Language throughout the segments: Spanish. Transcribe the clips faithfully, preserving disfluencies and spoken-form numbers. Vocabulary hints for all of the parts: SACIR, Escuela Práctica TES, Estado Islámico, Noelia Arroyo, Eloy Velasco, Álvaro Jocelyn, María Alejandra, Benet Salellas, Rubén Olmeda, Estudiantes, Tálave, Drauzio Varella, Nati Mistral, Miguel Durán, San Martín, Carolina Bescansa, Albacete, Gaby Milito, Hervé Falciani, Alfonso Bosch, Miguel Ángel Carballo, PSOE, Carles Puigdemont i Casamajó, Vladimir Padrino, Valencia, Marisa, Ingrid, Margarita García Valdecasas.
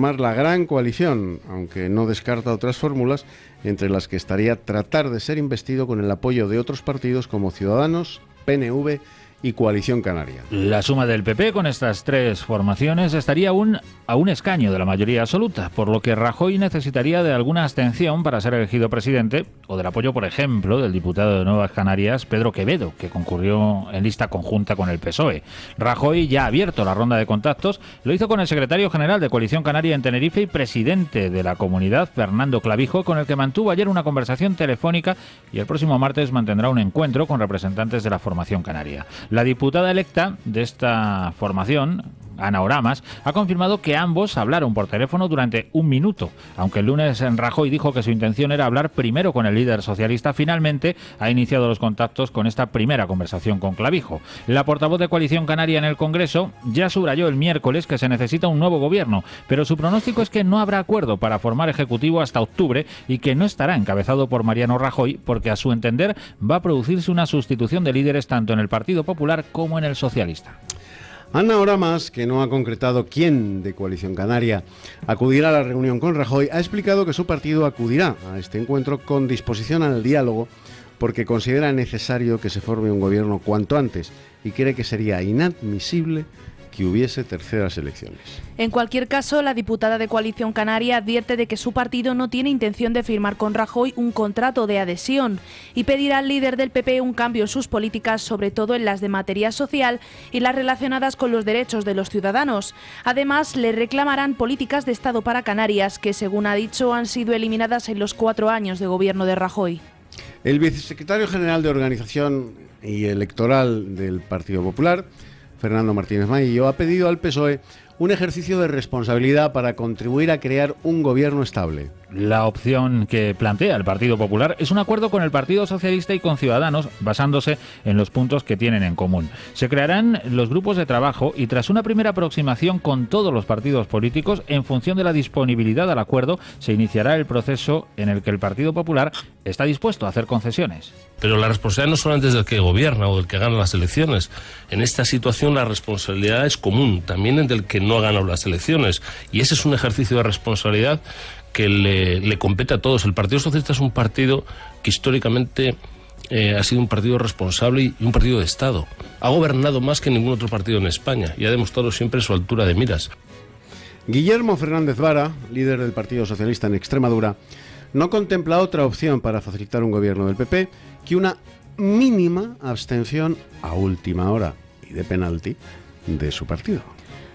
más la gran coalición, aunque no descarta otras fórmulas, entre las que estaría tratar de ser investido con el apoyo de otros partidos como Ciudadanos, P N V y Coalición Canaria. La suma del P P con estas tres formaciones estaría aún a un escaño de la mayoría absoluta, por lo que Rajoy necesitaría de alguna abstención para ser elegido presidente, o del apoyo, por ejemplo, del diputado de Nuevas Canarias, Pedro Quevedo, que concurrió en lista conjunta con el P S O E. Rajoy ya ha abierto la ronda de contactos, lo hizo con el secretario general de Coalición Canaria en Tenerife y presidente de la comunidad, Fernando Clavijo, con el que mantuvo ayer una conversación telefónica, y el próximo martes mantendrá un encuentro con representantes de la formación canaria. La diputada electa de esta formación, Ana Oramas, ha confirmado que ambos hablaron por teléfono durante un minuto. Aunque el lunes Rajoy dijo que su intención era hablar primero con el líder socialista, finalmente ha iniciado los contactos con esta primera conversación con Clavijo. La portavoz de Coalición Canaria en el Congreso ya subrayó el miércoles que se necesita un nuevo gobierno, pero su pronóstico es que no habrá acuerdo para formar ejecutivo hasta octubre y que no estará encabezado por Mariano Rajoy, porque a su entender va a producirse una sustitución de líderes tanto en el Partido Popular como en el socialista. Ana Oramas, que no ha concretado quién de Coalición Canaria acudirá a la reunión con Rajoy, ha explicado que su partido acudirá a este encuentro con disposición al diálogo porque considera necesario que se forme un gobierno cuanto antes y cree que sería inadmisible que hubiese terceras elecciones. En cualquier caso, la diputada de Coalición Canaria advierte de que su partido no tiene intención de firmar con Rajoy un contrato de adhesión y pedirá al líder del P P un cambio en sus políticas, sobre todo en las de materia social y las relacionadas con los derechos de los ciudadanos. Además, le reclamarán políticas de Estado para Canarias que, según ha dicho, han sido eliminadas en los cuatro años de gobierno de Rajoy. El vicesecretario general de Organización y Electoral del Partido Popular, Fernando Martínez Maillo, ha pedido al P S O E un ejercicio de responsabilidad para contribuir a crear un gobierno estable. La opción que plantea el Partido Popular es un acuerdo con el Partido Socialista y con Ciudadanos, basándose en los puntos que tienen en común. Se crearán los grupos de trabajo y tras una primera aproximación con todos los partidos políticos, en función de la disponibilidad al acuerdo, se iniciará el proceso en el que el Partido Popular está dispuesto a hacer concesiones. Pero la responsabilidad no solamente es del que gobierna o del que gana las elecciones. En esta situación la responsabilidad es común, también es del que no ha ganado las elecciones. Y ese es un ejercicio de responsabilidad que le, le compete a todos. El Partido Socialista es un partido que históricamente eh, ha sido un partido responsable y un partido de Estado. Ha gobernado más que ningún otro partido en España y ha demostrado siempre su altura de miras. Guillermo Fernández Vara, líder del Partido Socialista en Extremadura, no contempla otra opción para facilitar un gobierno del P P que una mínima abstención a última hora y de penalti de su partido.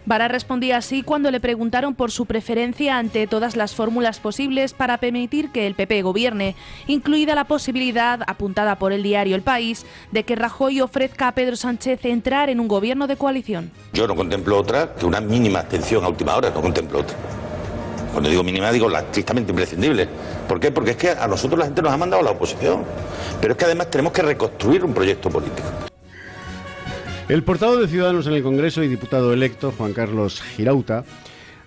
Vara respondía así cuando le preguntaron por su preferencia ante todas las fórmulas posibles para permitir que el P P gobierne, incluida la posibilidad, apuntada por el diario El País, de que Rajoy ofrezca a Pedro Sánchez entrar en un gobierno de coalición. Yo no contemplo otra que una mínima abstención a última hora, no contemplo otra. Cuando digo mínima digo la estrictamente imprescindible. ¿Por qué? Porque es que a nosotros la gente nos ha mandado a la oposición, pero es que además tenemos que reconstruir un proyecto político. El portavoz de Ciudadanos en el Congreso y diputado electo, Juan Carlos Girauta,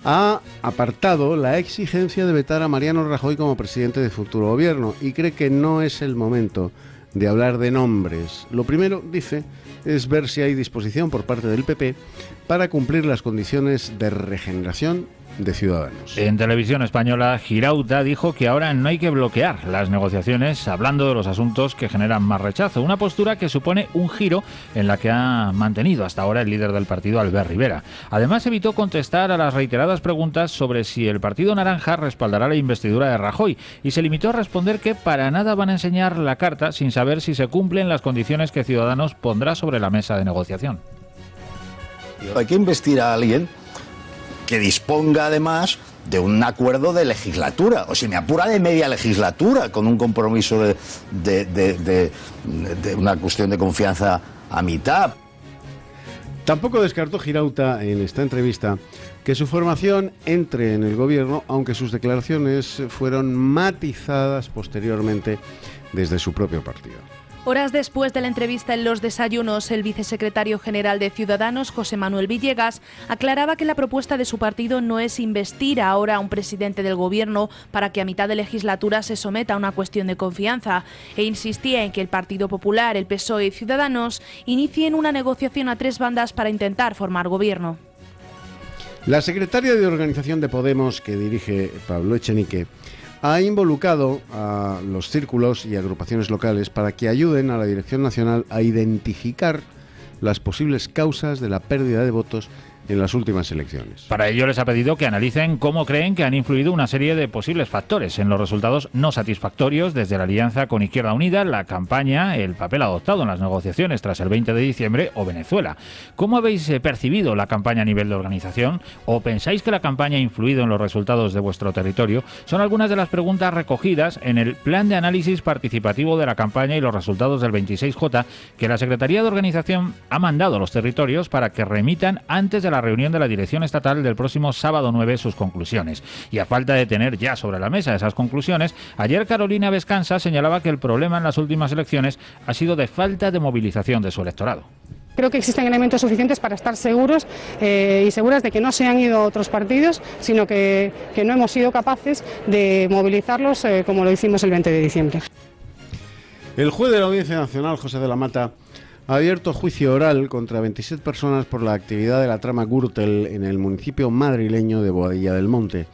ha apartado la exigencia de vetar a Mariano Rajoy como presidente de futuro gobierno y cree que no es el momento de hablar de nombres. Lo primero, dice, es ver si hay disposición por parte del P P para cumplir las condiciones de regeneración de Ciudadanos. En Televisión Española, Girauta dijo que ahora no hay que bloquear las negociaciones hablando de los asuntos que generan más rechazo, una postura que supone un giro en la que ha mantenido hasta ahora el líder del partido, Albert Rivera. Además, evitó contestar a las reiteradas preguntas sobre si el Partido Naranja respaldará la investidura de Rajoy y se limitó a responder que para nada van a enseñar la carta sin saber si se cumplen las condiciones que Ciudadanos pondrá sobre la mesa de negociación. Hay que investir a alguien que disponga además de un acuerdo de legislatura, o si me apura de media legislatura, con un compromiso de, de, de, de, de una cuestión de confianza a mitad. Tampoco descartó Girauta en esta entrevista que su formación entre en el gobierno, aunque sus declaraciones fueron matizadas posteriormente desde su propio partido. Horas después de la entrevista en Los Desayunos, el vicesecretario general de Ciudadanos, José Manuel Villegas, aclaraba que la propuesta de su partido no es investir ahora a un presidente del gobierno para que a mitad de legislatura se someta a una cuestión de confianza, e insistía en que el Partido Popular, el P S O E y Ciudadanos inicien una negociación a tres bandas para intentar formar gobierno. La secretaria de Organización de Podemos, que dirige Pablo Echenique, ha involucrado a los círculos y agrupaciones locales para que ayuden a la dirección nacional a identificar las posibles causas de la pérdida de votos en las últimas elecciones. Para ello les ha pedido que analicen cómo creen que han influido una serie de posibles factores en los resultados no satisfactorios, desde la alianza con Izquierda Unida, la campaña, el papel adoptado en las negociaciones tras el veinte de diciembre o Venezuela. ¿Cómo habéis eh, percibido la campaña a nivel de organización? ¿O pensáis que la campaña ha influido en los resultados de vuestro territorio? Son algunas de las preguntas recogidas en el Plan de Análisis Participativo de la Campaña y los Resultados del veintiséis J que la Secretaría de Organización ha mandado a los territorios para que remitan antes de la reunión de la dirección estatal del próximo sábado nueve sus conclusiones. Y a falta de tener ya sobre la mesa esas conclusiones, ayer Carolina Bescansa señalaba que el problema en las últimas elecciones ha sido de falta de movilización de su electorado. Creo que existen elementos suficientes para estar seguros eh, y seguras de que no se han ido a otros partidos, sino que, que no hemos sido capaces de movilizarlos eh, como lo hicimos el veinte de diciembre. El juez de la Audiencia Nacional, José de la Mata, ha abierto juicio oral contra veintisiete personas por la actividad de la trama Gürtel en el municipio madrileño de Boadilla del Monte,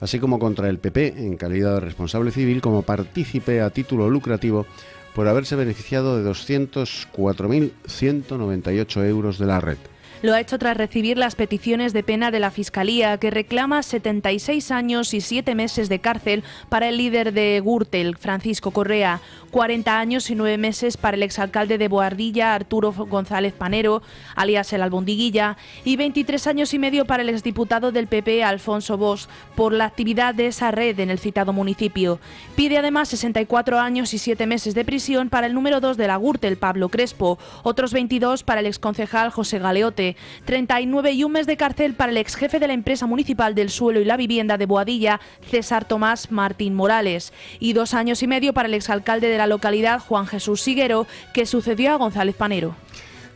así como contra el P P, en calidad de responsable civil, como partícipe a título lucrativo por haberse beneficiado de doscientos cuatro mil ciento noventa y ocho euros de la red. Lo ha hecho tras recibir las peticiones de pena de la Fiscalía, que reclama setenta y seis años y siete meses de cárcel para el líder de Gürtel, Francisco Correa, cuarenta años y nueve meses para el exalcalde de Boadilla, Arturo González Panero, alias el Albondiguilla, y veintitrés años y medio para el exdiputado del P P, Alfonso Bosch, por la actividad de esa red en el citado municipio. Pide además sesenta y cuatro años y siete meses de prisión para el número dos de la Gürtel, Pablo Crespo, otros veintidós para el exconcejal José Galeote, treinta y nueve y un mes de cárcel para el exjefe de la empresa municipal del suelo y la vivienda de Boadilla, César Tomás Martín Morales, y dos años y medio para el exalcalde de la localidad, Juan Jesús Siguero, que sucedió a González Panero.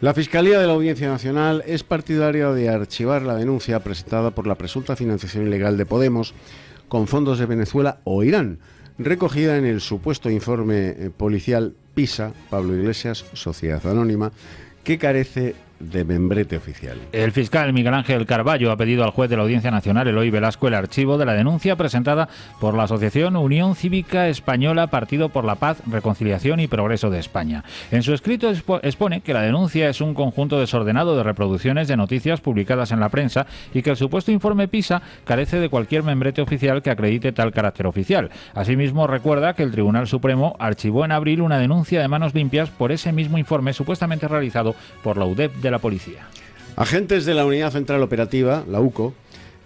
La Fiscalía de la Audiencia Nacional es partidaria de archivar la denuncia presentada por la presunta financiación ilegal de Podemos con fondos de Venezuela o Irán, recogida en el supuesto informe policial PISA, Pablo Iglesias, Sociedad Anónima, que carece de membrete oficial. El fiscal Miguel Ángel Carballo ha pedido al juez de la Audiencia Nacional, Eloy Velasco, el archivo de la denuncia presentada por la Asociación Unión Cívica Española, Partido por la Paz, Reconciliación y Progreso de España. En su escrito expone que la denuncia es un conjunto desordenado de reproducciones de noticias publicadas en la prensa y que el supuesto informe PISA carece de cualquier membrete oficial que acredite tal carácter oficial. Asimismo, recuerda que el Tribunal Supremo archivó en abril una denuncia de manos limpias por ese mismo informe supuestamente realizado por la U D E P de De la policía. Agentes de la Unidad Central Operativa, la U C O,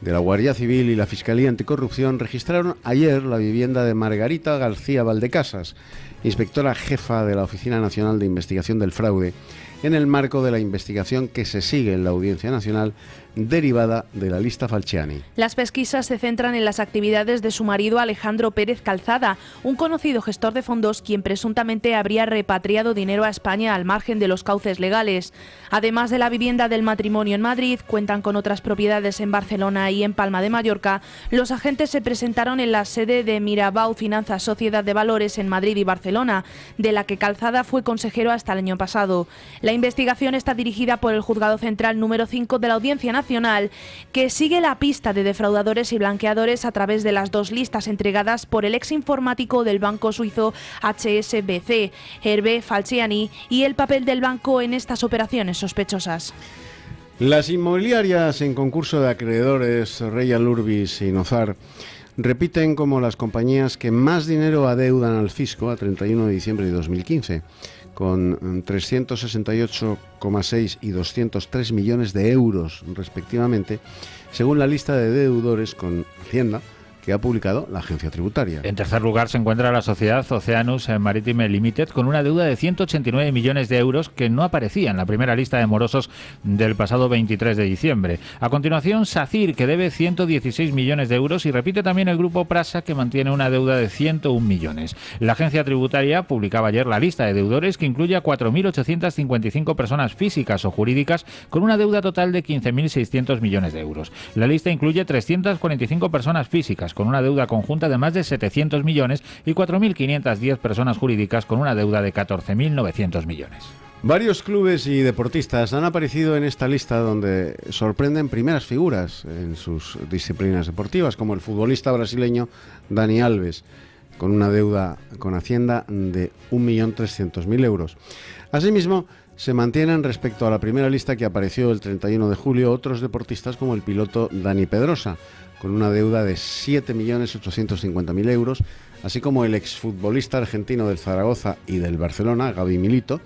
de la Guardia Civil y la Fiscalía Anticorrupción registraron ayer la vivienda de Margarita García Valdecasas, inspectora jefa de la Oficina Nacional de Investigación del Fraude, en el marco de la investigación que se sigue en la Audiencia Nacional derivada de la lista Falciani. Las pesquisas se centran en las actividades de su marido Alejandro Pérez Calzada, un conocido gestor de fondos quien presuntamente habría repatriado dinero a España al margen de los cauces legales. Además de la vivienda del matrimonio en Madrid, cuentan con otras propiedades en Barcelona y en Palma de Mallorca. Los agentes se presentaron en la sede de Mirabau Finanzas Sociedad de Valores en Madrid y Barcelona, de la que Calzada fue consejero hasta el año pasado. La investigación está dirigida por el Juzgado Central número cinco de la Audiencia Nacional, que sigue la pista de defraudadores y blanqueadores a través de las dos listas entregadas por el ex informático del banco suizo H S B C, Hervé Falciani, y el papel del banco en estas operaciones sospechosas. Las inmobiliarias en concurso de acreedores Royal Urbis y Nozar repiten como las compañías que más dinero adeudan al fisco a treinta y uno de diciembre de dos mil quince, con trescientos sesenta y ocho coma seis y doscientos tres millones de euros respectivamente, según la lista de deudores con Hacienda que ha publicado la agencia tributaria. En tercer lugar se encuentra la sociedad Oceanus Maritime Limited con una deuda de ciento ochenta y nueve millones de euros que no aparecía en la primera lista de morosos del pasado veintitrés de diciembre. A continuación, SACIR, que debe ciento dieciséis millones de euros, y repite también el grupo Prasa, que mantiene una deuda de ciento un millones. La agencia tributaria publicaba ayer la lista de deudores, que incluye a cuatro mil ochocientas cincuenta y cinco personas físicas o jurídicas con una deuda total de quince mil seiscientos millones de euros. La lista incluye trescientas cuarenta y cinco personas físicas con una deuda conjunta de más de setecientos millones y cuatro mil quinientas diez personas jurídicas con una deuda de catorce mil novecientos millones. Varios clubes y deportistas han aparecido en esta lista donde sorprenden primeras figuras en sus disciplinas deportivas, como el futbolista brasileño Dani Alves, con una deuda con Hacienda de un millón trescientos mil euros. Asimismo, se mantienen respecto a la primera lista que apareció el treinta y uno de julio otros deportistas como el piloto Dani Pedrosa, con una deuda de siete millones ochocientos cincuenta mil euros, así como el exfutbolista argentino del Zaragoza y del Barcelona, Gaby Milito,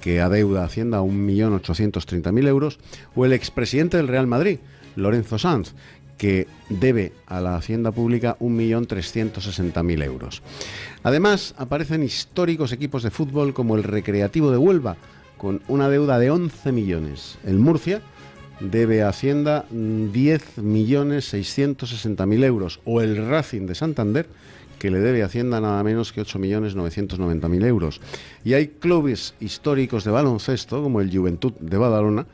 que adeuda a Hacienda un millón ochocientos treinta mil euros, o el expresidente del Real Madrid, Lorenzo Sanz, que debe a la Hacienda Pública un millón trescientos sesenta mil euros. Además, aparecen históricos equipos de fútbol como el Recreativo de Huelva, con una deuda de once millones. El Murcia debe a Hacienda diez millones seiscientos sesenta mil euros, o el Racing de Santander, que le debe a Hacienda nada menos que ocho millones novecientos noventa mil euros. Y hay clubes históricos de baloncesto, como el Juventud de Badalona,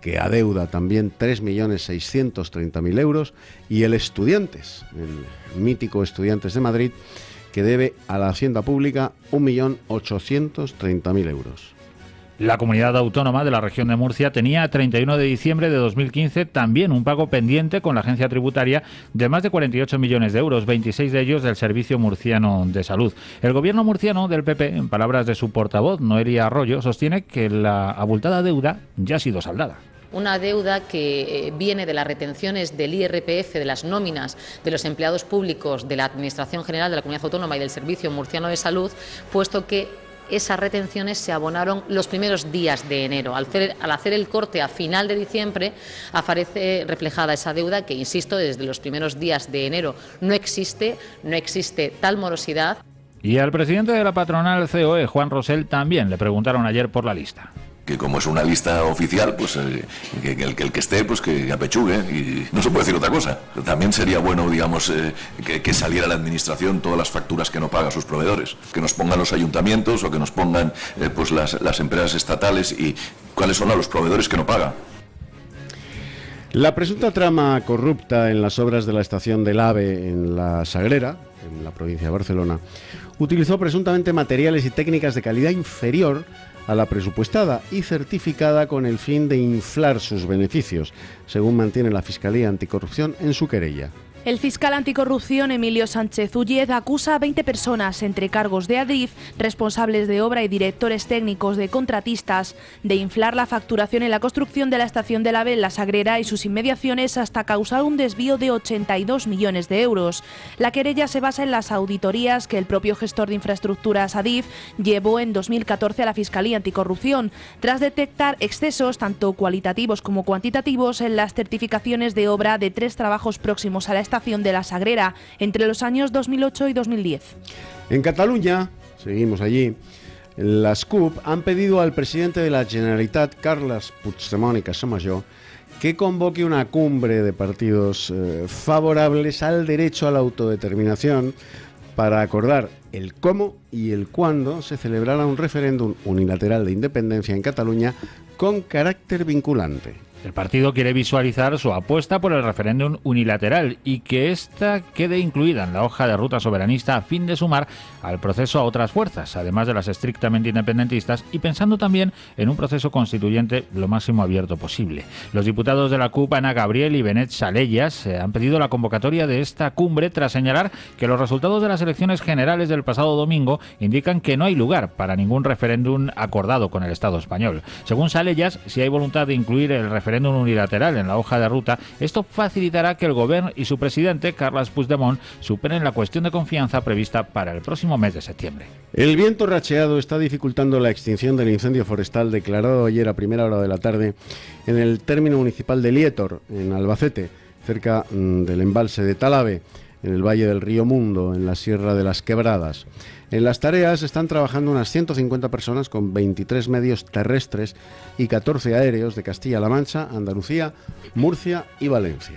que adeuda también tres millones seiscientos treinta mil euros, y el Estudiantes, el mítico Estudiantes de Madrid, que debe a la Hacienda Pública un millón ochocientos treinta mil euros. La comunidad autónoma de la región de Murcia tenía a treinta y uno de diciembre de dos mil quince también un pago pendiente con la agencia tributaria de más de cuarenta y ocho millones de euros, veintiséis de ellos del Servicio Murciano de Salud. El gobierno murciano del P P, en palabras de su portavoz, Noelia Arroyo, sostiene que la abultada deuda ya ha sido saldada. Una deuda que viene de las retenciones del I R P F, de las nóminas de los empleados públicos de la Administración General de la Comunidad Autónoma y del Servicio Murciano de Salud, puesto que esas retenciones se abonaron los primeros días de enero. Al hacer, al hacer el corte a final de diciembre aparece reflejada esa deuda que, insisto, desde los primeros días de enero no existe, no existe tal morosidad. Y al presidente de la patronal C E O E, Juan Rosell, también le preguntaron ayer por la lista. Que como es una lista oficial, pues eh, que, que, el, que el que esté, pues que apechugue, y no se puede decir otra cosa. También sería bueno, digamos, eh, que, que saliera la administración todas las facturas que no paga a sus proveedores, que nos pongan los ayuntamientos o que nos pongan eh, pues las, las empresas estatales y cuáles son a los proveedores que no paga. La presunta trama corrupta en las obras de la estación del AVE en la Sagrera, en la provincia de Barcelona, utilizó presuntamente materiales y técnicas de calidad inferior a la presupuestada y certificada con el fin de inflar sus beneficios, según mantiene la Fiscalía Anticorrupción en su querella. El fiscal anticorrupción Emilio Sánchez Ullez acusa a veinte personas, entre cargos de ADIF, responsables de obra y directores técnicos de contratistas, de inflar la facturación en la construcción de la estación del AVE en la Sagrera y sus inmediaciones hasta causar un desvío de ochenta y dos millones de euros. La querella se basa en las auditorías que el propio gestor de infraestructuras ADIF llevó en dos mil catorce a la Fiscalía Anticorrupción, tras detectar excesos tanto cualitativos como cuantitativos en las certificaciones de obra de tres trabajos próximos a la estación. estación de la Sagrera entre los años dos mil ocho y dos mil diez. En Cataluña, seguimos allí, las C U P han pedido al presidente de la Generalitat, Carles Puigdemont i Casamajó, que convoque una cumbre de partidos eh, favorables al derecho a la autodeterminación para acordar el cómo y el cuándo se celebrará un referéndum unilateral de independencia en Cataluña con carácter vinculante. El partido quiere visualizar su apuesta por el referéndum unilateral y que ésta quede incluida en la hoja de ruta soberanista a fin de sumar al proceso a otras fuerzas, además de las estrictamente independentistas, y pensando también en un proceso constituyente lo máximo abierto posible. Los diputados de la C U P, Ana Gabriel y Benet Salellas, han pedido la convocatoria de esta cumbre tras señalar que los resultados de las elecciones generales del pasado domingo indican que no hay lugar para ningún referéndum acordado con el Estado español. Según Salellas, si hay voluntad de incluir el referéndum unilateral en la hoja de ruta, esto facilitará que el Gobierno y su presidente, Carles Puigdemont, superen la cuestión de confianza prevista para el próximo mes de septiembre. El viento racheado está dificultando la extinción del incendio forestal declarado ayer a primera hora de la tarde en el término municipal de Liétor, en Albacete, cerca del embalse de Tálave, en el valle del río Mundo, en la Sierra de las Quebradas. En las tareas están trabajando unas ciento cincuenta personas con veintitrés medios terrestres y catorce aéreos de Castilla-La Mancha, Andalucía, Murcia y Valencia.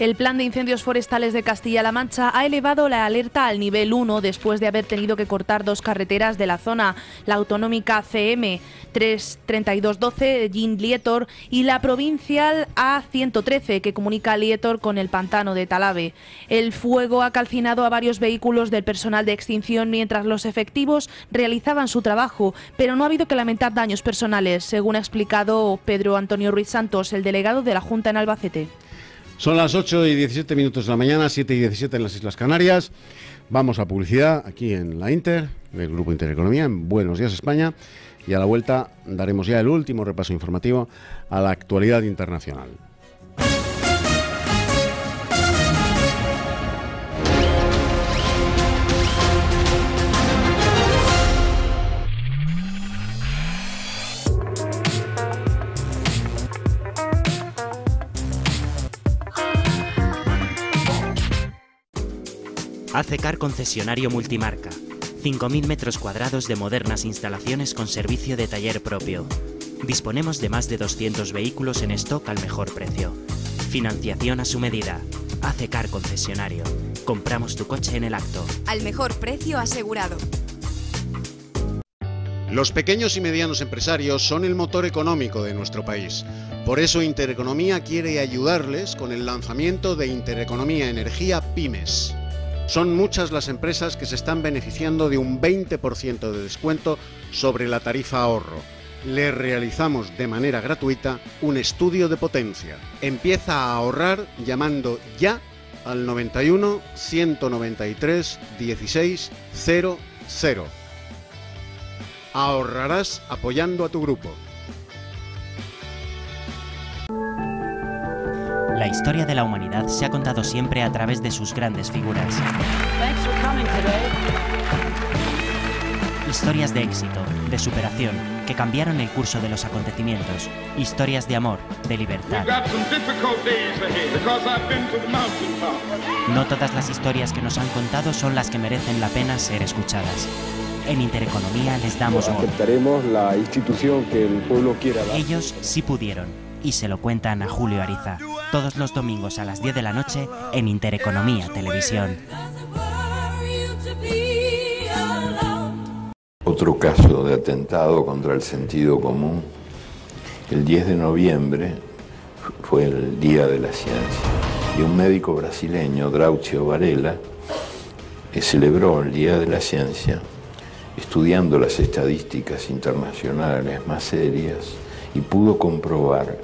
El plan de incendios forestales de Castilla-La Mancha ha elevado la alerta al nivel uno después de haber tenido que cortar dos carreteras de la zona, la autonómica C M tres treinta y dos doce Liétor y la provincial A ciento trece que comunica Liétor con el pantano de Tálave. El fuego ha calcinado a varios vehículos del personal de extinción mientras los efectivos realizaban su trabajo, pero no ha habido que lamentar daños personales, según ha explicado Pedro Antonio Ruiz Santos, el delegado de la Junta en Albacete. Son las ocho y diecisiete minutos de la mañana, siete y diecisiete en las Islas Canarias. Vamos a publicidad aquí en la Inter, del Grupo Intereconomía, en Buenos Días España. Y a la vuelta daremos ya el último repaso informativo a la actualidad internacional. Acecar Concesionario Multimarca. cinco mil metros cuadrados de modernas instalaciones con servicio de taller propio. Disponemos de más de doscientos vehículos en stock al mejor precio. Financiación a su medida. Acecar Concesionario. Compramos tu coche en el acto. Al mejor precio asegurado. Los pequeños y medianos empresarios son el motor económico de nuestro país. Por eso Intereconomía quiere ayudarles con el lanzamiento de Intereconomía Energía Pymes. Son muchas las empresas que se están beneficiando de un veinte por ciento de descuento sobre la tarifa ahorro. Les realizamos de manera gratuita un estudio de potencia. Empieza a ahorrar llamando ya al noventa y uno, ciento noventa y tres, dieciséis cero cero. Ahorrarás apoyando a tu grupo. La historia de la humanidad se ha contado siempre a través de sus grandes figuras. Historias de éxito, de superación, que cambiaron el curso de los acontecimientos. Historias de amor, de libertad. No todas las historias que nos han contado son las que merecen la pena ser escuchadas. En Intereconomía les damos voz. Aceptaremos la institución que el pueblo quiera dar. Ellos sí pudieron, y se lo cuentan a Julio Ariza. Todos los domingos a las diez de la noche en Intereconomía Televisión. Otro caso de atentado contra el sentido común. El diez de noviembre fue el Día de la Ciencia. Y un médico brasileño, Drauzio Varella, celebró el Día de la Ciencia estudiando las estadísticas internacionales más serias y pudo comprobar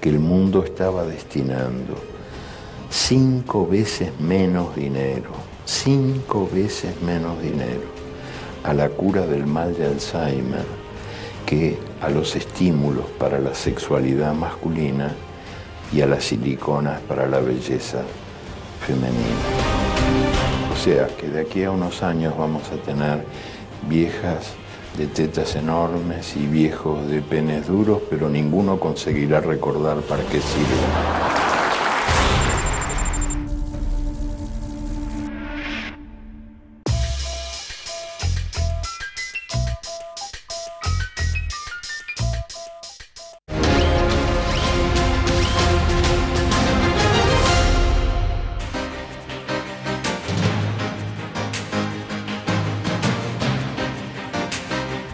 que el mundo estaba destinando cinco veces menos dinero, cinco veces menos dinero a la cura del mal de Alzheimer que a los estímulos para la sexualidad masculina y a las siliconas para la belleza femenina. O sea que de aquí a unos años vamos a tener viejas de tetas enormes y viejos de penes duros, pero ninguno conseguirá recordar para qué sirve.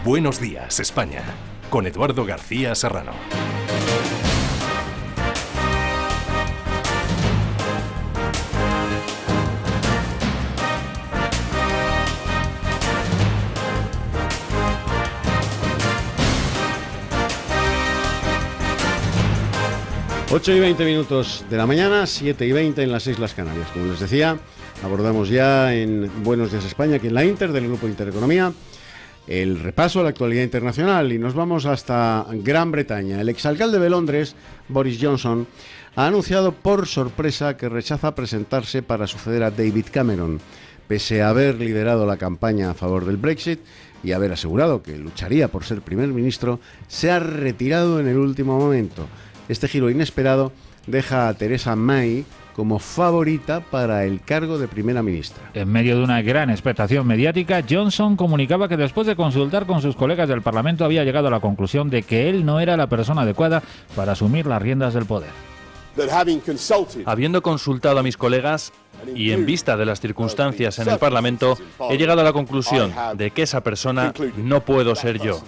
Buenos días, España, con Eduardo García Serrano. ocho y veinte minutos de la mañana, siete y veinte en las Islas Canarias. Como les decía, abordamos ya en Buenos Días España, aquí en la Inter, del Grupo Intereconomía, el repaso a la actualidad internacional, y nos vamos hasta Gran Bretaña. El exalcalde de Londres, Boris Johnson, ha anunciado por sorpresa que rechaza presentarse para suceder a David Cameron, pese a haber liderado la campaña a favor del Brexit y haber asegurado que lucharía por ser primer ministro. Se ha retirado en el último momento. Este giro inesperado deja a Theresa May como favorita para el cargo de primera ministra. En medio de una gran expectación mediática, Johnson comunicaba que después de consultar con sus colegas del Parlamento había llegado a la conclusión de que él no era la persona adecuada para asumir las riendas del poder. Habiendo consultado a mis colegas y en vista de las circunstancias en el Parlamento, he llegado a la conclusión de que esa persona no puedo ser yo.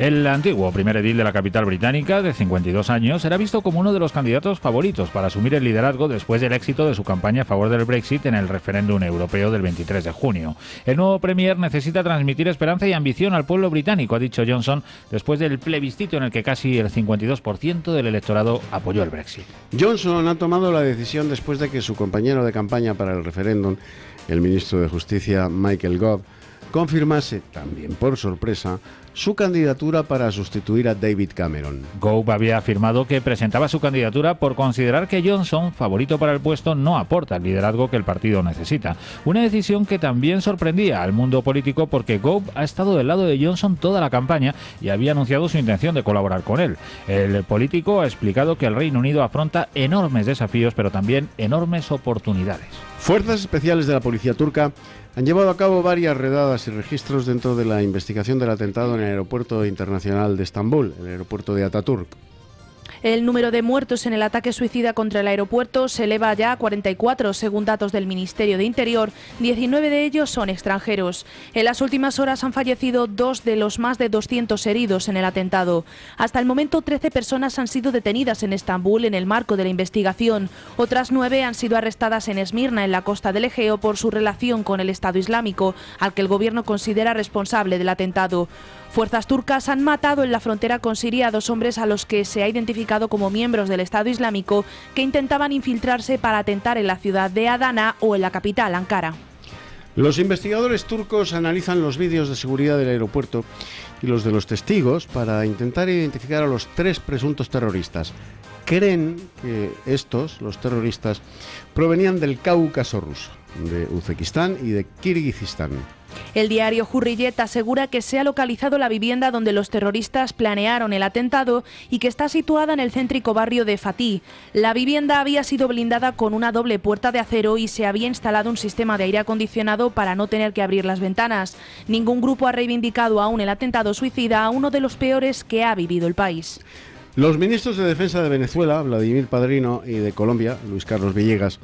El antiguo primer edil de la capital británica, de cincuenta y dos años, era visto como uno de los candidatos favoritos para asumir el liderazgo después del éxito de su campaña a favor del Brexit en el referéndum europeo del veintitrés de junio. El nuevo premier necesita transmitir esperanza y ambición al pueblo británico, ha dicho Johnson, después del plebiscito en el que casi el cincuenta y dos por ciento del electorado apoyó el Brexit. Johnson ha tomado la decisión después de que su compañero de campaña para el referéndum, el ministro de Justicia Michael Gove, confirmase, también por sorpresa, su candidatura para sustituir a David Cameron. Gove había afirmado que presentaba su candidatura por considerar que Johnson, favorito para el puesto, no aporta el liderazgo que el partido necesita. Una decisión que también sorprendía al mundo político porque Gove ha estado del lado de Johnson toda la campaña y había anunciado su intención de colaborar con él. El político ha explicado que el Reino Unido afronta enormes desafíos, pero también enormes oportunidades. Fuerzas especiales de la policía turca han llevado a cabo varias redadas y registros dentro de la investigación del atentado en el aeropuerto internacional de Estambul, el aeropuerto de Atatürk. El número de muertos en el ataque suicida contra el aeropuerto se eleva ya a cuarenta y cuatro, según datos del Ministerio de Interior. diecinueve de ellos son extranjeros. En las últimas horas han fallecido dos de los más de doscientos heridos en el atentado. Hasta el momento, trece personas han sido detenidas en Estambul en el marco de la investigación. Otras nueve han sido arrestadas en Esmirna, en la costa del Egeo, por su relación con el Estado Islámico, al que el gobierno considera responsable del atentado. Fuerzas turcas han matado en la frontera con Siria a dos hombres a los que se ha identificado como miembros del Estado Islámico que intentaban infiltrarse para atentar en la ciudad de Adana o en la capital, Ankara. Los investigadores turcos analizan los vídeos de seguridad del aeropuerto y los de los testigos para intentar identificar a los tres presuntos terroristas. Creen que estos, los terroristas, provenían del Cáucaso ruso, de Uzbekistán y de Kirguistán. El diario Hurriyet asegura que se ha localizado la vivienda donde los terroristas planearon el atentado y que está situada en el céntrico barrio de Fatih. La vivienda había sido blindada con una doble puerta de acero y se había instalado un sistema de aire acondicionado para no tener que abrir las ventanas. Ningún grupo ha reivindicado aún el atentado suicida, uno de los peores que ha vivido el país. Los ministros de Defensa de Venezuela, Vladimir Padrino, y de Colombia, Luis Carlos Villegas,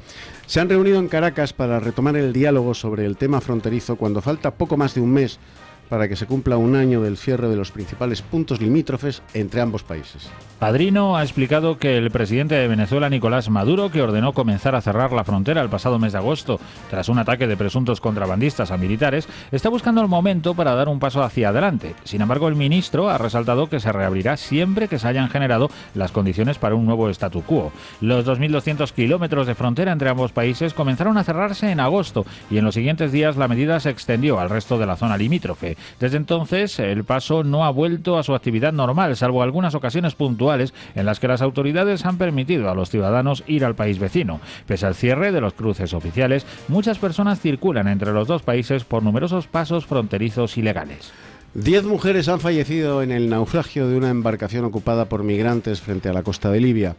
se han reunido en Caracas para retomar el diálogo sobre el tema fronterizo cuando falta poco más de un mes para que se cumpla un año del cierre de los principales puntos limítrofes entre ambos países. Padrino ha explicado que el presidente de Venezuela, Nicolás Maduro, que ordenó comenzar a cerrar la frontera el pasado mes de agosto, tras un ataque de presuntos contrabandistas a militares, está buscando el momento para dar un paso hacia adelante. Sin embargo, el ministro ha resaltado que se reabrirá siempre que se hayan generado las condiciones para un nuevo statu quo. Los dos mil doscientos kilómetros de frontera entre ambos países comenzaron a cerrarse en agosto y en los siguientes días la medida se extendió al resto de la zona limítrofe. Desde entonces, el paso no ha vuelto a su actividad normal, salvo algunas ocasiones puntuales en las que las autoridades han permitido a los ciudadanos ir al país vecino. Pese al cierre de los cruces oficiales, muchas personas circulan entre los dos países por numerosos pasos fronterizos ilegales. Diez mujeres han fallecido en el naufragio de una embarcación ocupada por migrantes frente a la costa de Libia.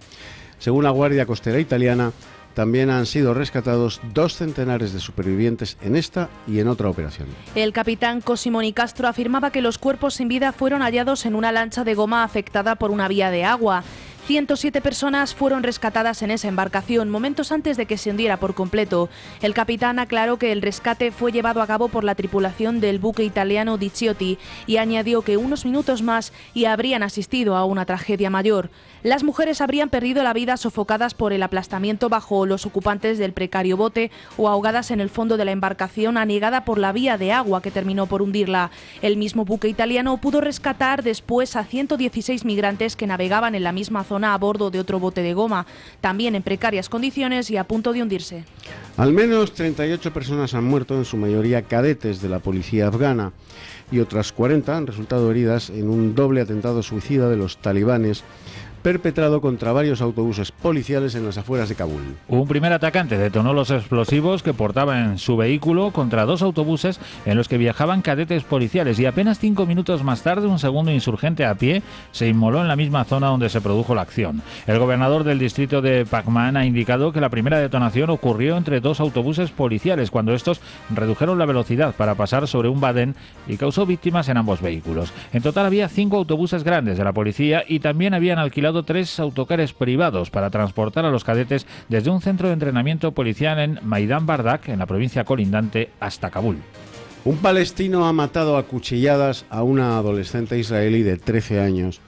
Según la Guardia Costera italiana, también han sido rescatados dos centenares de supervivientes en esta y en otra operación. El capitán Cosimoni Castro afirmaba que los cuerpos sin vida fueron hallados en una lancha de goma afectada por una vía de agua. ciento siete personas fueron rescatadas en esa embarcación, momentos antes de que se hundiera por completo. El capitán aclaró que el rescate fue llevado a cabo por la tripulación del buque italiano Diciotti y añadió que unos minutos más y habrían asistido a una tragedia mayor. Las mujeres habrían perdido la vida sofocadas por el aplastamiento bajo los ocupantes del precario bote o ahogadas en el fondo de la embarcación anegada por la vía de agua que terminó por hundirla. El mismo buque italiano pudo rescatar después a ciento dieciséis migrantes que navegaban en la misma zona a bordo de otro bote de goma, también en precarias condiciones y a punto de hundirse. Al menos treinta y ocho personas han muerto, en su mayoría cadetes de la policía afgana, y otras cuarenta han resultado heridas en un doble atentado suicida de los talibanes perpetrado contra varios autobuses policiales en las afueras de Kabul. Un primer atacante detonó los explosivos que portaba en su vehículo contra dos autobuses en los que viajaban cadetes policiales y apenas cinco minutos más tarde un segundo insurgente a pie se inmoló en la misma zona donde se produjo la acción. El gobernador del distrito de Pakman ha indicado que la primera detonación ocurrió entre dos autobuses policiales cuando estos redujeron la velocidad para pasar sobre un badén y causó víctimas en ambos vehículos. En total había cinco autobuses grandes de la policía y también habían alquilado contratado tres autocares privados para transportar a los cadetes desde un centro de entrenamiento policial en Maidán Bardak, en la provincia colindante, hasta Kabul. Un palestino ha matado a cuchilladas a una adolescente israelí de trece años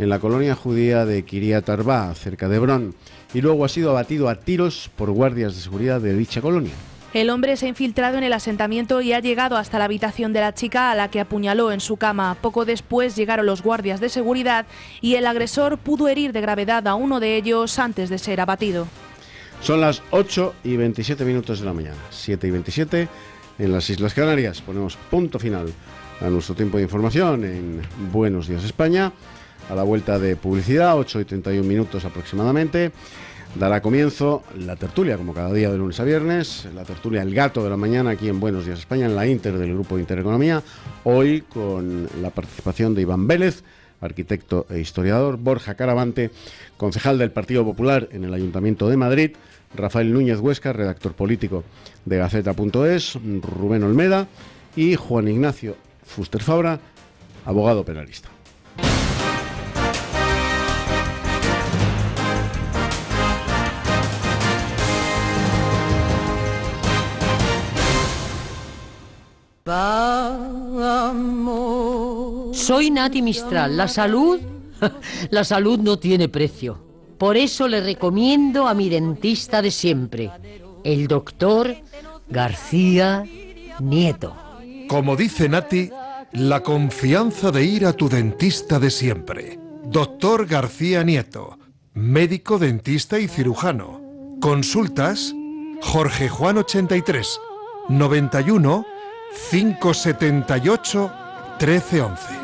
en la colonia judía de Kiryat Arba, cerca de Hebrón, y luego ha sido abatido a tiros por guardias de seguridad de dicha colonia. El hombre se ha infiltrado en el asentamiento y ha llegado hasta la habitación de la chica, a la que apuñaló en su cama. Poco después llegaron los guardias de seguridad y el agresor pudo herir de gravedad a uno de ellos antes de ser abatido. Son las ocho y veintisiete minutos de la mañana, siete y veintisiete en las Islas Canarias. Ponemos punto final a nuestro tiempo de información en Buenos Días España. A la vuelta de publicidad, ocho y treinta y un minutos aproximadamente, dará comienzo la tertulia, como cada día de lunes a viernes, la tertulia El Gato de la Mañana, aquí en Buenos Días España, en la Inter del Grupo Intereconomía, hoy con la participación de Iván Vélez, arquitecto e historiador, Borja Caravante, concejal del Partido Popular en el Ayuntamiento de Madrid, Rafael Núñez Huesca, redactor político de Gaceta punto es, Rubén Olmeda y Juan Ignacio Fuster Fabra, abogado penalista. Soy Nati Mistral. La salud, la salud no tiene precio. Por eso le recomiendo a mi dentista de siempre, el doctor García Nieto. Como dice Nati, la confianza de ir a tu dentista de siempre. Doctor García Nieto, médico, dentista y cirujano. Consultas: Jorge Juan ochenta y tres, noventa y uno, quinientos setenta y ocho, trece once.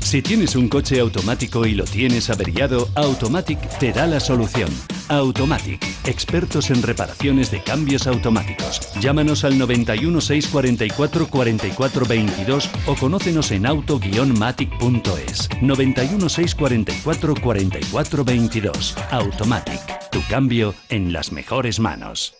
Si tienes un coche automático y lo tienes averiado, Automatic te da la solución. Automatic, expertos en reparaciones de cambios automáticos. Llámanos al noventa y uno, seiscientos cuarenta y cuatro, cuarenta y cuatro veintidós o conócenos en auto guion matic punto es. noventa y uno, seiscientos cuarenta y cuatro, cuarenta y cuatro veintidós. Automatic, tu cambio en las mejores manos.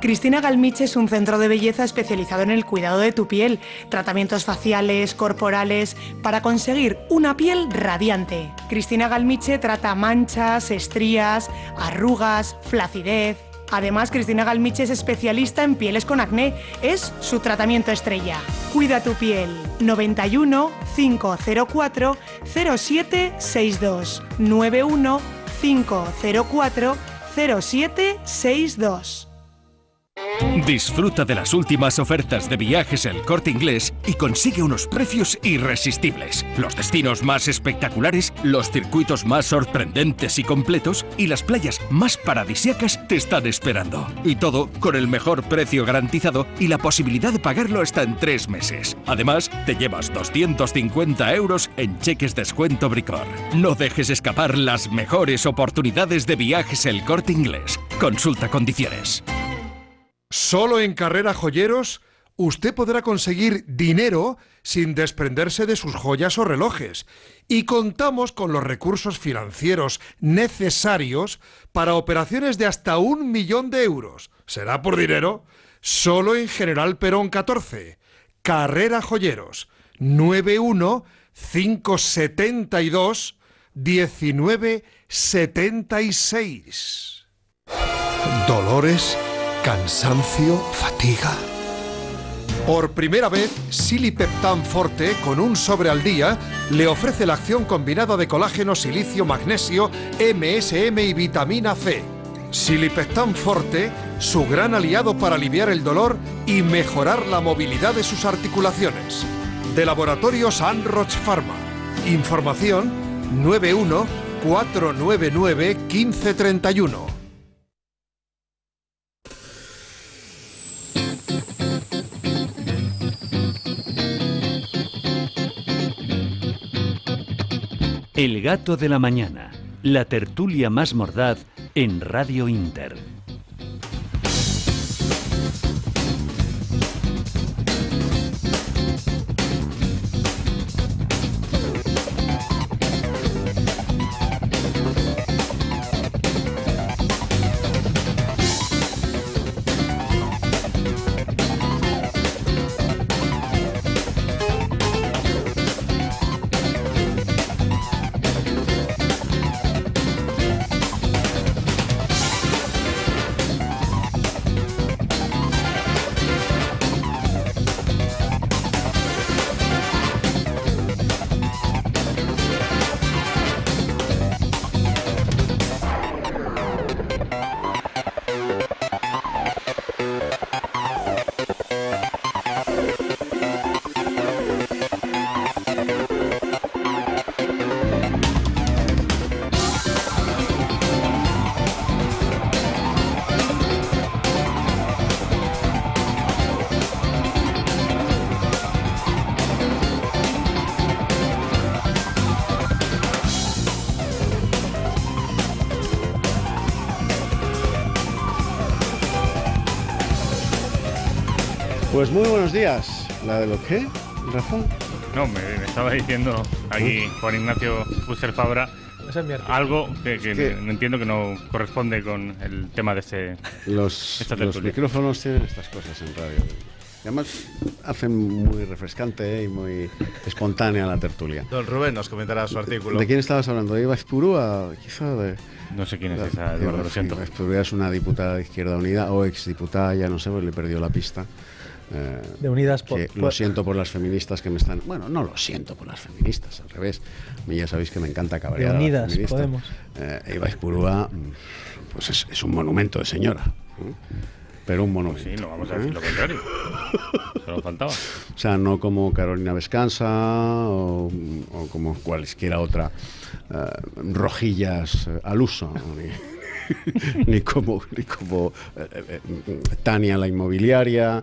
Cristina Galmiche es un centro de belleza especializado en el cuidado de tu piel, tratamientos faciales, corporales, para conseguir una piel radiante. Cristina Galmiche trata manchas, estrías, arrugas, flacidez. Además, Cristina Galmiche es especialista en pieles con acné. Es su tratamiento estrella. Cuida tu piel. noventa y uno, quinientos cuatro, cero siete seis dos. nueve uno, cinco cero cuatro, cero siete seis dos. Disfruta de las últimas ofertas de Viajes El Corte Inglés y consigue unos precios irresistibles. Los destinos más espectaculares, los circuitos más sorprendentes y completos y las playas más paradisíacas te están esperando. Y todo con el mejor precio garantizado y la posibilidad de pagarlo hasta en tres meses. Además, te llevas doscientos cincuenta euros en cheques descuento Bricor. No dejes escapar las mejores oportunidades de Viajes El Corte Inglés. Consulta condiciones. Solo en Carrera Joyeros usted podrá conseguir dinero sin desprenderse de sus joyas o relojes, y contamos con los recursos financieros necesarios para operaciones de hasta un millón de euros. ¿Será por dinero? Solo en General Perón catorce. Carrera Joyeros, nueve uno, cinco siete dos, uno nueve siete seis. Dolores, cansancio, fatiga. Por primera vez, Silipeptan Forte, con un sobre al día, le ofrece la acción combinada de colágeno, silicio, magnesio, M S M y vitamina C. Silipeptan Forte, su gran aliado para aliviar el dolor y mejorar la movilidad de sus articulaciones. De Laboratorios San Roch Pharma. Información nueve uno, cuatro nueve nueve, uno cinco tres uno. El Gato de la Mañana, la tertulia más mordaz en Radio Inter. Pues muy buenos días. ¿La de lo qué, Rafa? No, me, me estaba diciendo aquí Juan Ignacio Fuster Fabra algo que, que no entiendo, que no corresponde con el tema de este... Los, esta los micrófonos tienen estas cosas en radio. Además, hacen muy refrescante y muy espontánea la tertulia. Don Rubén nos comentará su artículo. ¿De quién estabas hablando? ¿De Iba Espurúa? Quizá de... No sé quién es la, esa, Eduardo, lo siento. Iba Espurúa es una diputada de Izquierda Unida o exdiputada, ya no sé, pues le perdió la pista. Eh, de Unidas por... Que lo siento por las feministas que me están... Bueno, no lo siento por las feministas, al revés. A mí ya sabéis que me encanta cabrear de Unidas, a las feministas. Podemos. Eh, Iba Espurúa, pues es, es un monumento de señora. Pero un monumento. Pues sí, no vamos a decir ¿eh? lo contrario. Solo faltaba. O sea, no como Carolina Bescansa o, o como cualesquiera otra uh, rojillas uh, al uso, ni, ni como, ni como uh, uh, Tania la inmobiliaria.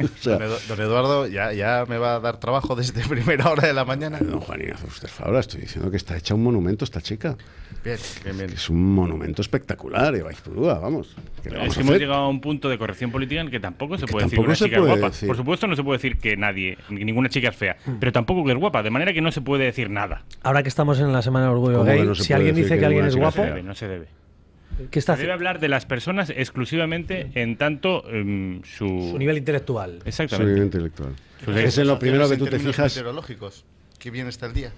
O sea, don, Edu don Eduardo, ¿ya, ya me va a dar trabajo desde primera hora de la mañana? Don Juan Ignacio Fuster Fabra, estoy diciendo que está hecha un monumento esta chica. Bien, bien, bien. Es un monumento espectacular, Iba Espurúa, vamos. ¿Qué le vamos es que a hacer? Hemos llegado a un punto de corrección política en que tampoco se que puede tampoco decir que una chica es guapa. Decir. Por supuesto no se puede decir que nadie, ninguna chica es fea, mm. pero tampoco que es guapa, de manera que no se puede decir nada. Ahora que estamos en la Semana del Orgullo Gay, no si alguien dice que, que alguien es guapo... No se debe, no se debe. ¿Qué está se debe hablar de las personas exclusivamente en tanto um, su... Su nivel intelectual. Exactamente. Su nivel intelectual. Sus es en lo primero que tú te fijas... Que bien está el día.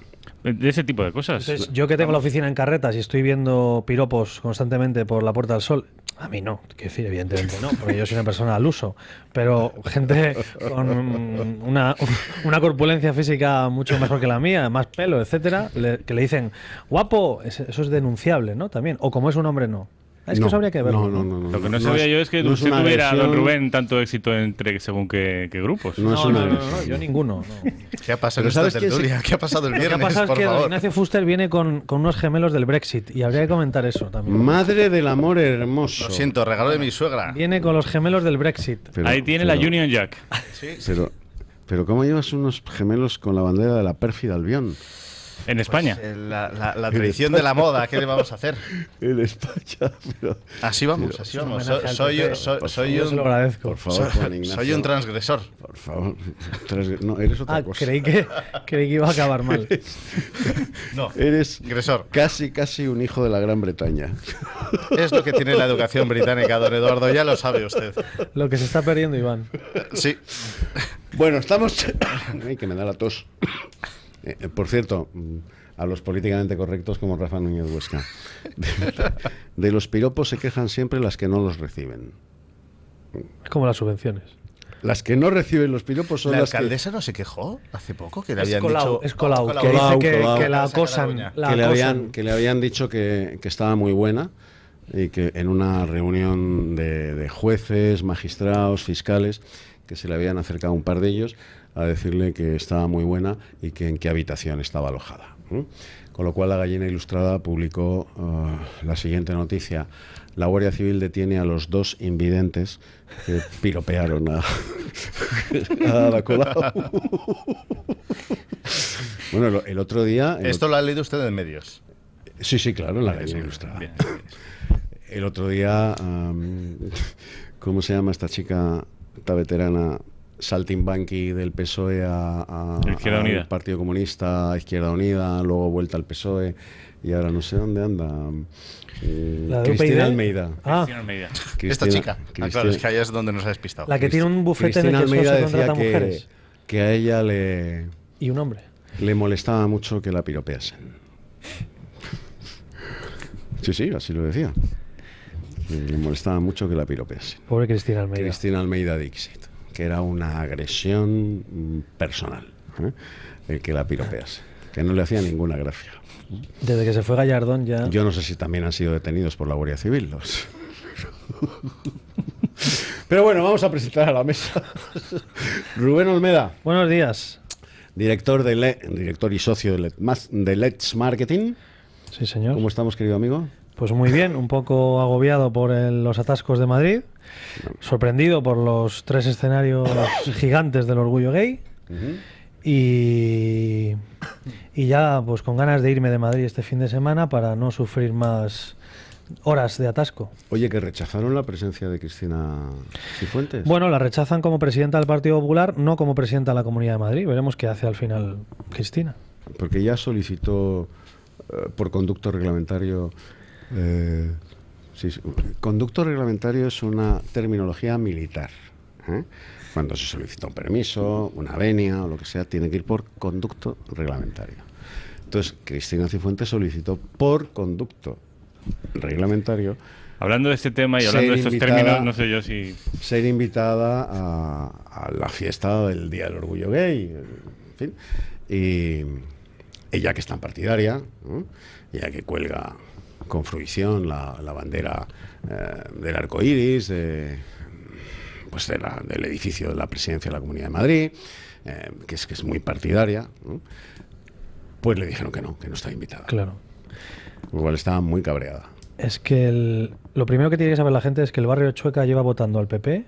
De ese tipo de cosas. Entonces, yo que tengo la oficina en carretas y estoy viendo piropos constantemente por la Puerta del Sol, a mí no, que decir, evidentemente no, porque yo soy una persona al uso, pero gente con una, una corpulencia física mucho mejor que la mía, más pelo, etcétera, le, que le dicen, guapo, eso es denunciable, ¿no? También, o como es un hombre, no. Es no, que eso habría que verlo. No, no, no, Lo que no, no sabía es, yo es que no usted es tuviera versión... Don Rubén tanto éxito entre según qué, qué grupos. No, no, es una no, no, no, no, yo ninguno. No. ¿Qué ha pasado en esta tertulia? ¿Qué ha pasado el viernes? Lo que ha pasado es que Ignacio Fuster viene con, con unos gemelos del Brexit y habría que comentar eso también. Madre del amor hermoso. Lo siento, regalo de mi suegra. Viene con los gemelos del Brexit. Pero, Ahí tiene pero, la Union Jack. Sí, sí. Pero, pero ¿cómo llevas unos gemelos con la bandera de la pérfida Albión? En España. Pues, eh, la, la, la tradición de la moda, ¿qué le vamos a hacer? En España, pero... Así vamos, pero, así vamos. So, soy yo, so, por soy favor, un... Lo agradezco. Por favor, so, Juan Ignacio. Soy un transgresor. Por favor. Transg... No, eres otra ah, cosa. Creí que, creí que iba a acabar mal. Eres... No, eres agresor. Casi, casi un hijo de la Gran Bretaña. Es lo que tiene la educación británica, don Eduardo, ya lo sabe usted. Lo que se está perdiendo, Iván. Sí. Bueno, estamos... Ay, que me da la tos. Eh, por cierto, a los políticamente correctos como Rafa Núñez Huesca. De, de los piropos se quejan siempre las que no los reciben. Es como las subvenciones. Las que no reciben los piropos son la las que... ¿La alcaldesa no se quejó hace poco? Que le habían dicho... Es Colau, que dice que la acosan. Que le habían dicho que, que estaba muy buena y que en una reunión de, de jueces, magistrados, fiscales, que se le habían acercado un par de ellos... a decirle que estaba muy buena y que en qué habitación estaba alojada. ¿Mm? Con lo cual la Gallina Ilustrada publicó uh, la siguiente noticia. La Guardia Civil detiene a los dos invidentes que piropearon a, a la Colau. Bueno, el otro día... El Esto lo ha leído usted en medios. Sí, sí, claro, la Gallina Ilustrada. Bien, bien. El otro día, um, ¿cómo se llama esta chica, esta veterana... saltimbanqui del P S O E a, a, Izquierda a Unida. Al Partido Comunista, a Izquierda Unida, luego vuelta al P S O E y ahora no sé dónde anda. Eh, la de Cristina U P y D. Almeida. Ah. Cristina Almeida. Cristina, Esta chica. Cristina, ah, claro, es que allá es donde nos ha despistado. La que Cristina, tiene un bufete Cristina en el que Almeida solo se contrata decía mujeres. Que, que a ella le... Y un hombre. Le molestaba mucho que la piropeasen. Sí, sí, así lo decía. Le molestaba mucho que la piropeasen. Pobre Cristina Almeida. Cristina Almeida Dixit. Que era una agresión personal, ¿eh? El que la piropease, que no le hacía ninguna gracia. Desde que se fue Gallardón ya... Yo no sé si también han sido detenidos por la Guardia Civil los... Pero bueno, vamos a presentar a la mesa. Rubén Olmeda. Buenos días. Director, de Le... Director y socio de Let's Marketing. Sí, señor. ¿Cómo estamos, querido amigo? Pues muy bien, un poco agobiado por el, los atascos de Madrid, sorprendido por los tres escenarios gigantes del orgullo gay uh-huh. y, y ya pues con ganas de irme de Madrid este fin de semana para no sufrir más horas de atasco. Oye, que rechazaron la presencia de Cristina Cifuentes. Bueno, la rechazan como presidenta del Partido Popular, no como presidenta de la Comunidad de Madrid. Veremos qué hace al final Cristina. Porque ya solicitó eh, por conducto reglamentario... Eh, sí, conducto reglamentario es una terminología militar. ¿eh? Cuando se solicita un permiso, una venia o lo que sea, tiene que ir por conducto reglamentario. Entonces, Cristina Cifuentes solicitó por conducto reglamentario. Hablando de este tema y hablando de estos invitada, términos, no sé yo si... Ser invitada a, a la fiesta del Día del Orgullo Gay, en fin. Y ella, que es tan partidaria, ¿no? Ella que cuelga con fruición la, la bandera eh, del arco iris, eh, pues de la, del edificio de la presidencia de la Comunidad de Madrid, eh, que es que es muy partidaria, ¿no? Pues le dijeron que no, que no estaba invitada. Claro. Igual estaba muy cabreada. Es que el, lo primero que tiene que saber la gente es que el barrio de Chueca lleva votando al P P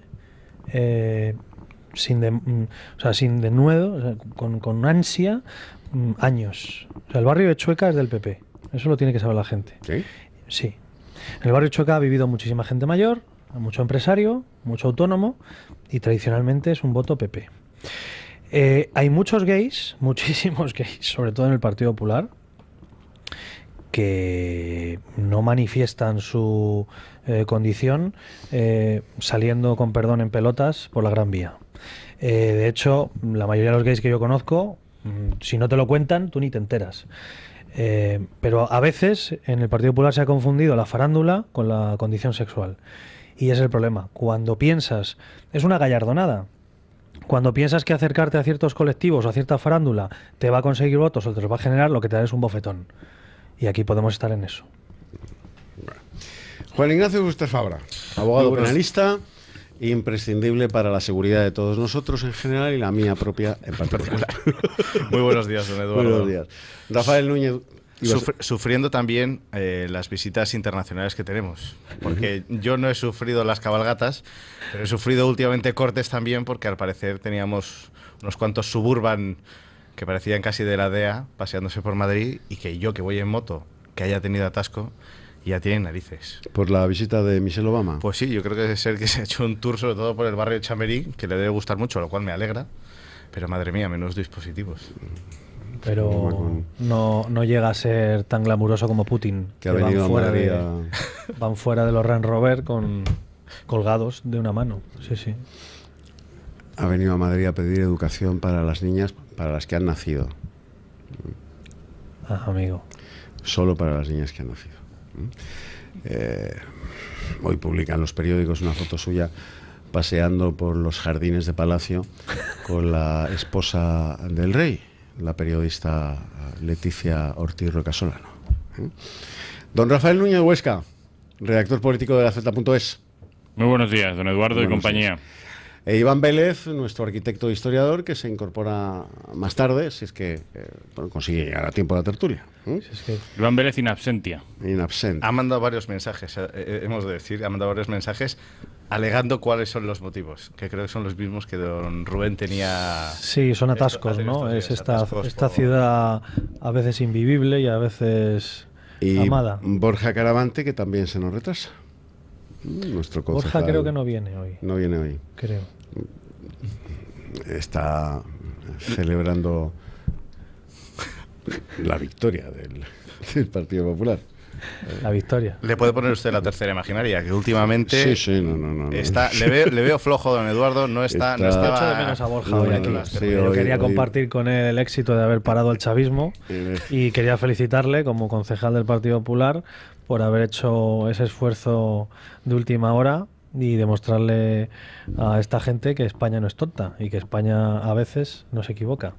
eh, sin, de, o sea, sin denuedo, o sea, con, con ansia, años. O sea, el barrio de Chueca es del P P. Eso lo tiene que saber la gente. ¿Sí? Sí. En el barrio Chueca ha vivido muchísima gente mayor, mucho empresario, mucho autónomo, y tradicionalmente es un voto P P. Eh, hay muchos gays, muchísimos gays, sobre todo en el Partido Popular, que no manifiestan su eh, condición eh, saliendo con perdón en pelotas por la Gran Vía. Eh, de hecho, la mayoría de los gays que yo conozco, si no te lo cuentan, tú ni te enteras. Eh, pero a veces en el Partido Popular se ha confundido la farándula con la condición sexual. Y ese es el problema. Cuando piensas, es una gallardonada, cuando piensas que acercarte a ciertos colectivos o a cierta farándula te va a conseguir votos o te los va a generar, lo que te da es un bofetón. Y aquí podemos estar en eso. Bueno. Juan Ignacio Bustos Fabra, abogado penalista, imprescindible para la seguridad de todos nosotros en general y la mía propia en particular. Muy buenos días, don Eduardo. Buenos días. Rafael Núñez. Sufri sufriendo también eh, las visitas internacionales que tenemos, porque yo no he sufrido las cabalgatas, pero he sufrido últimamente cortes también, porque al parecer teníamos unos cuantos Suburban que parecían casi de la D E A paseándose por Madrid, y que yo, que voy en moto, que haya tenido atasco, ya tienen narices. ¿Por la visita de Michelle Obama? Pues sí, yo creo que es el que se ha hecho un tour, sobre todo por el barrio de Chamberí, que le debe gustar mucho, lo cual me alegra, pero madre mía, menos dispositivos. Pero no, no llega a ser tan glamuroso como Putin, que, que ha van, fuera de, van fuera de los Range Rover con, colgados de una mano. Sí, sí. Ha venido a Madrid a pedir educación para las niñas, para las que han nacido. Ah, amigo. Solo para las niñas que han nacido. Eh, hoy publican los periódicos una foto suya paseando por los jardines de Palacio con la esposa del rey, la periodista Leticia Ortiz Rocasolano. ¿Eh? Don Rafael Núñez Huesca, redactor político de la Z punto es. Muy buenos días, don Eduardo buenos y compañía. Días. E Iván Vélez, nuestro arquitecto e historiador, que se incorpora más tarde, si es que eh, bueno, consigue llegar a tiempo de la tertulia. ¿Eh? Si es que... Iván Vélez in absentia. In absentia. Ha mandado varios mensajes, eh, hemos de decir, ha mandado varios mensajes alegando cuáles son los motivos, que creo que son los mismos que don Rubén tenía... Sí, son atascos, esto, ¿no? Es esta, atascos esta por... ciudad a veces invivible y a veces y amada. Borja Caravante, que también se nos retrasa. Nuestro Borja creo que no viene hoy. No viene hoy. Creo. Está celebrando la victoria del, del Partido Popular. La victoria. Le puede poner usted la tercera imaginaria, que últimamente... Sí, sí, no, no, no. Está, le, veo, le veo flojo, don Eduardo, no está... está no estaba... de menos a Borja no, hoy aquí. No, no, sí, yo hoy, quería hoy. compartir con él el éxito de haber parado el chavismo y quería felicitarle como concejal del Partido Popular por haber hecho ese esfuerzo de última hora y demostrarle a esta gente que España no es tonta y que España a veces no se equivoca.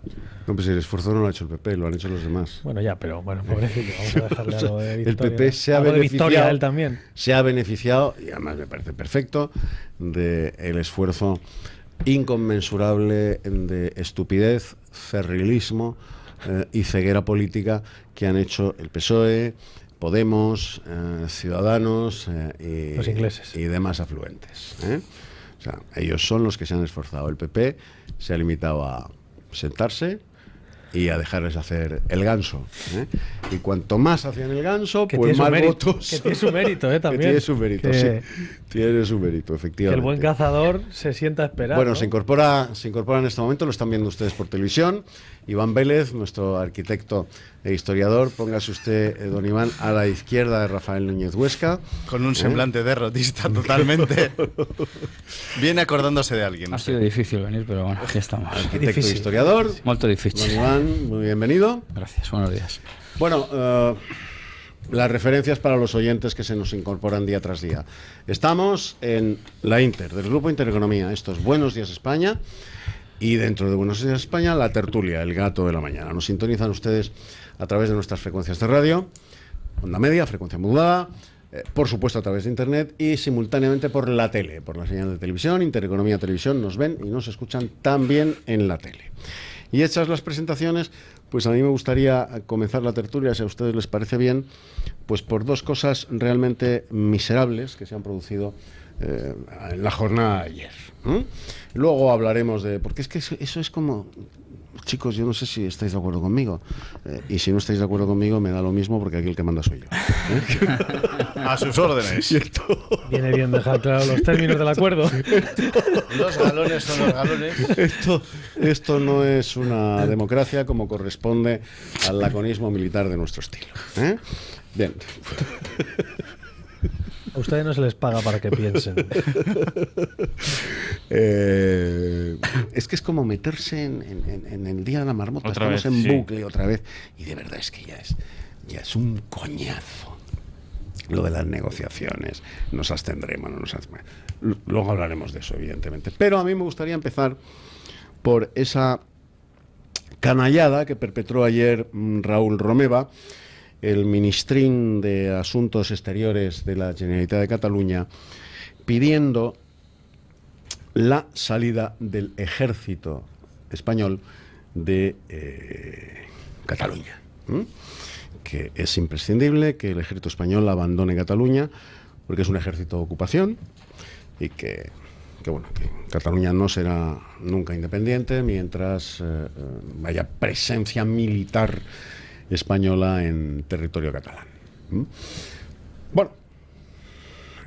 No, pues el esfuerzo no lo ha hecho el P P, lo han hecho los demás. Bueno, ya, pero bueno, pobrecito, vamos a dejarle algo de victoria. El P P se ha beneficiado, él también. Se ha beneficiado, y además me parece perfecto, del esfuerzo inconmensurable de estupidez, ferrilismo eh, y ceguera política que han hecho el P S O E, Podemos, eh, Ciudadanos eh, y, los ingleses y demás afluentes. ¿eh? O sea, ellos son los que se han esforzado. El P P se ha limitado a sentarse, y a dejarles hacer el ganso, ¿eh? Y cuanto más hacían el ganso, que pues más mérito, votos. Que tiene su mérito, ¿eh? También. Que tiene su mérito, que, sí. Tiene su mérito, efectivamente. Que el buen cazador se sienta a esperar. Bueno, ¿no? se, incorpora, se incorpora en este momento, lo están viendo ustedes por televisión. Iván Vélez, nuestro arquitecto e historiador. Póngase usted, eh, don Iván, a la izquierda de Rafael Núñez Huesca. Con un semblante ¿eh? derrotista totalmente. Viene acordándose de alguien. Ha sido difícil venir, pero bueno, aquí estamos. Arquitecto e historiador. Muy difícil. Don Iván, muy bienvenido. Gracias, buenos días. Bueno, uh, las referencias para los oyentes que se nos incorporan día tras día. Estamos en la Inter, del Grupo Intereconomía. Esto es Buenos Días España. Y dentro de Buenos Días España, la tertulia, el gato de la mañana. Nos sintonizan ustedes a través de nuestras frecuencias de radio, onda media, frecuencia modulada, eh, por supuesto a través de internet y simultáneamente por la tele, por la señal de televisión, Intereconomía Televisión, nos ven y nos escuchan también en la tele. Y hechas las presentaciones, pues a mí me gustaría comenzar la tertulia, si a ustedes les parece bien, pues por dos cosas realmente miserables que se han producido Eh, en la jornada de ayer. ¿Mm? Luego hablaremos de... Porque es que eso, eso es como... Chicos, yo no sé si estáis de acuerdo conmigo. Eh, y si no estáis de acuerdo conmigo, me da lo mismo porque aquí el que manda soy yo. ¿Eh? A sus órdenes. Viene bien dejar claro los términos del acuerdo. Los galones son los galones. Esto, esto no es una democracia como corresponde al laconismo militar de nuestro estilo. ¿Eh? Bien. A ustedes no se les paga para que piensen. eh, es que es como meterse en, en, en el día de la marmota. Otra Estamos vez, en sí. bucle otra vez. Y de verdad es que ya es, ya es un coñazo. Lo de las negociaciones, nos abstendremos, no nos abstendremos. Luego hablaremos de eso, evidentemente. Pero a mí me gustaría empezar por esa canallada que perpetró ayer Raül Romeva, el ministrín de Asuntos Exteriores de la Generalitat de Cataluña, pidiendo la salida del ejército español de eh, Cataluña. ¿Mm? Que es imprescindible que el ejército español abandone Cataluña, porque es un ejército de ocupación y que, que, bueno, que Cataluña no será nunca independiente mientras eh, haya presencia militar española en territorio catalán. ¿Mm? Bueno,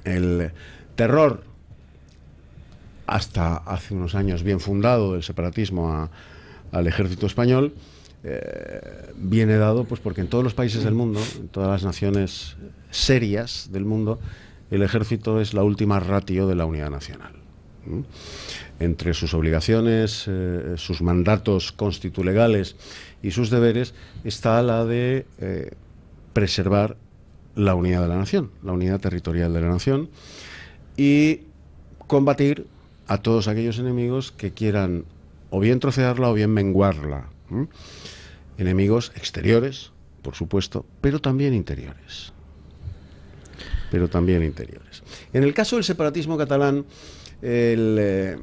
el terror, hasta hace unos años bien fundado, del separatismo a, al ejército español, eh, viene dado pues porque en todos los países del mundo, en todas las naciones serias del mundo, el ejército es la última ratio de la unidad nacional. ¿Mm? Entre sus obligaciones, eh, sus mandatos constitucionales y sus deberes está la de eh, preservar la unidad de la nación, la unidad territorial de la nación, y combatir a todos aquellos enemigos que quieran o bien trocearla o bien menguarla. ¿Mm? Enemigos exteriores, por supuesto, pero también interiores. Pero también interiores. En el caso del separatismo catalán, el eh,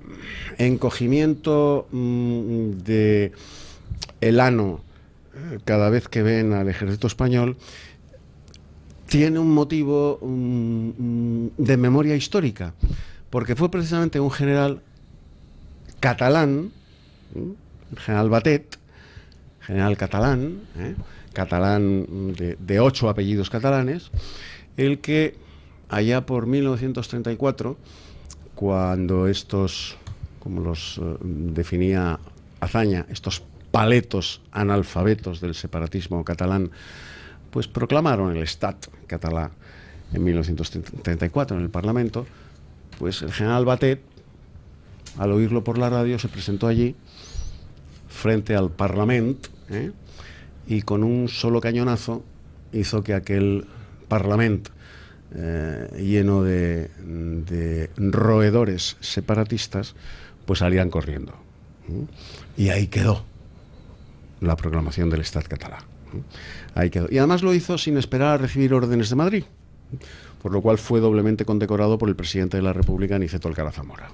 encogimiento mm, de el ano cada vez que ven al ejército español tiene un motivo mm, de memoria histórica, porque fue precisamente un general catalán, ¿eh? el general Batet, general catalán, ¿eh? catalán de, de ocho apellidos catalanes, el que allá por mil novecientos treinta y cuatro, cuando estos, como los eh, definía Azaña, estos paletos analfabetos del separatismo catalán, pues proclamaron el Estat catalán en mil novecientos treinta y cuatro en el Parlamento, pues el general Batet, al oírlo por la radio, se presentó allí frente al Parlamento, ¿eh? y con un solo cañonazo hizo que aquel Parlamento eh, lleno de, de roedores separatistas pues salían corriendo, ¿eh? y ahí quedó la proclamación del Estat catalán. Ahí quedó. Y además lo hizo sin esperar a recibir órdenes de Madrid, por lo cual fue doblemente condecorado por el presidente de la República, Aniceto Alcalá Zamora.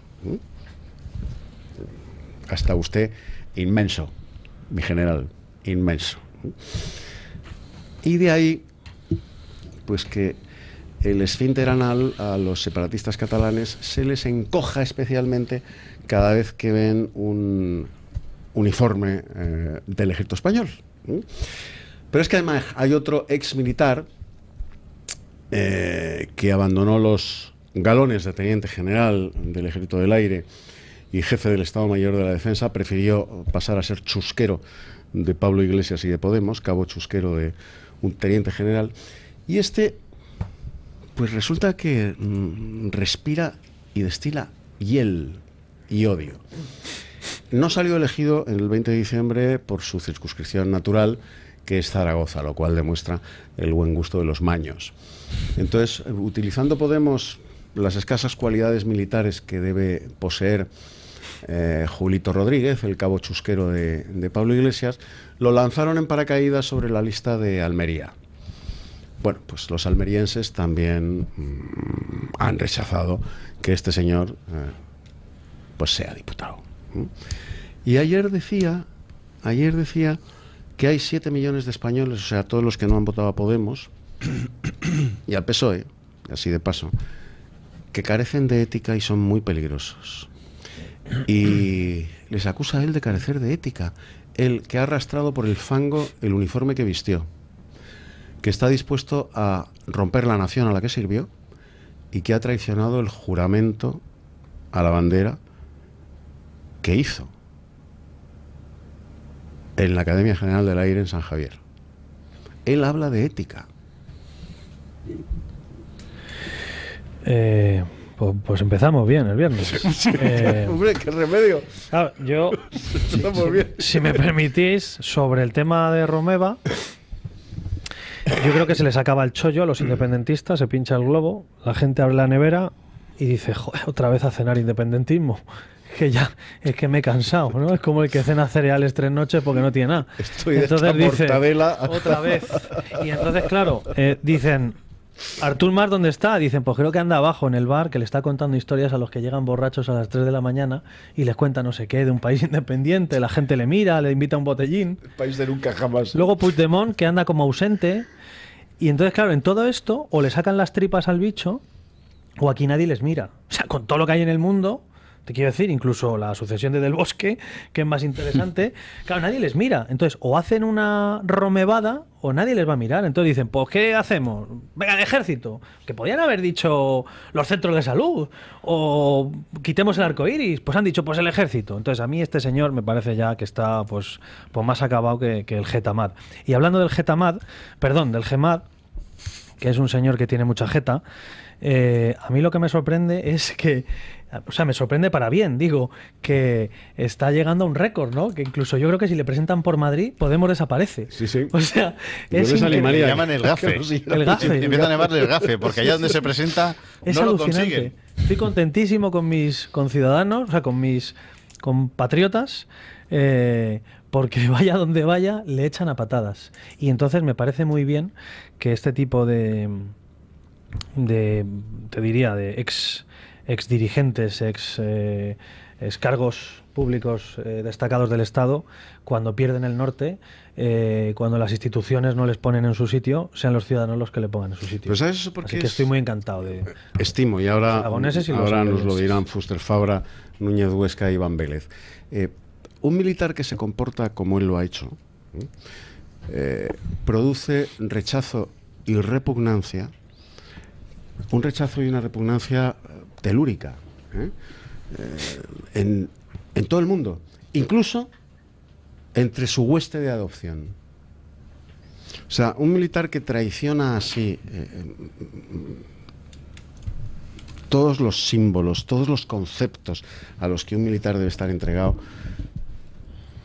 Hasta usted, inmenso, mi general, inmenso. Y de ahí, pues que el esfínter anal a los separatistas catalanes se les encoja especialmente cada vez que ven un uniforme eh, del ejército español. ¿Mm? Pero es que además hay otro ex militar eh, que abandonó los galones de teniente general del Ejército del Aire y jefe del Estado Mayor de la Defensa, prefirió pasar a ser chusquero de Pablo Iglesias y de Podemos, cabo chusquero de un teniente general, y este pues resulta que mm, respira y destila hiel y odio. No salió elegido en el veinte de diciembre por su circunscripción natural, que es Zaragoza, lo cual demuestra el buen gusto de los maños. Entonces, utilizando Podemos las escasas cualidades militares que debe poseer eh, Julito Rodríguez, el cabo chusquero de, de Pablo Iglesias, lo lanzaron en paracaídas sobre la lista de Almería. Bueno, pues los almerienses también mmm, han rechazado que este señor eh, pues sea diputado. ¿Mm? Y ayer decía, ayer decía que hay siete millones de españoles, o sea, todos los que no han votado a Podemos y al P S O E, así de paso, que carecen de ética y son muy peligrosos. Y les acusa a él de carecer de ética, el que ha arrastrado por el fango el uniforme que vistió, que está dispuesto a romper la nación a la que sirvió y que ha traicionado el juramento a la bandera que hizo en la Academia General del Aire en San Javier. Él habla de ética. Eh, pues, pues empezamos bien el viernes. eh, Hombre, qué remedio. Claro, yo, si, si me permitís, sobre el tema de Romeva, yo creo que se les acaba el chollo a los independentistas, se pincha el globo, la gente abre la nevera y dice, joder, otra vez a cenar independentismo. Que ya, es que me he cansado, ¿no? Es como el que cena cereales tres noches porque no tiene nada. Estoy entonces hecha dice, mortadela. Otra vez. Y entonces, claro, eh, dicen, Artur Mas, ¿dónde está? Dicen, pues creo que anda abajo en el bar, que le está contando historias a los que llegan borrachos a las tres de la mañana y les cuenta no sé qué de un país independiente. La gente le mira, le invita a un botellín. El país de nunca jamás. Luego Puigdemont, que anda como ausente. Y entonces, claro, en todo esto, o le sacan las tripas al bicho o aquí nadie les mira. O sea, con todo lo que hay en el mundo... Te quiero decir, incluso la sucesión de Del Bosque, que es más interesante, claro, nadie les mira. Entonces, o hacen una romevada o nadie les va a mirar. Entonces dicen, pues, ¿qué hacemos? Venga, el ejército. Que podían haber dicho los centros de salud o quitemos el arco iris. Pues han dicho, pues, el ejército. Entonces, a mí este señor me parece ya que está pues, pues más acabado que, que el Getamad. Y hablando del Getamad, perdón, del Gemad, que es un señor que tiene mucha jeta, eh, a mí lo que me sorprende es que, o sea, me sorprende para bien, digo, que está llegando a un récord, ¿no? Que incluso yo creo que si le presentan por Madrid, Podemos desaparece. Sí, sí. O sea, es le llaman el gafe. El gafe. Empiezan a llamarle el gafe, porque allá donde se presenta es no alucinante. Lo consiguen. Estoy contentísimo con mis conciudadanos, o sea, con mis compatriotas, eh, porque vaya donde vaya, le echan a patadas. Y entonces me parece muy bien que este tipo de, de te diría, de ex, ex dirigentes, ex, eh, ex cargos públicos eh, destacados del Estado, cuando pierden el norte, eh, cuando las instituciones no les ponen en su sitio, sean los ciudadanos los que le pongan en su sitio. Pues eso porque Así que es... estoy muy encantado de... Estimo, y ahora, y ahora nos lo dirán Fuster Fabra, Núñez Huesca y Iván Vélez. Eh, Un militar que se comporta como él lo ha hecho, eh, produce rechazo y repugnancia, un rechazo y una repugnancia telúrica, ¿eh? Eh, en, en todo el mundo, incluso entre su hueste de adopción. O sea, un militar que traiciona así eh, todos los símbolos, todos los conceptos a los que un militar debe estar entregado,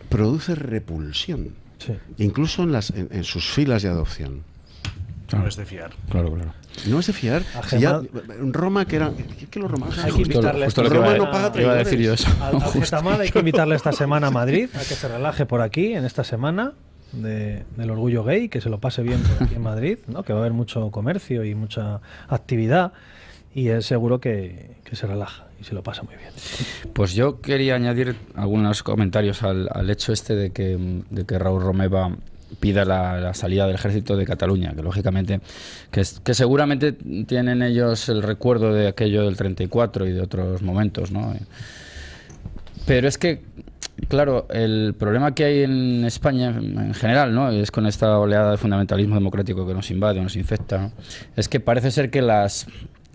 produce repulsión, sí. Incluso en, las, en, en sus filas de adopción. No es de fiar. Claro, claro. No es de fiar. Si ya, Roma, que era... ¿Qué los romanos? Hay que invitarle. Justo, justo Roma no paga traidores. Iba a decir yo eso. Al, al Getamad hay que invitarle esta semana a Madrid, a que se relaje por aquí, en esta semana de, del orgullo gay, que se lo pase bien por aquí en Madrid, ¿no? Que va a haber mucho comercio y mucha actividad, y él seguro que, que se relaja y se lo pasa muy bien. Pues yo quería añadir algunos comentarios al, al hecho este de que, de que Raül Romeva pida la, la salida del ejército de Cataluña, que lógicamente, que, que seguramente tienen ellos el recuerdo de aquello del treinta y cuatro y de otros momentos, ¿no? Pero es que Claro, el problema que hay en España en general, ¿no?, es con esta oleada de fundamentalismo democrático que nos invade, nos infecta, ¿no?, es que parece ser que las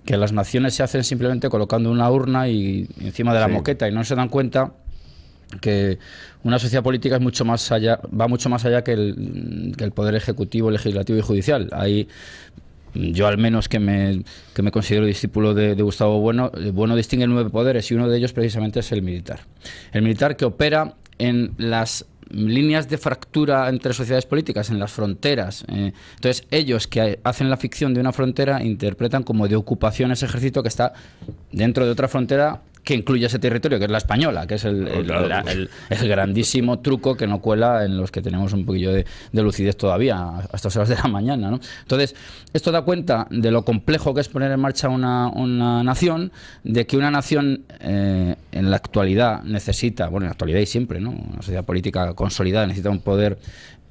que las naciones se hacen simplemente colocando una urna y encima de la sí. moqueta, y no se dan cuenta que una sociedad política es mucho más allá, va mucho más allá que el, que el poder ejecutivo, legislativo y judicial. Hay, yo al menos que me, que me considero discípulo de, de Gustavo Bueno, Bueno distingue nueve poderes, y uno de ellos precisamente es el militar. El militar que opera en las líneas de fractura entre sociedades políticas, en las fronteras. Eh, entonces ellos, que hacen la ficción de una frontera, interpretan como de ocupación ese ejército que está dentro de otra frontera que incluye ese territorio, que es la española, que es el, el, el, el, el grandísimo truco que no cuela en los que tenemos un poquillo de, de lucidez todavía, a estas horas de la mañana, ¿no? Entonces, esto da cuenta de lo complejo que es poner en marcha una, una nación, de que una nación eh, en la actualidad necesita, bueno, en la actualidad y siempre, ¿no?, una sociedad política consolidada necesita un poder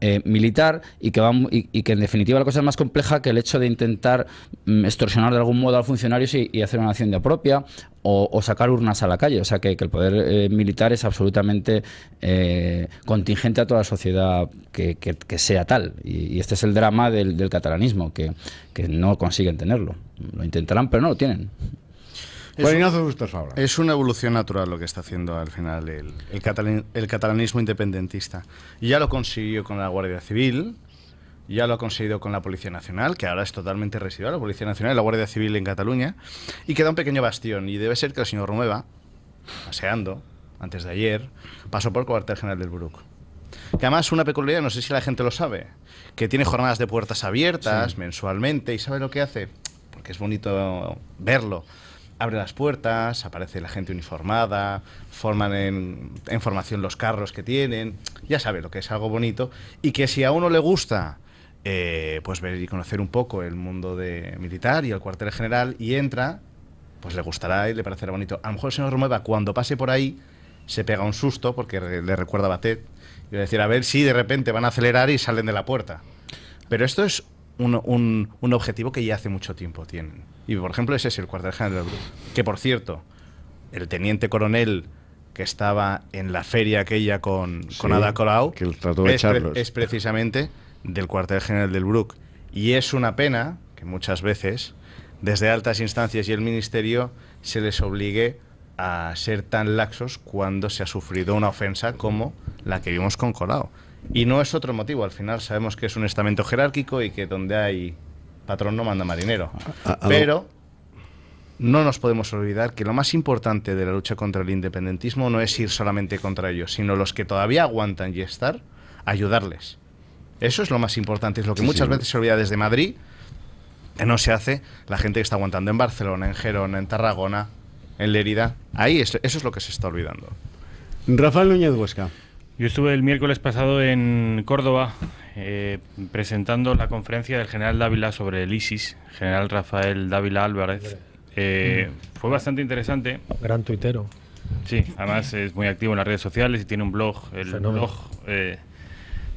Eh, militar, y que, va, y, y que en definitiva la cosa es más compleja que el hecho de intentar mm, extorsionar de algún modo al funcionario y, y hacer una hacienda propia o, o sacar urnas a la calle. O sea que, que el poder eh, militar es absolutamente eh, contingente a toda sociedad que, que, que sea tal, y, y este es el drama del, del catalanismo, que, que no consiguen tenerlo. Lo intentarán pero no lo tienen. Es, un, es una evolución natural lo que está haciendo al final el, el, catalan, el catalanismo independentista. Ya lo consiguió con la Guardia Civil, ya lo ha conseguido con la Policía Nacional, que ahora es totalmente residual, la Policía Nacional y la Guardia Civil en Cataluña, y queda un pequeño bastión, y debe ser que el señor Romeva, paseando, antes de ayer, pasó por el cuartel general del Bruc. Que además una peculiaridad, no sé si la gente lo sabe, que tiene jornadas de puertas abiertas sí. mensualmente, y ¿sabe lo que hace? Porque es bonito verlo. Abre las puertas, aparece la gente uniformada, forman en, en formación los carros que tienen, ya sabe lo que es algo bonito, y que si a uno le gusta eh, pues ver y conocer un poco el mundo de militar y el cuartel general y entra, pues le gustará y le parecerá bonito. A lo mejor el señor Romeva, cuando pase por ahí, se pega un susto porque le recuerda a Batet, y va a decir, a ver si de repente van a acelerar y salen de la puerta. Pero esto es Un, un, un objetivo que ya hace mucho tiempo tienen. Y por ejemplo ese es el cuartel general, que por cierto, el teniente coronel que estaba en la feria aquella con, sí, con Ada Colau, que trató de es, es precisamente del cuartel general del Bruc. Y es una pena que muchas veces desde altas instancias y el ministerio se les obligue a ser tan laxos cuando se ha sufrido una ofensa como la que vimos con Colau. Y no es otro motivo, al final sabemos que es un estamento jerárquico y que donde hay patrón no manda marinero. Pero no nos podemos olvidar que lo más importante de la lucha contra el independentismo no es ir solamente contra ellos, sino los que todavía aguantan y estar, ayudarles. Eso es lo más importante, es lo que muchas veces se olvida desde Madrid, que no se hace, la gente que está aguantando en Barcelona, en Gerona, en Tarragona, en Lérida. Ahí eso es lo que se está olvidando. Rafael Núñez Huesca. Yo estuve el miércoles pasado en Córdoba eh, presentando la conferencia del general Dávila sobre el ISIS, general Rafael Dávila Álvarez. Eh, fue bastante interesante. Gran tuitero. Sí, además es muy activo en las redes sociales y tiene un blog, el Fenómeno. blog eh,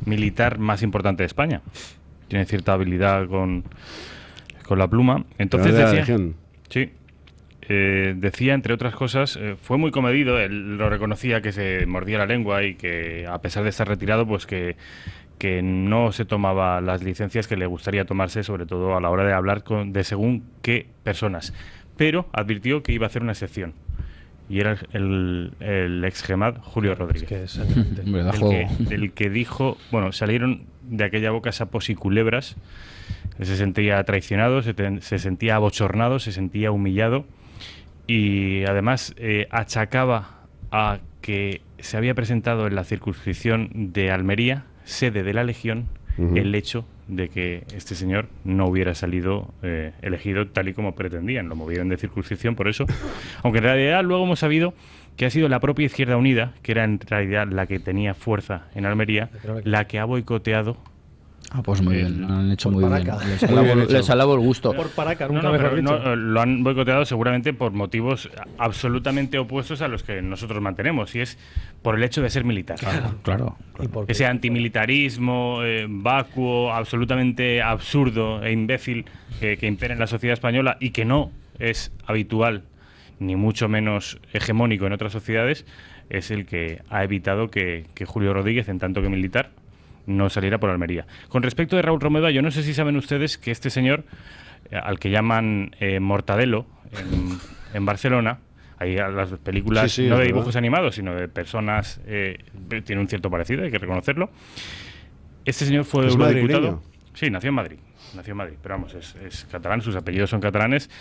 militar más importante de España. Tiene cierta habilidad con, con la pluma. Entonces la decía... Sí. Eh, decía, entre otras cosas, eh, fue muy comedido, él lo reconocía, que se mordía la lengua y que a pesar de estar retirado, pues que, que no se tomaba las licencias que le gustaría tomarse, sobre todo a la hora de hablar con, de según qué personas. Pero advirtió que iba a hacer una excepción, y era el, el, el ex G E M A D Julio Rodríguez. Es que es el, que, el que dijo, bueno, salieron de aquella boca sapos y culebras, se sentía traicionado, se, ten, se sentía abochornado, se sentía humillado. Y además eh, achacaba a que se había presentado en la circunscripción de Almería, sede de la Legión, uh-huh. el hecho de que este señor no hubiera salido eh, elegido tal y como pretendían. Lo movieron de circunscripción por eso. Aunque en realidad luego hemos sabido que ha sido la propia Izquierda Unida, que era en realidad la que tenía fuerza en Almería, la que ha boicoteado. Ah, pues muy bien, lo han hecho muy bien. Les alabo, les alabo el gusto. Por Paraca, nunca no, no, mejor dicho. No, lo han boicoteado seguramente por motivos absolutamente opuestos a los que nosotros mantenemos, y es por el hecho de ser militar. Claro, claro. claro. Ese antimilitarismo eh, vacuo, absolutamente absurdo e imbécil eh, que impera en la sociedad española y que no es habitual ni mucho menos hegemónico en otras sociedades, es el que ha evitado que, que Julio Rodríguez, en tanto que militar, no saliera por Almería. Con respecto de Raúl Romeva, yo no sé si saben ustedes que este señor, al que llaman eh, Mortadelo, en, en Barcelona, hay las películas, sí, sí, no de dibujos ¿verdad? animados, sino de personas, eh, tiene un cierto parecido, hay que reconocerlo. Este señor fue eurodiputado. Sí, nació en Madrid, nació en Madrid, pero vamos, es, es catalán, sus apellidos son catalanes,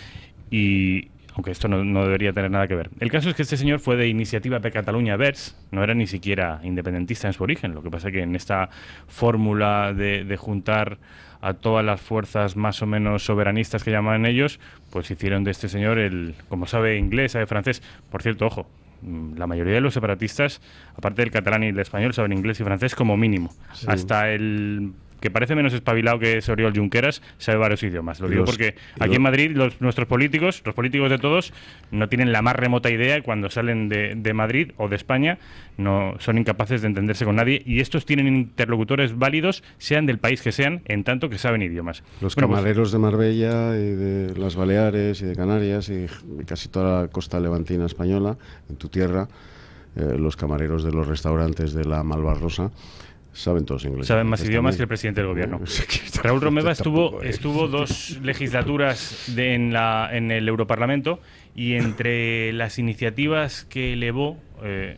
y aunque esto no, no debería tener nada que ver. El caso es que este señor fue de Iniciativa per Catalunya Verds, no era ni siquiera independentista en su origen, lo que pasa es que en esta fórmula de, de juntar a todas las fuerzas más o menos soberanistas que llamaban ellos, pues hicieron de este señor el, como sabe inglés, sabe francés, por cierto, ojo, la mayoría de los separatistas, aparte del catalán y el español, saben inglés y francés como mínimo, sí. Hasta el... que parece menos espabilado que es Oriol Junqueras, sabe varios idiomas. Lo digo los, porque aquí los... en Madrid los, nuestros políticos, los políticos de todos, no tienen la más remota idea, cuando salen de, de Madrid o de España, no son incapaces de entenderse con nadie, y estos tienen interlocutores válidos, sean del país que sean, en tanto que saben idiomas. Los bueno, camareros pues, de Marbella y de las Baleares y de Canarias y casi toda la costa levantina española, en tu tierra, eh, los camareros de los restaurantes de la Malvarrosa, saben todos inglés. Saben más idiomas también que el presidente del gobierno. Raúl Romeva estuvo estuvo dos legislaturas de, en, la, en el Europarlamento, y entre las iniciativas que elevó, eh,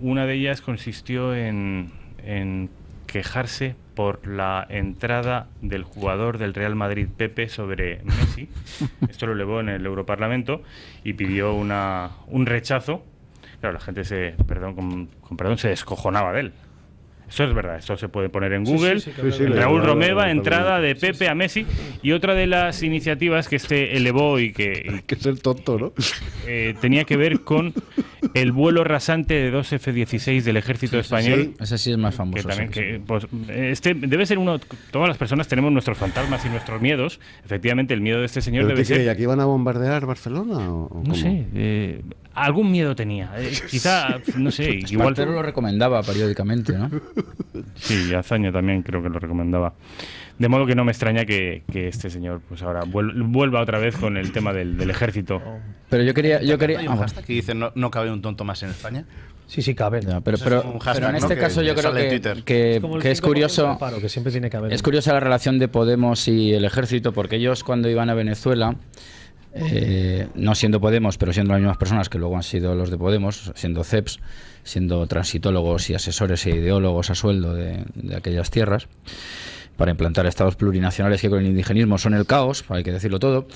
una de ellas consistió en, en quejarse por la entrada del jugador del Real Madrid, Pepe, sobre Messi. Esto lo elevó en el Europarlamento y pidió una, un rechazo. Claro, la gente se, perdón, con, con perdón, se descojonaba de él. Eso es verdad, eso se puede poner en Google. Sí, sí, sí, sí, Raúl sí, Romeva, sí, entrada de Pepe sí, sí. a Messi. Y otra de las iniciativas que este elevó y que... Hay que ser tonto, ¿no? Eh, tenía que ver con el vuelo rasante de dos F dieciséis del ejército sí, español. Sí, ese sí es más famoso. Que también, sí, que, pues, este debe ser uno... Todas las personas tenemos nuestros fantasmas y nuestros miedos. Efectivamente, el miedo de este señor debe ser... ¿Y aquí van a bombardear Barcelona? O, o no sé, eh, algún miedo tenía. Eh, quizá, no sé, igual... Espartero lo recomendaba periódicamente, ¿no? Sí, y Azaña también creo que lo recomendaba. De modo que no me extraña que, que este señor pues ahora vuelva otra vez con el tema del, del ejército. Pero yo quería... Yo quería ¿Hay un hashtag que dice no, no cabe un tonto más en España? Sí, sí cabe. No, pero, pero, es hashtag, pero en este ¿no? caso que yo creo que, que, es, que es curioso paro, que siempre tiene que haber. Es curiosa la relación de Podemos y el ejército, porque ellos cuando iban a Venezuela... Eh, no siendo Podemos, pero siendo las mismas personas que luego han sido los de Podemos, siendo C E Ps, siendo transitólogos y asesores e ideólogos a sueldo de, de aquellas tierras, para implantar estados plurinacionales que con el indigenismo son el caos, hay que decirlo todo,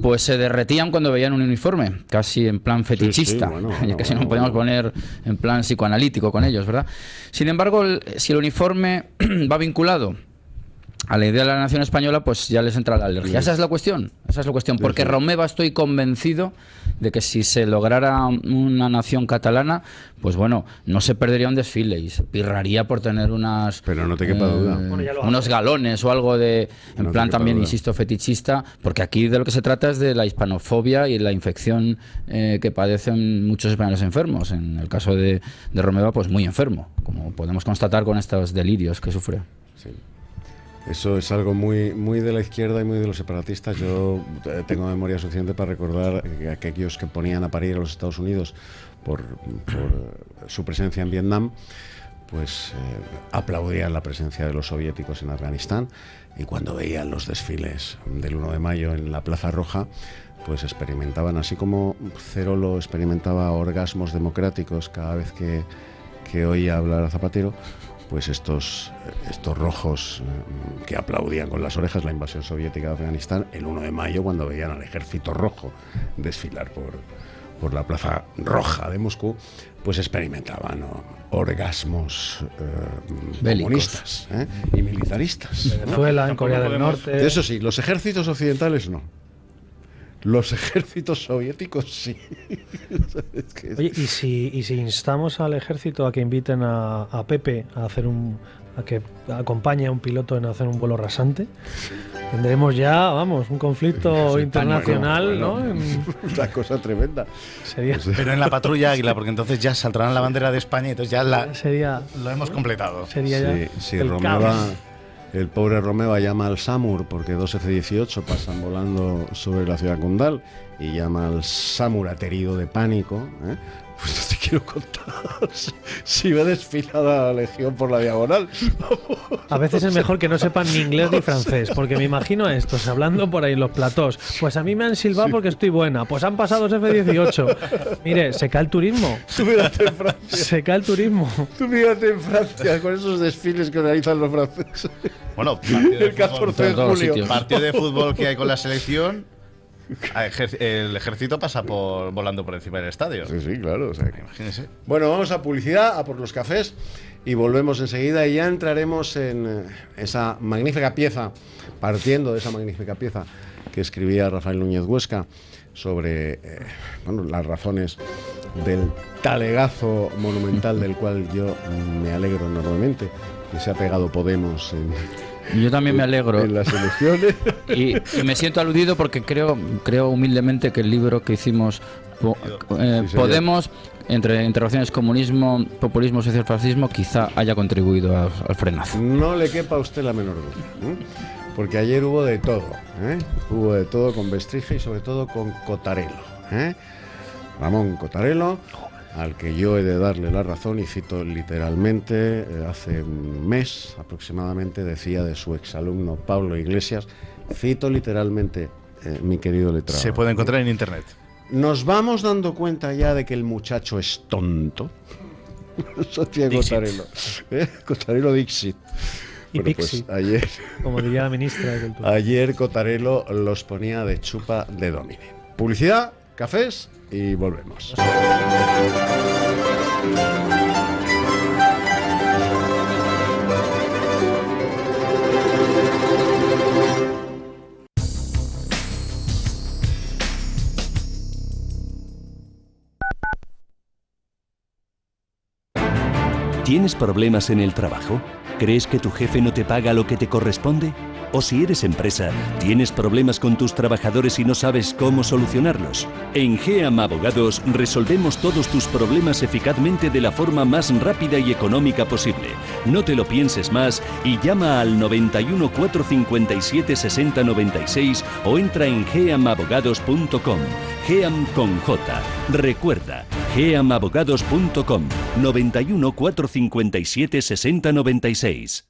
pues se derretían cuando veían un uniforme, casi en plan fetichista, sí, sí, bueno, bueno, casi bueno, no podíamos bueno. poner en plan psicoanalítico con ellos, ¿verdad? Sin embargo, el, si el uniforme va vinculado a la idea de la nación española, pues ya les entra la alergia. Sí. Esa es la cuestión, esa es la cuestión, porque sí, sí. Romeva estoy convencido de que si se lograra una nación catalana, pues bueno, no se perdería un desfile y se pirraría por tener unas... Pero no te quepa eh, duda. Bueno, unos galones o algo de... En no plan también, duda. insisto, fetichista, porque aquí de lo que se trata es de la hispanofobia y la infección eh, que padecen muchos españoles enfermos. En el caso de, de Romeva, pues muy enfermo, como podemos constatar con estos delirios que sufre. Sí. Eso es algo muy, muy de la izquierda y muy de los separatistas. Yo eh, tengo memoria suficiente para recordar que aquellos que ponían a parir a los Estados Unidos por, por su presencia en Vietnam, pues eh, aplaudían la presencia de los soviéticos en Afganistán, y cuando veían los desfiles del uno de mayo en la Plaza Roja, pues experimentaban, así como Cerolo experimentaba orgasmos democráticos cada vez que, que oía hablar a Zapatero, pues estos, estos rojos que aplaudían con las orejas la invasión soviética de Afganistán el uno de mayo, cuando veían al ejército rojo desfilar por, por la Plaza Roja de Moscú, pues experimentaban orgasmos eh, comunistas ¿eh? y militaristas. Venezuela, en Corea del Norte... Eso sí, los ejércitos occidentales no. Los ejércitos soviéticos sí. Es que... Oye, ¿y si, y si instamos al ejército a que inviten a, a Pepe a hacer un, a que acompañe a un piloto en hacer un vuelo rasante? Tendremos ya, vamos, un conflicto sí, internacional, bueno, bueno, ¿no? En... Una cosa tremenda. Sería... Pero en la patrulla Águila, porque entonces ya saltarán la bandera de España y entonces ya la, sería, lo hemos completado. Sería ya sí, sí, el Romeva... El pobre Romeva llama al SAMUR porque dos efe dieciocho pasan volando sobre la ciudad condal y llama al SAMUR aterido de pánico, ¿eh? Pues no te quiero contar si ve desfilada la legión por la diagonal. Vamos, a veces no es mejor que no sepan ni inglés no ni francés, sea. Porque me imagino a estos hablando por ahí en los platós. Pues a mí me han silbado sí. porque estoy buena. Pues han pasado los efe dieciocho. Mire, se cae el turismo. Tú mírate en Francia. Se cae el turismo. Tú mírate en Francia con esos desfiles que organizan los franceses. Bueno, el catorce de julio. Partido de fútbol que hay con la selección. El ejército pasa por volando por encima del estadio. Sí, sí, claro. O sea que... Imagínese. Bueno, vamos a publicidad, a por los cafés y volvemos enseguida y ya entraremos en esa magnífica pieza, partiendo de esa magnífica pieza que escribía Rafael Núñez Huesca sobre eh, bueno, las razones del talegazo monumental del cual yo me alegro enormemente, que se ha pegado Podemos en... Yo también me alegro. En las elecciones. Y, y me siento aludido porque creo, creo humildemente que el libro que hicimos po, eh, sí, Podemos, entre interrogaciones comunismo, populismo, socialfascismo, quizá haya contribuido a, al frenazo. No le quepa a usted la menor duda, ¿eh? Porque ayer hubo de todo, ¿eh? Hubo de todo con Bestrige y sobre todo con Cotarelo, ¿eh? Ramón Cotarelo, al que yo he de darle la razón y cito literalmente, hace un mes aproximadamente decía de su exalumno Pablo Iglesias, cito literalmente, eh, mi querido letrado. Se puede encontrar en internet. Nos vamos dando cuenta ya de que el muchacho es tonto. Eso tiene Cotarelo. ¿Eh? Cotarelo Dixit. Y bueno, Pixi, pues ayer, como diría la ministra de Cultura. Ayer Cotarelo los ponía de chupa de Domine. Publicidad, cafés y volvemos. ¿Tienes problemas en el trabajo? ¿Crees que tu jefe no te paga lo que te corresponde? O si eres empresa, tienes problemas con tus trabajadores y no sabes cómo solucionarlos. En G E A M Abogados resolvemos todos tus problemas eficazmente de la forma más rápida y económica posible. No te lo pienses más y llama al noventa y uno, cuatrocientos cincuenta y siete, sesenta noventa y seis o entra en geam abogados punto com. G E A M con J. Recuerda, geam abogados punto com, noventa y uno, cuatrocientos cincuenta y siete, sesenta noventa y seis.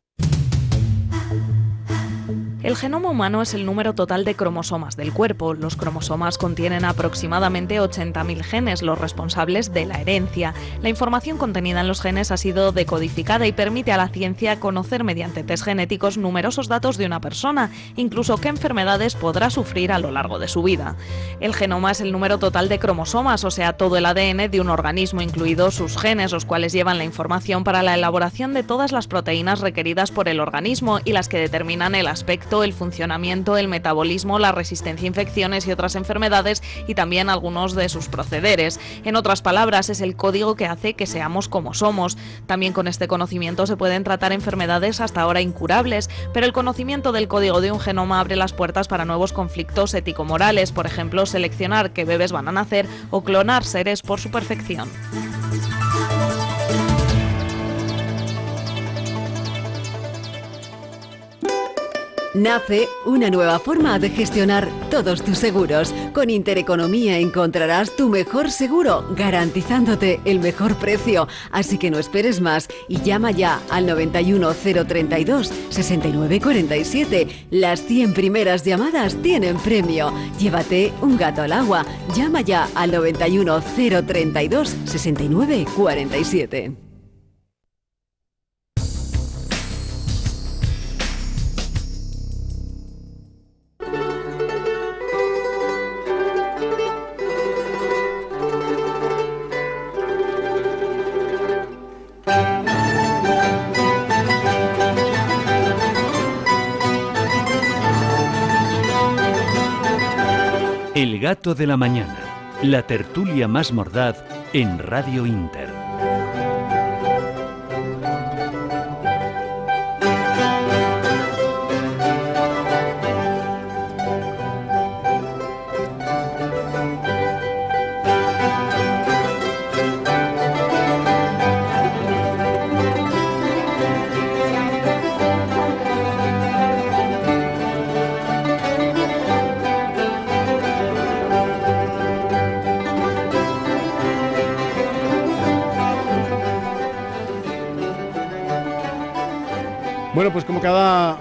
El genoma humano es el número total de cromosomas del cuerpo. Los cromosomas contienen aproximadamente ochenta mil genes, los responsables de la herencia. La información contenida en los genes ha sido decodificada y permite a la ciencia conocer mediante test genéticos numerosos datos de una persona, incluso qué enfermedades podrá sufrir a lo largo de su vida. El genoma es el número total de cromosomas, o sea, todo el A D N de un organismo, incluidos sus genes, los cuales llevan la información para la elaboración de todas las proteínas requeridas por el organismo y las que determinan el aspecto, el funcionamiento, el metabolismo, la resistencia a infecciones y otras enfermedades y también algunos de sus procederes. En otras palabras, es el código que hace que seamos como somos. También con este conocimiento se pueden tratar enfermedades hasta ahora incurables, pero el conocimiento del código de un genoma abre las puertas para nuevos conflictos ético-morales, por ejemplo, seleccionar qué bebés van a nacer o clonar seres por su perfección. Nace una nueva forma de gestionar todos tus seguros. Con Intereconomía encontrarás tu mejor seguro, garantizándote el mejor precio. Así que no esperes más y llama ya al noventa y uno, cero treinta y dos, sesenta y nueve, cuarenta y siete. Las cien primeras llamadas tienen premio. Llévate un gato al agua. Llama ya al noventa y uno, cero treinta y dos, sesenta y nueve, cuarenta y siete. El Gato de la Mañana, la tertulia más mordaz en Radio Inter. Bueno, pues como cada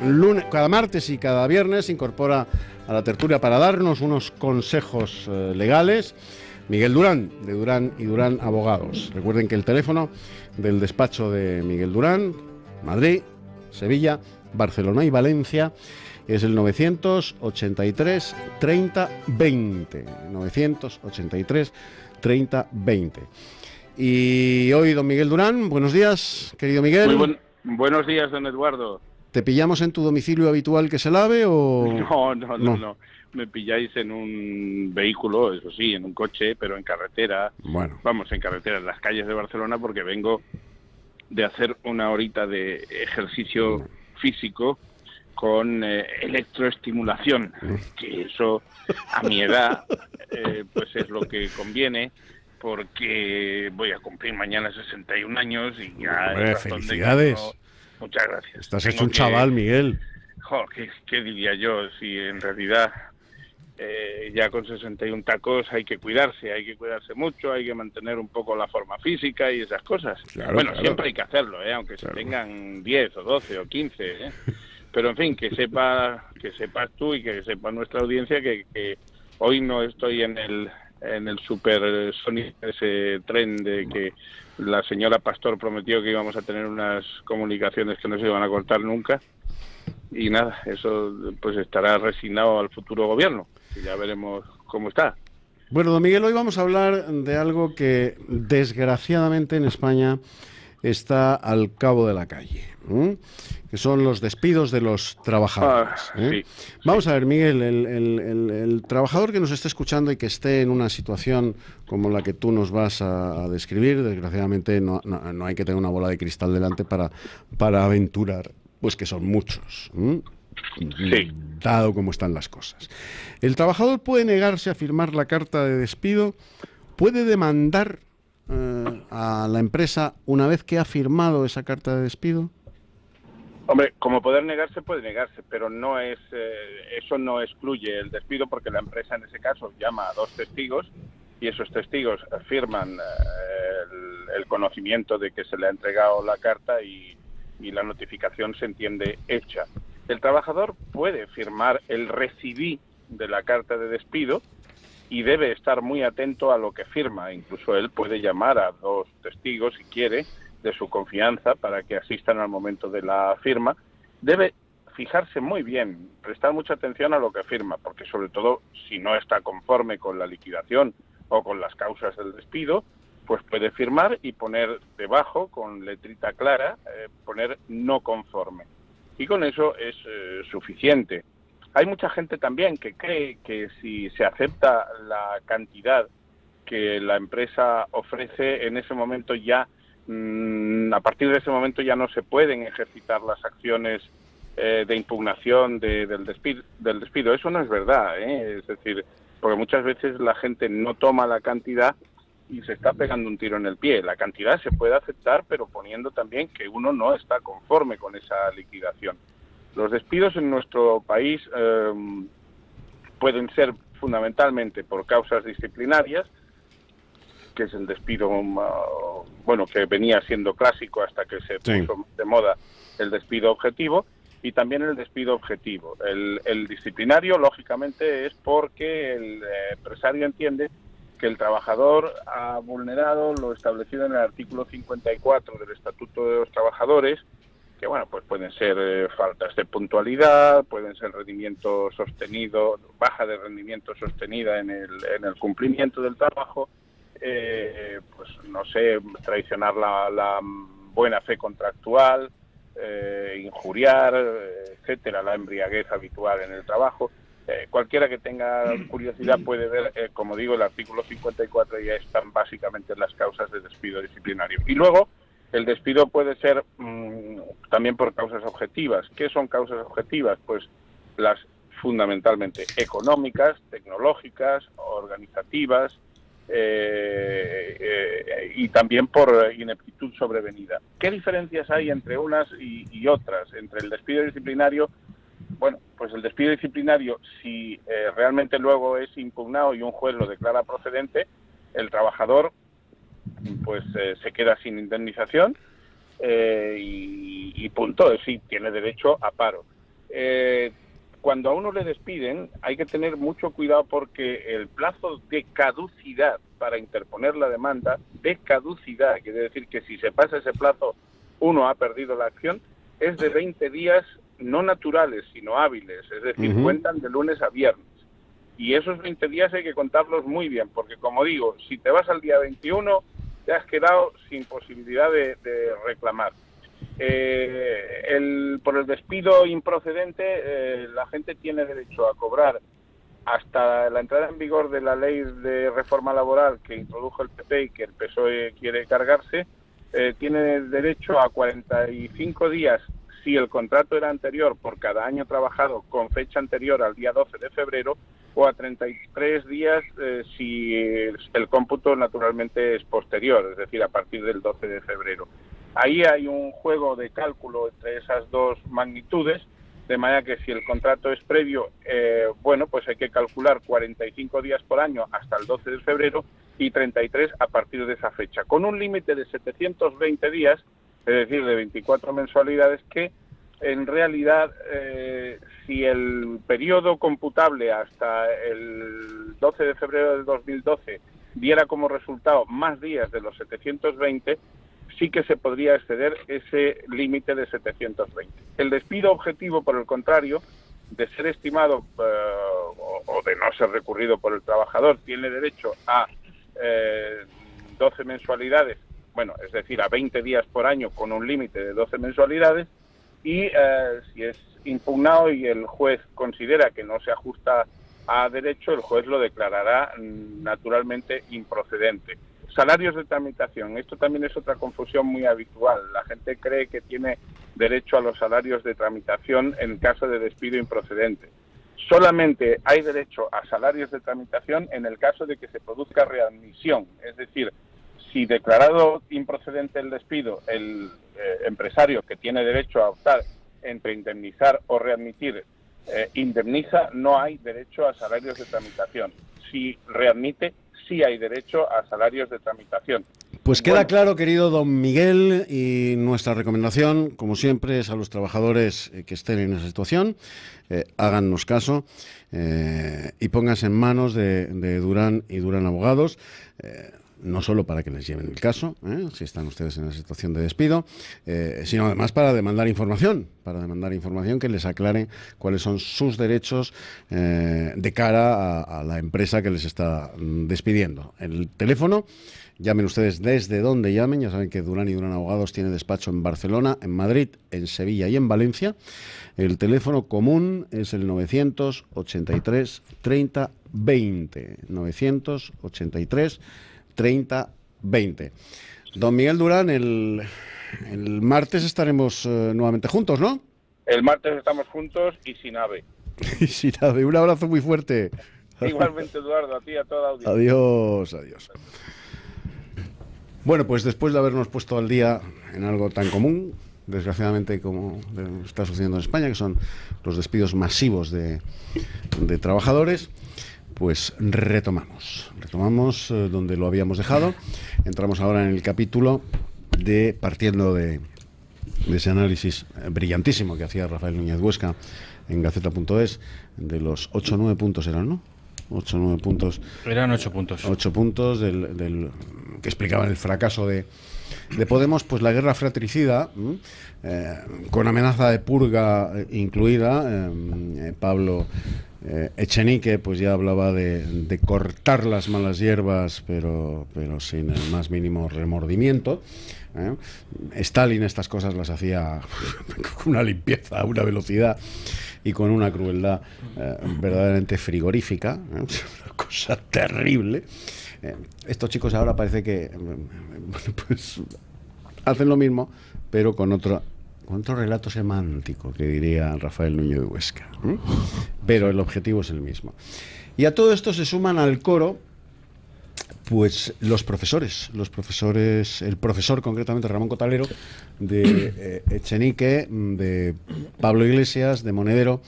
lunes, cada martes y cada viernes se incorpora a la tertulia para darnos unos consejos eh, legales Miguel Durán, de Durán y Durán Abogados. Recuerden que el teléfono del despacho de Miguel Durán, Madrid, Sevilla, Barcelona y Valencia, es el novecientos ochenta y tres, treinta, veinte. novecientos ochenta y tres, treinta, veinte. Y hoy, don Miguel Durán, buenos días, querido Miguel. Muy buen, buenos días, don Eduardo. ¿Te pillamos en tu domicilio habitual que se lave o...? No, no, no, no. no. Me pilláis en un vehículo, eso sí, en un coche, pero en carretera. Bueno. Vamos, en carretera, en las calles de Barcelona, porque vengo de hacer una horita de ejercicio físico con eh, electroestimulación, que eso a mi edad eh, pues es lo que conviene, porque voy a cumplir mañana sesenta y un años y ya... Hombre, felicidades. Tengo... Muchas gracias. Estás tengo hecho un que... chaval, Miguel. Jo, ¿qué, ¿Qué diría yo? Si en realidad eh, ya con sesenta y un tacos hay que cuidarse, hay que cuidarse mucho, hay que mantener un poco la forma física y esas cosas. Claro, bueno, claro. Siempre hay que hacerlo, ¿eh? Aunque claro. se tengan diez o doce o quince, ¿eh? Pero en fin, que sepa, que sepas tú y que sepa nuestra audiencia que, que hoy no estoy en el en el super Sony, ese tren de que la señora Pastor prometió que íbamos a tener unas comunicaciones que no se iban a cortar nunca, y nada, eso pues estará resignado al futuro gobierno, que ya veremos cómo está. Bueno, don Miguel, hoy vamos a hablar de algo que desgraciadamente en España está al cabo de la calle, ¿eh? Que son los despidos de los trabajadores, ¿eh? Ah, sí, Vamos sí. a ver, Miguel, el, el, el, el trabajador que nos esté escuchando y que esté en una situación como la que tú nos vas a, a describir, desgraciadamente no, no, no hay que tener una bola de cristal delante para, para aventurar, pues que son muchos, ¿eh? Sí. Dado como están las cosas. El trabajador puede negarse a firmar la carta de despido, puede demandar a la empresa una vez que ha firmado esa carta de despido. Hombre, como poder negarse, puede negarse, pero no es eh, eso no excluye el despido, porque la empresa en ese caso llama a dos testigos y esos testigos firman eh, el, el conocimiento de que se le ha entregado la carta y, y la notificación se entiende hecha. El trabajador puede firmar el recibí de la carta de despido y debe estar muy atento a lo que firma. Incluso él puede llamar a dos testigos, si quiere, de su confianza para que asistan al momento de la firma. Debe fijarse muy bien, prestar mucha atención a lo que firma, porque sobre todo si no está conforme con la liquidación o con las causas del despido, pues puede firmar y poner debajo, con letrita clara, eh, poner no conforme. Y con eso es eh, suficiente. Hay mucha gente también que cree que si se acepta la cantidad que la empresa ofrece, en ese momento ya, mmm, a partir de ese momento ya no se pueden ejercitar las acciones eh, de impugnación de, del, despido, del despido. Eso no es verdad, ¿eh? Es decir, porque muchas veces la gente no toma la cantidad y se está pegando un tiro en el pie. La cantidad se puede aceptar, pero poniendo también que uno no está conforme con esa liquidación. Los despidos en nuestro país eh, pueden ser fundamentalmente por causas disciplinarias, que es el despido, uh, bueno, que venía siendo clásico hasta que se sí. puso de moda el despido objetivo, y también el despido objetivo. El, el disciplinario, lógicamente, es porque el empresario entiende que el trabajador ha vulnerado lo establecido en el artículo cincuenta y cuatro del Estatuto de los Trabajadores, que bueno, pues pueden ser eh, faltas de puntualidad, pueden ser rendimiento sostenido, baja de rendimiento sostenida en el, en el cumplimiento del trabajo, eh, pues no sé, traicionar la, la buena fe contractual, eh, injuriar, etcétera, la embriaguez habitual en el trabajo. Eh, cualquiera que tenga curiosidad puede ver, eh, como digo, el artículo cincuenta y cuatro, ya están básicamente las causas de despido disciplinario. Y luego, el despido puede ser mmm, también por causas objetivas. ¿Qué son causas objetivas? Pues las fundamentalmente económicas, tecnológicas, organizativas eh, eh, y también por ineptitud sobrevenida. ¿Qué diferencias hay entre unas y, y otras? Entre el despido disciplinario, bueno, pues el despido disciplinario, si eh, realmente luego es impugnado y un juez lo declara procedente, el trabajador pues eh, se queda sin indemnización eh, y, y punto, es decir, tiene derecho a paro. Eh, cuando a uno le despiden hay que tener mucho cuidado porque el plazo de caducidad para interponer la demanda, de caducidad, quiere decir que si se pasa ese plazo uno ha perdido la acción, es de veinte días no naturales, sino hábiles, es decir, uh-huh. cuentan de lunes a viernes. Y esos veinte días hay que contarlos muy bien, porque como digo, si te vas al día veintiuno, te has quedado sin posibilidad de, de reclamar. Eh, el, por el despido improcedente, eh, la gente tiene derecho a cobrar hasta la entrada en vigor de la ley de reforma laboral que introdujo el P P y que el P S O E quiere cargarse, eh, tiene derecho a cuarenta y cinco días si el contrato era anterior por cada año trabajado con fecha anterior al día doce de febrero, o a treinta y tres días eh, si el cómputo naturalmente es posterior, es decir, a partir del doce de febrero. Ahí hay un juego de cálculo entre esas dos magnitudes, de manera que si el contrato es previo, eh, bueno, pues hay que calcular cuarenta y cinco días por año hasta el doce de febrero y treinta y tres a partir de esa fecha, con un límite de setecientos veinte días, es decir, de veinticuatro mensualidades que, en realidad, eh, si el periodo computable hasta el doce de febrero de dos mil doce diera como resultado más días de los setecientos veinte, sí que se podría exceder ese límite de setecientos veinte. El despido objetivo, por el contrario, de ser estimado eh, o, o de no ser recurrido por el trabajador, tiene derecho a eh, doce mensualidades, bueno, es decir, a veinte días por año con un límite de doce mensualidades, y eh, si es impugnado y el juez considera que no se ajusta a derecho, el juez lo declarará naturalmente improcedente. Salarios de tramitación. Esto también es otra confusión muy habitual. La gente cree que tiene derecho a los salarios de tramitación en caso de despido improcedente. Solamente hay derecho a salarios de tramitación en el caso de que se produzca readmisión, es decir, si declarado improcedente el despido, el eh, empresario que tiene derecho a optar entre indemnizar o readmitir, eh, indemniza, no hay derecho a salarios de tramitación. Si readmite, sí hay derecho a salarios de tramitación. Pues queda bueno. Claro, querido don Miguel, y nuestra recomendación, como siempre, es a los trabajadores que estén en esa situación, eh, háganos caso eh, y pónganse en manos de, de Durán y Durán Abogados, eh, no solo para que les lleven el caso, ¿eh? si están ustedes en la situación de despido, eh, sino además para demandar información, para demandar información que les aclare cuáles son sus derechos eh, de cara a, a la empresa que les está despidiendo. El teléfono, llamen ustedes desde donde llamen, ya saben que Durán y Durán Abogados tiene despacho en Barcelona, en Madrid, en Sevilla y en Valencia. El teléfono común es el novecientos ochenta y tres treinta veinte, novecientos ochenta y tres treinta veinte. Don Miguel Durán, el, el martes estaremos eh, nuevamente juntos, ¿no? El martes estamos juntos y sin ave. Y sin ave. Un abrazo muy fuerte. Igualmente, Eduardo, a ti y a toda la audiencia. Adiós, adiós. Bueno, pues después de habernos puesto al día en algo tan común, desgraciadamente, como está sucediendo en España, que son los despidos masivos de, de trabajadores, pues retomamos, retomamos eh, donde lo habíamos dejado. Entramos ahora en el capítulo de partiendo de, de ese análisis brillantísimo que hacía Rafael Núñez Huesca en Gaceta punto es, de los ocho o nueve puntos eran, ¿no? ocho o nueve puntos. Eran ocho puntos. ocho puntos del, del, que explicaban el fracaso de, de Podemos, pues la guerra fratricida, eh, con amenaza de purga incluida. eh, Pablo Eh, Echenique pues ya hablaba de, de cortar las malas hierbas, pero, pero sin el más mínimo remordimiento. ¿eh? Stalin estas cosas las hacía con una limpieza, una velocidad y con una crueldad eh, verdaderamente frigorífica, ¿eh? una cosa terrible. Eh, estos chicos ahora parece que bueno, pues hacen lo mismo, pero con otra... Cuánto relato semántico, que diría Rafael Núñez Huesca. ¿Eh? Pero el objetivo es el mismo. Y a todo esto se suman al coro, pues los profesores, los profesores, el profesor concretamente Ramón Cotalero, de eh, Echenique, de Pablo Iglesias, de Monedero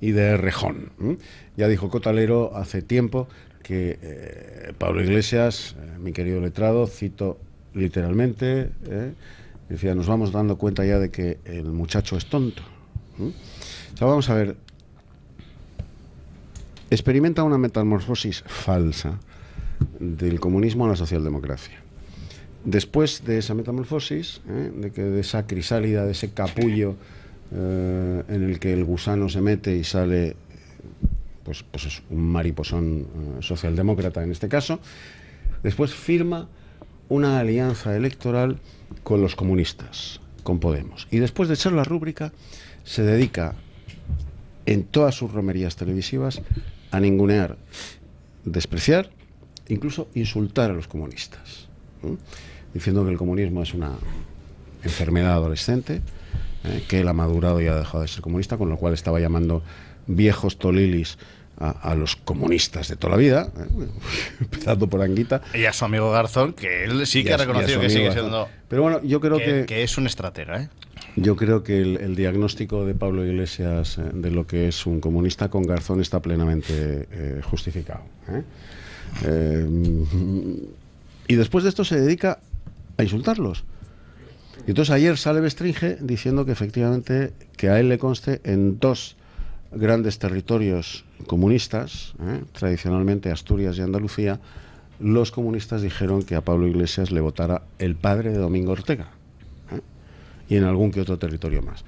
y de Rejón. ¿Eh? Ya dijo Cotalero hace tiempo que eh, Pablo Iglesias, eh, mi querido letrado, cito literalmente... Eh, Decía, nos vamos dando cuenta ya de que el muchacho es tonto. ¿Mm? O sea, vamos a ver, experimenta una metamorfosis falsa del comunismo a la socialdemocracia. Después de esa metamorfosis, ¿eh? de, que de esa crisálida, de ese capullo eh, en el que el gusano se mete y sale pues, pues es un mariposón eh, socialdemócrata en este caso, después firma una alianza electoral con los comunistas, con Podemos. Y después de echar la rúbrica, se dedica en todas sus romerías televisivas a ningunear, despreciar, incluso insultar a los comunistas, ¿eh? diciendo que el comunismo es una enfermedad adolescente, ¿eh? que él ha madurado y ha dejado de ser comunista, con lo cual estaba llamando viejos tolilis A, a los comunistas de toda la vida, ¿eh? empezando por Anguita. Y a su amigo Garzón, que él sí que a, ha reconocido que sigue Garzón. siendo... Pero bueno, yo creo que... Que, que es un estratega, ¿eh? Yo creo que el, el diagnóstico de Pablo Iglesias de lo que es un comunista con Garzón está plenamente eh, justificado, ¿eh? Eh, y después de esto se dedica a insultarlos. Y entonces ayer sale Bestringe diciendo que efectivamente, que a él le conste, en dos grandes territorios comunistas, ¿eh? tradicionalmente Asturias y Andalucía, los comunistas dijeron que a Pablo Iglesias le votara el padre de Domingo Ortega, ¿eh? y en algún que otro territorio más.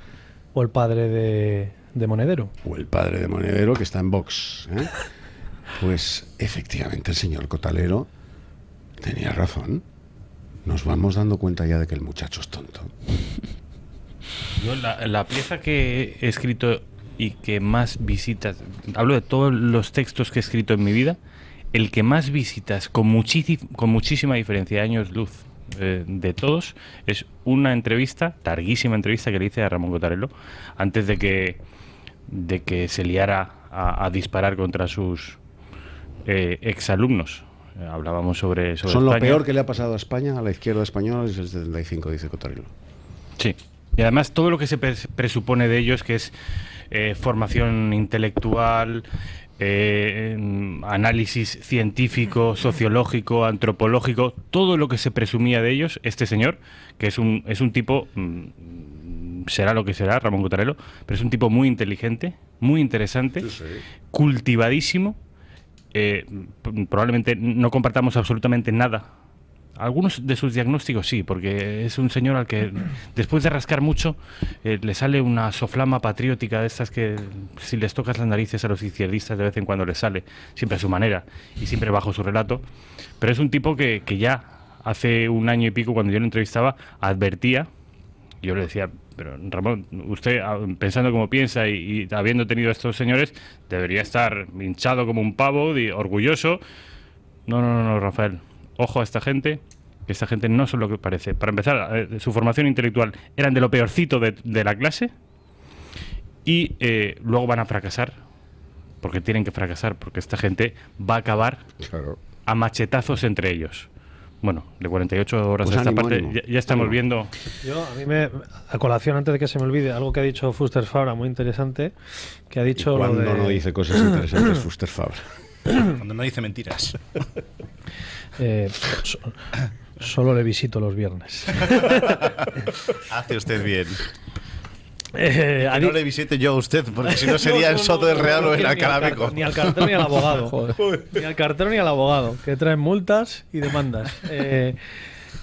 O el padre de, de Monedero. O el padre de Monedero, que está en Vox, ¿eh? Pues efectivamente el señor Cotalero tenía razón. Nos vamos dando cuenta ya de que el muchacho es tonto. Yo la, la pieza que he escrito y que más visitas, hablo de todos los textos que he escrito en mi vida, el que más visitas, con, con muchísima diferencia de años luz eh, de todos, es una entrevista, larguísima entrevista que le hice a Ramón Cotarello, antes de que, de que se liara a, a disparar contra sus eh, exalumnos. Hablábamos sobre, sobre Son España. Lo peor que le ha pasado a España, a la izquierda española, desde el setenta y cinco, dice Cotarello. Sí, y además todo lo que se presupone de ellos, que es Eh, formación intelectual, eh, análisis científico, sociológico, antropológico, todo lo que se presumía de ellos, este señor, que es un, es un tipo, mmm, será lo que será, Ramón Cotarello, pero es un tipo muy inteligente, muy interesante, sí, sí. cultivadísimo, eh, probablemente no compartamos absolutamente nada. Algunos de sus diagnósticos sí, porque es un señor al que después de rascar mucho eh, le sale una soflama patriótica de estas que si les tocas las narices a los izquierdistas de vez en cuando les sale, siempre a su manera y siempre bajo su relato. Pero es un tipo que, que ya hace un año y pico, cuando yo lo entrevistaba, advertía, yo le decía, pero Ramón, usted pensando como piensa y, y habiendo tenido a estos señores, debería estar hinchado como un pavo, orgulloso. No, no, no, no, Rafael. Ojo a esta gente, que esta gente no son lo que parece. Para empezar, eh, su formación intelectual eran de lo peorcito de, de la clase y eh, luego van a fracasar, porque tienen que fracasar, porque esta gente va a acabar claro. a machetazos entre ellos. Bueno, de cuarenta y ocho horas pues a esta ánimo, parte ánimo. Ya, ya estamos ánimo. viendo... Yo, a mí me... A colación, antes de que se me olvide, algo que ha dicho Fuster Fabra, muy interesante, que ha dicho... Cuando de... no dice cosas interesantes Fuster Fabra. Cuando no dice mentiras. Eh, so, solo le visito los viernes. Hace usted bien. Eh, que no le visite yo a usted, porque si no sería no, el Soto del no, Real o el Alcalábico. Ni al cartero ni al abogado. Joder. Ni al cartero ni al abogado, que traen multas y demandas. Eh,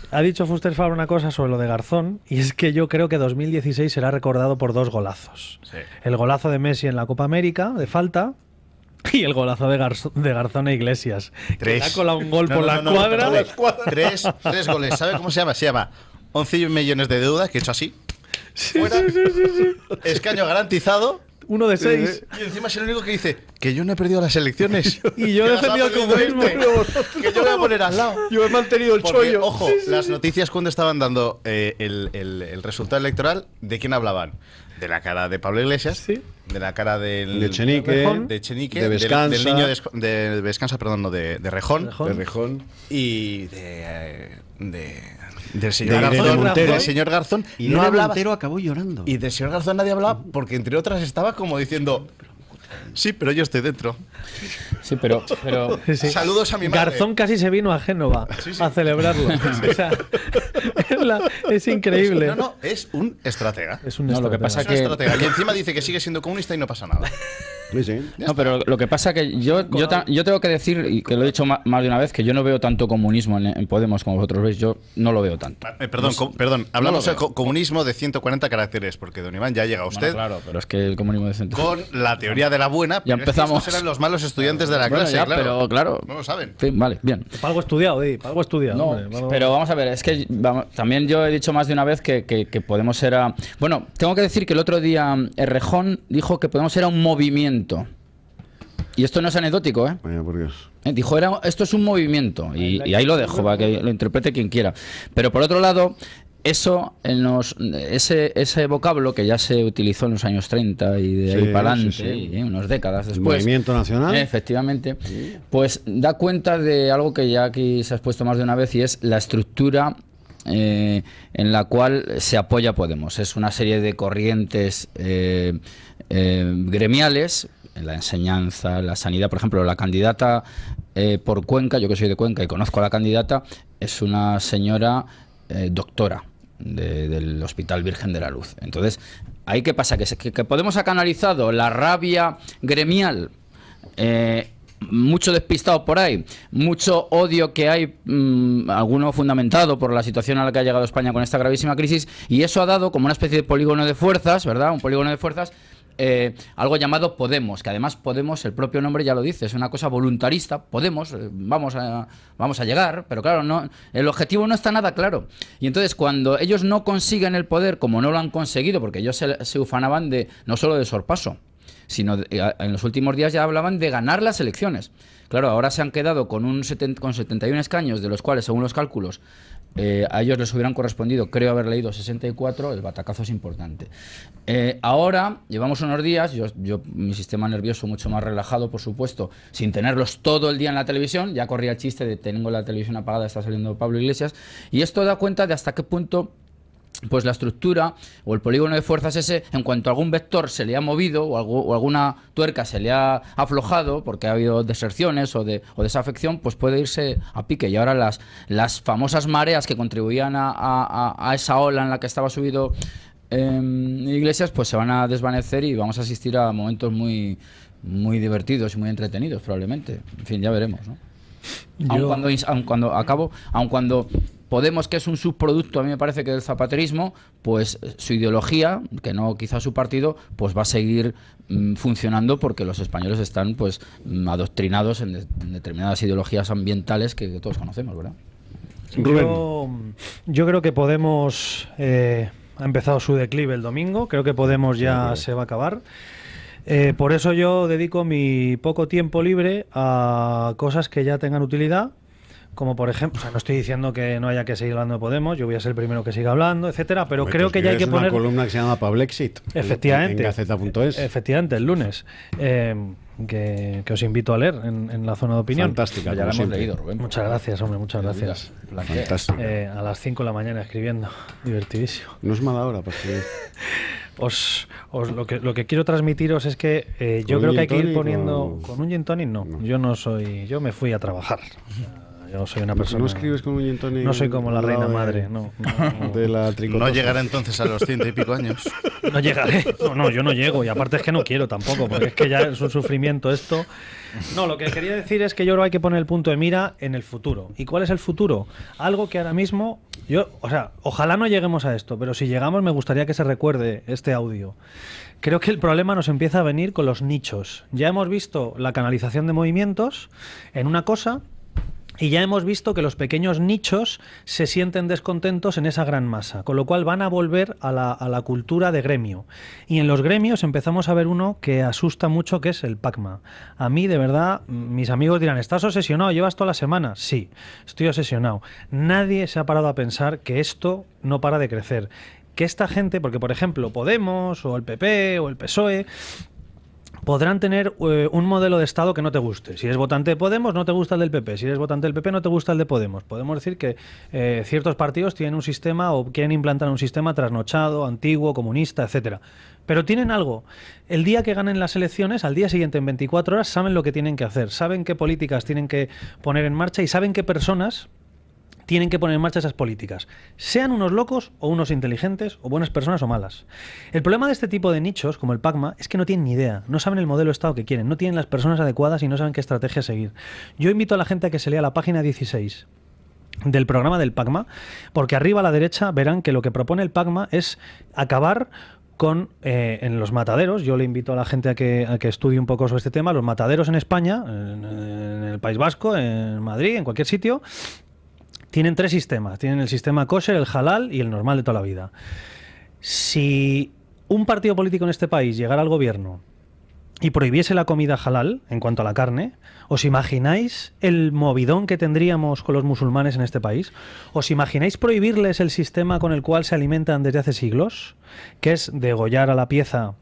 ha dicho Fuster Fabra una cosa sobre lo de Garzón, y es que yo creo que dos mil dieciséis será recordado por dos golazos. Sí. El golazo de Messi en la Copa América, de falta, y el golazo de, Garzo, de Garzón e Iglesias. Tres. Que ha colado un gol no, por no, la no, cuadra. No, no, no, tres, tres goles. ¿Sabe cómo se llama? Se llama once millones de deudas, que he hecho así. Sí, fuera. Sí, sí, sí, sí. Escaño garantizado. Uno de seis. Y encima es el único que dice que yo no he perdido las elecciones. Y yo he defendido el comunismo. Este, que yo voy a poner al lado. Yo he mantenido el Porque, chollo. Ojo, sí, sí, las sí. noticias cuando estaban dando eh, el, el, el resultado electoral, ¿de quién hablaban? De la cara de Pablo Iglesias, sí. de la cara del, de Echenique, de, Echenique, de Bescansa, del, del niño de, de Bescansa, perdón, no, de, de, Rejón, de Rejón, de Rejón y de, de del señor de, Garzón, de del señor Garzón, y no hablaba. Montero acabó llorando. Y del señor Garzón nadie hablaba porque entre otras estaba como diciendo Sí, pero yo estoy dentro. Sí, pero... pero sí. Saludos a mi madre. Garzón casi se vino a Génova sí, sí. a celebrarlo. O sea, es, la, es increíble. No, no, es un estratega. Es un, no, estratega. Lo que pasa es que... un estratega. Y encima dice que sigue siendo comunista y no pasa nada. Sí, sí. No, pero lo que pasa que yo, yo, yo tengo que decir, y que lo he dicho más de una vez, que yo no veo tanto comunismo en, en Podemos como vosotros veis. Yo no lo veo tanto. Eh, perdón, no, com, perdón, hablamos no de co comunismo de ciento cuarenta caracteres, porque don Iván ya llega usted. Bueno, claro, pero es que el comunismo de ciento cuarenta... Con la teoría de la buena, pero ya empezamos. Es que estos eran los malos estudiantes de la clase, bueno, ya, claro. Pero claro, no lo saben. Sí, vale, bien. Para algo estudiado, eh, para algo estudiado. No, hombre, para... Pero vamos a ver, es que vamos, también yo he dicho más de una vez que, que, que Podemos era... Bueno, tengo que decir que el otro día Errejón dijo que Podemos era un movimiento. Y esto no es anecdótico, ¿eh? Vaya, por Dios. ¿Eh? Dijo, era, esto es un movimiento. Y, y ahí lo dejo, para que lo interprete quien quiera. Pero por otro lado, eso en los, ese, ese vocablo que ya se utilizó en los años treinta y de sí, ahí para adelante, sí, sí. ¿eh? unas décadas después. El movimiento nacional. Eh, efectivamente. Sí. Pues da cuenta de algo que ya aquí se ha expuesto más de una vez, y es la estructura... Eh, en la cual se apoya Podemos. Es una serie de corrientes eh, eh, gremiales, en la enseñanza, en la sanidad. Por ejemplo, la candidata eh, por Cuenca, yo que soy de Cuenca y conozco a la candidata, es una señora eh, doctora de, del Hospital Virgen de la Luz. Entonces, ¿ahí qué pasa? Que, se, que, que Podemos ha canalizado la rabia gremial, eh, mucho despistado por ahí, mucho odio que hay, mmm, alguno fundamentado por la situación a la que ha llegado España con esta gravísima crisis, y eso ha dado como una especie de polígono de fuerzas, ¿verdad? Un polígono de fuerzas, eh, algo llamado Podemos, que además Podemos, el propio nombre ya lo dice, es una cosa voluntarista. Podemos, eh, vamos a, vamos a llegar, pero claro, no, el objetivo no está nada claro. Y entonces cuando ellos no consiguen el poder, como no lo han conseguido, porque ellos se, se ufanaban de no solo de sorpaso, sino de, en los últimos días ya hablaban de ganar las elecciones. Claro, ahora se han quedado con, un setenta, con setenta y uno escaños, de los cuales, según los cálculos, eh, a ellos les hubieran correspondido, creo haber leído, sesenta y cuatro, el batacazo es importante. Eh, ahora, llevamos unos días, yo, yo mi sistema nervioso mucho más relajado, por supuesto, sin tenerlos todo el día en la televisión, ya corría el chiste de tengo la televisión apagada, está saliendo Pablo Iglesias, y esto da cuenta de hasta qué punto... Pues la estructura o el polígono de fuerzas ese, en cuanto a algún vector se le ha movido o, algo, o alguna tuerca se le ha aflojado porque ha habido deserciones o, de, o desafección, pues puede irse a pique. Y ahora las, las famosas mareas que contribuían a, a, a esa ola en la que estaba subido eh, Iglesias, pues se van a desvanecer y vamos a asistir a momentos muy, muy divertidos y muy entretenidos probablemente. En fin, ya veremos, ¿no? Yo... Aun cuando, aun cuando acabo, aun cuando... Podemos, que es un subproducto, a mí me parece, que del zapaterismo, pues su ideología, que no quizá su partido, pues va a seguir mmm, funcionando, porque los españoles están pues adoctrinados en, de, en determinadas ideologías ambientales que, que todos conocemos, ¿verdad? Rubén. Yo, yo creo que Podemos eh, ha empezado su declive el domingo, creo que Podemos ya sí, se va a acabar. Eh, por eso yo dedico mi poco tiempo libre a cosas que ya tengan utilidad. Como por ejemplo, o sea, no estoy diciendo que no haya que seguir hablando de Podemos, yo voy a ser el primero que siga hablando, etcétera, pero pues creo que ya hay que poner... una columna que se llama Pablexit, efectivamente, en Gaceta punto es. Efectivamente, el lunes, eh, que, que os invito a leer en, en la zona de opinión. Fantástica, ya la hemos leído, Rubén. Muchas gracias, hombre, muchas gracias. Fantástico. Eh, a las cinco de la mañana escribiendo, divertidísimo. No es mala hora para escribir. Os, os, lo, que, lo que quiero transmitiros es que eh, yo creo que hay que ir poniendo... O... Con un gin tonic no, no, yo no soy... Yo me fui a trabajar. Yo soy una persona... No escribes como un Tony. No soy como la reina de, madre, no. No, de la no llegará entonces a los ciento y pico años. No llegaré. No, no, yo no llego. Y aparte es que no quiero tampoco, porque es que ya es un sufrimiento esto. No, lo que quería decir es que yo creo que hay que poner el punto de mira en el futuro. ¿Y cuál es el futuro? Algo que ahora mismo... yo, o sea, ojalá no lleguemos a esto, pero si llegamos me gustaría que se recuerde este audio. Creo que el problema nos empieza a venir con los nichos. Ya hemos visto la canalización de movimientos en una cosa... Y ya hemos visto que los pequeños nichos se sienten descontentos en esa gran masa, con lo cual van a volver a la, a la cultura de gremio. Y en los gremios empezamos a ver uno que asusta mucho, que es el Pacma. A mí, de verdad, mis amigos dirán, ¿estás obsesionado? ¿Llevas toda la semana? Sí, estoy obsesionado. Nadie se ha parado a pensar que esto no para de crecer. Que esta gente, porque por ejemplo Podemos o el P P o el P S O E... podrán tener eh, un modelo de Estado que no te guste. Si eres votante de Podemos, no te gusta el del P P. Si eres votante del P P, no te gusta el de Podemos. Podemos decir que eh, ciertos partidos tienen un sistema o quieren implantar un sistema trasnochado, antiguo, comunista, etcétera. Pero tienen algo. El día que ganen las elecciones, al día siguiente, en veinticuatro horas, saben lo que tienen que hacer, saben qué políticas tienen que poner en marcha y saben qué personas tienen que poner en marcha esas políticas, sean unos locos o unos inteligentes o buenas personas o malas. El problema de este tipo de nichos, como el PACMA, es que no tienen ni idea, no saben el modelo de Estado que quieren, no tienen las personas adecuadas y no saben qué estrategia seguir. Yo invito a la gente a que se lea la página dieciséis del programa del PACMA, porque arriba a la derecha verán que lo que propone el PACMA es acabar con eh, en los mataderos. Yo le invito a la gente a que, a que estudie un poco sobre este tema, los mataderos en España, en, en el País Vasco, en Madrid, en cualquier sitio. Tienen tres sistemas. Tienen el sistema kosher, el halal y el normal de toda la vida. Si un partido político en este país llegara al gobierno y prohibiese la comida halal en cuanto a la carne, ¿os imagináis el movidón que tendríamos con los musulmanes en este país? ¿Os imagináis prohibirles el sistema con el cual se alimentan desde hace siglos? Que es degollar a la pieza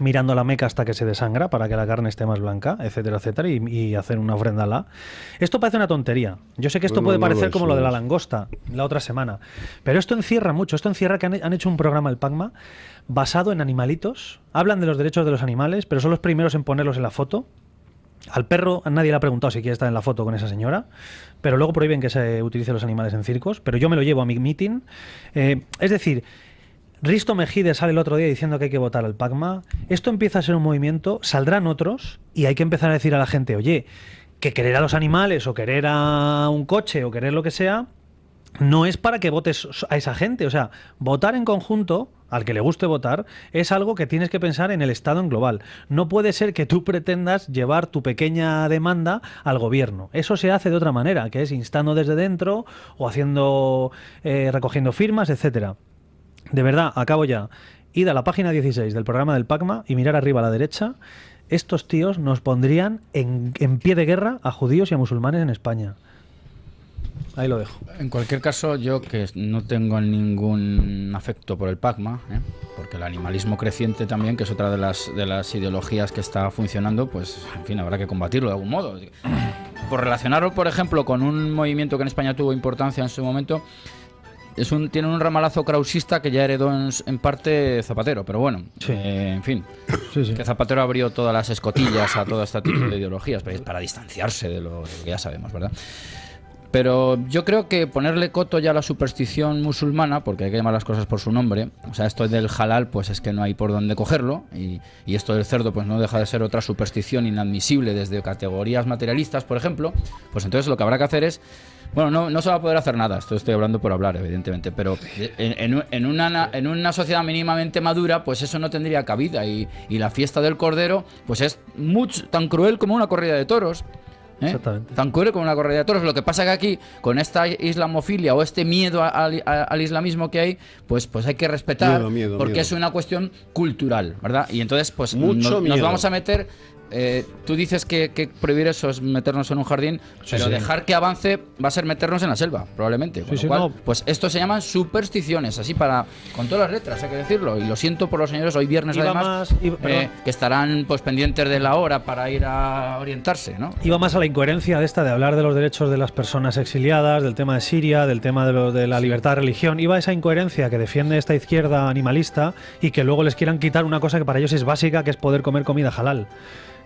mirando la Meca hasta que se desangra para que la carne esté más blanca, etcétera, etcétera, y, y hacer una ofrenda a la... Esto parece una tontería. Yo sé que esto no, puede no, parecer no, como no, lo de la langosta la otra semana, pero esto encierra mucho. Esto encierra que han, han hecho un programa, el PACMA, basado en animalitos. Hablan de los derechos de los animales, pero son los primeros en ponerlos en la foto. Al perro nadie le ha preguntado si quiere estar en la foto con esa señora, pero luego prohíben que se utilicen los animales en circos, pero yo me lo llevo a mi meeting. Eh, es decir... Risto Mejide sale el otro día diciendo que hay que votar al PACMA. Esto empieza a ser un movimiento, saldrán otros y hay que empezar a decir a la gente, oye, que querer a los animales o querer a un coche o querer lo que sea, no es para que votes a esa gente. O sea, votar en conjunto, al que le guste votar, es algo que tienes que pensar en el Estado en global. No puede ser que tú pretendas llevar tu pequeña demanda al gobierno. Eso se hace de otra manera, que es instando desde dentro o haciendo, eh, recogiendo firmas, etcétera. De verdad, acabo ya. Id a la página dieciséis del programa del PACMA y mirar arriba a la derecha. Estos tíos nos pondrían en, en pie de guerra a judíos y a musulmanes en España. Ahí lo dejo. En cualquier caso, yo que no tengo ningún afecto por el PACMA, ¿eh? Porque el animalismo creciente también, que es otra de las, de las ideologías que está funcionando, pues, en fin, habrá que combatirlo de algún modo. Por relacionarlo, por ejemplo, con un movimiento que en España tuvo importancia en su momento... Es un, tiene un ramalazo krausista que ya heredó en, en parte Zapatero, pero bueno, sí. eh, en fin, sí, sí. Que Zapatero abrió todas las escotillas a todo este tipo de ideologías, pero es para distanciarse de lo, de lo que ya sabemos, ¿verdad? Pero yo creo que ponerle coto ya a la superstición musulmana, porque hay que llamar las cosas por su nombre, o sea, esto del halal, pues es que no hay por dónde cogerlo, y, y esto del cerdo, pues no deja de ser otra superstición inadmisible desde categorías materialistas, por ejemplo, pues entonces lo que habrá que hacer es... Bueno, no, no se va a poder hacer nada, esto estoy hablando por hablar, evidentemente, pero en, en, en, una, en una sociedad mínimamente madura, pues eso no tendría cabida, y, y la fiesta del cordero, pues es mucho, tan cruel como una corrida de toros. ¿Eh? Exactamente. Tan cruel como una corrida de toros. Lo que pasa que aquí, con esta islamofilia o este miedo a, a, a, al islamismo que hay, pues, pues hay que respetar, miedo, miedo, porque miedo. Es una cuestión cultural, ¿verdad? Y entonces, pues nos, nos vamos a meter... Eh, tú dices que, que prohibir eso es meternos en un jardín, sí, pero sí. Dejar que avance va a ser meternos en la selva, probablemente. Con sí, lo sí, cual, no. Pues esto se llaman supersticiones, así para con todas las letras, hay que decirlo. Y lo siento por los señores, hoy viernes iba además, más, iba, eh, que estarán pues pendientes de la hora para ir a orientarse, ¿no? Iba más a la incoherencia de esta, de hablar de los derechos de las personas exiliadas, del tema de Siria, del tema de, lo, de la sí. libertad de religión. Iba esa incoherencia que defiende esta izquierda animalista y que luego les quieran quitar una cosa que para ellos es básica, que es poder comer comida halal.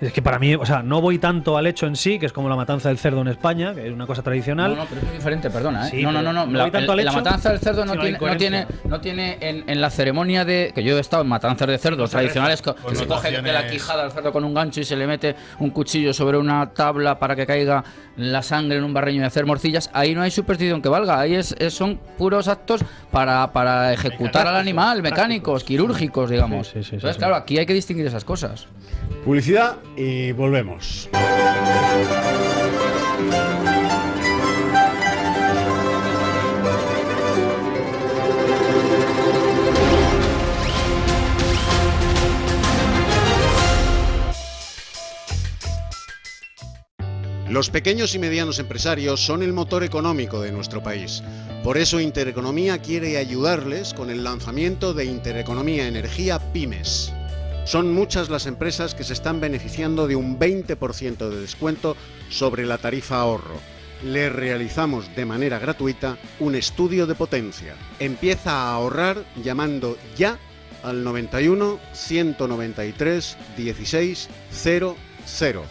Es que para mí, o sea, no voy tanto al hecho en sí, que es como la matanza del cerdo en España, que es una cosa tradicional. No, no, pero es diferente, perdona, ¿eh? Sí, no, no, no, no. La, no el, la matanza del cerdo no tiene, no tiene, no tiene en, en la ceremonia de... Que yo he estado en matanzas de cerdos tradicionales, que se coge de la quijada al cerdo con un gancho y se le mete un cuchillo sobre una tabla para que caiga la sangre en un barreño y hacer morcillas. Ahí no hay superstición que valga, ahí es, es, son puros actos para, para ejecutar al animal, mecánicos, quirúrgicos, digamos. Sí, sí, sí, entonces, sí, claro, sí. Aquí hay que distinguir esas cosas. Publicidad y volvemos. Los pequeños y medianos empresarios son el motor económico de nuestro país. Por eso Intereconomía quiere ayudarles con el lanzamiento de Intereconomía Energía Pymes. Son muchas las empresas que se están beneficiando de un veinte por ciento de descuento sobre la tarifa ahorro. Le realizamos de manera gratuita un estudio de potencia. Empieza a ahorrar llamando ya al noventa y uno, ciento noventa y tres, dieciséis, cero cero.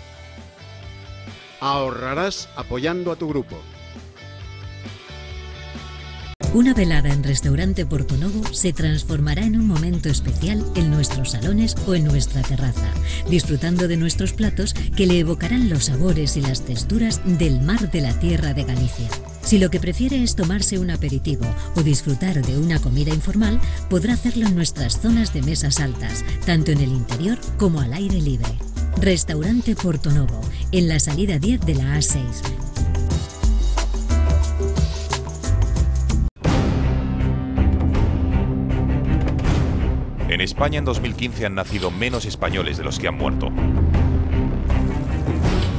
Ahorrarás apoyando a tu grupo. Una velada en Restaurante Portonovo se transformará en un momento especial en nuestros salones o en nuestra terraza, disfrutando de nuestros platos que le evocarán los sabores y las texturas del mar de la tierra de Galicia. Si lo que prefiere es tomarse un aperitivo o disfrutar de una comida informal, podrá hacerlo en nuestras zonas de mesas altas, tanto en el interior como al aire libre. Restaurante Portonovo, en la salida diez de la A seis. En España en dos mil quince han nacido menos españoles de los que han muerto.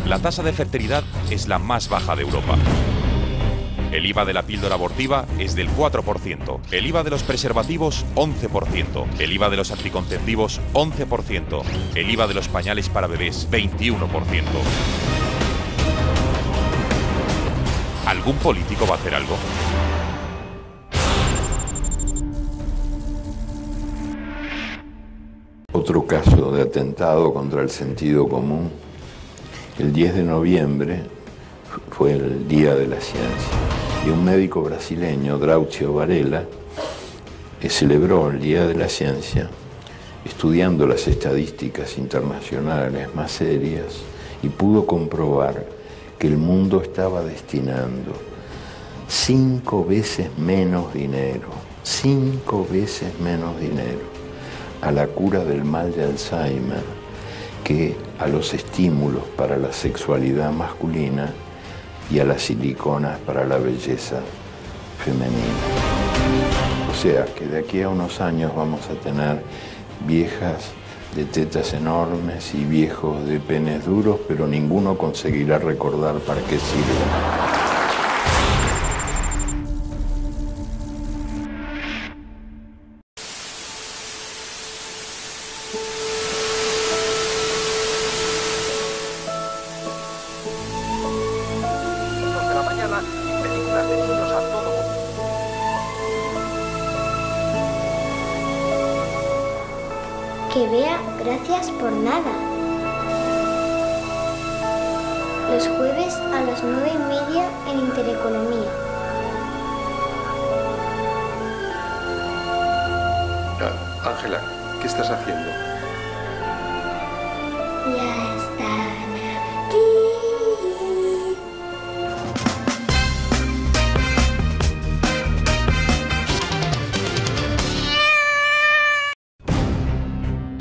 La tasa de fertilidad es la más baja de Europa. El I V A de la píldora abortiva es del cuatro por ciento, el I V A de los preservativos once por ciento, el I V A de los anticonceptivos once por ciento, el I V A de los pañales para bebés veintiuno por ciento. ¿Algún político va a hacer algo? Otro caso de atentado contra el sentido común. El diez de noviembre fue el Día de la Ciencia y un médico brasileño, Drauzio Varella, celebró el Día de la Ciencia estudiando las estadísticas internacionales más serias y pudo comprobar que el mundo estaba destinando cinco veces menos dinero, cinco veces menos dinero a la cura del mal de Alzheimer que a los estímulos para la sexualidad masculina y a las siliconas para la belleza femenina. O sea que de aquí a unos años vamos a tener viejas de tetas enormes y viejos de penes duros, pero ninguno conseguirá recordar para qué sirven.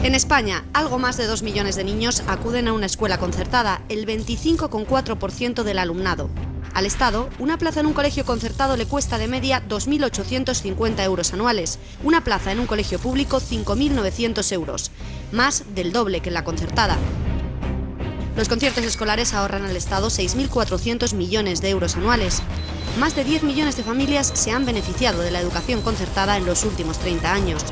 En España, algo más de dos millones de niños acuden a una escuela concertada, el veinticinco coma cuatro por ciento del alumnado. Al Estado, una plaza en un colegio concertado le cuesta de media dos mil ochocientos cincuenta euros anuales, una plaza en un colegio público cinco mil novecientos euros, más del doble que en la concertada. Los conciertos escolares ahorran al Estado seis mil cuatrocientos millones de euros anuales. Más de diez millones de familias se han beneficiado de la educación concertada en los últimos treinta años.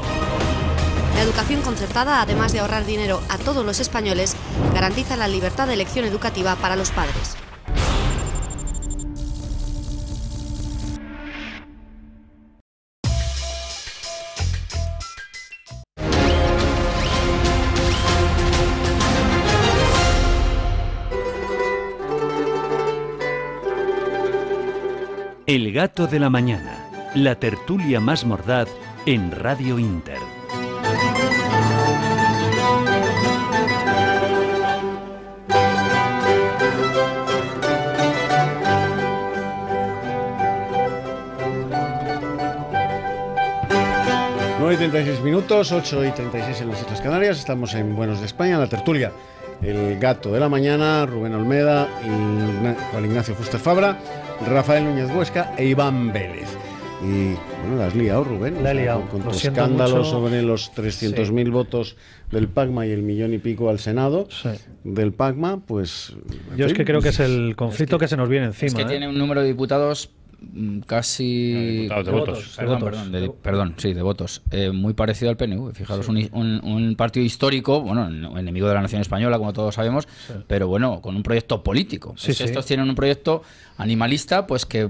La educación concertada, además de ahorrar dinero a todos los españoles, garantiza la libertad de elección educativa para los padres. El gato de la mañana, la tertulia más mordaz en Radio Inter. nueve y treinta y seis minutos, ocho y treinta y seis en las Islas Canarias. Estamos en Buenos de España, en la tertulia El Gato de la Mañana. Rubén Olmeda, Juan Ignacio Fuster Fabra, Rafael Núñez Huesca e Iván Vélez. Y bueno, la has liado, Rubén. La he liado. Con, con tu escándalo mucho sobre los trescientos mil sí. votos del P A C M A y el millón y pico al Senado sí. del P A C M A, pues... Yo es que creo que es el conflicto es que, que se nos viene encima. Es que ¿eh? tiene un número de diputados casi... No, de votos. Perdón, perdón, de, perdón, sí, de votos. Eh, muy parecido al P N V. Fijaros, sí. un, un, un partido histórico, bueno, enemigo de la nación española, como todos sabemos, sí. pero bueno, con un proyecto político. Sí, pues sí. Estos tienen un proyecto animalista, pues que,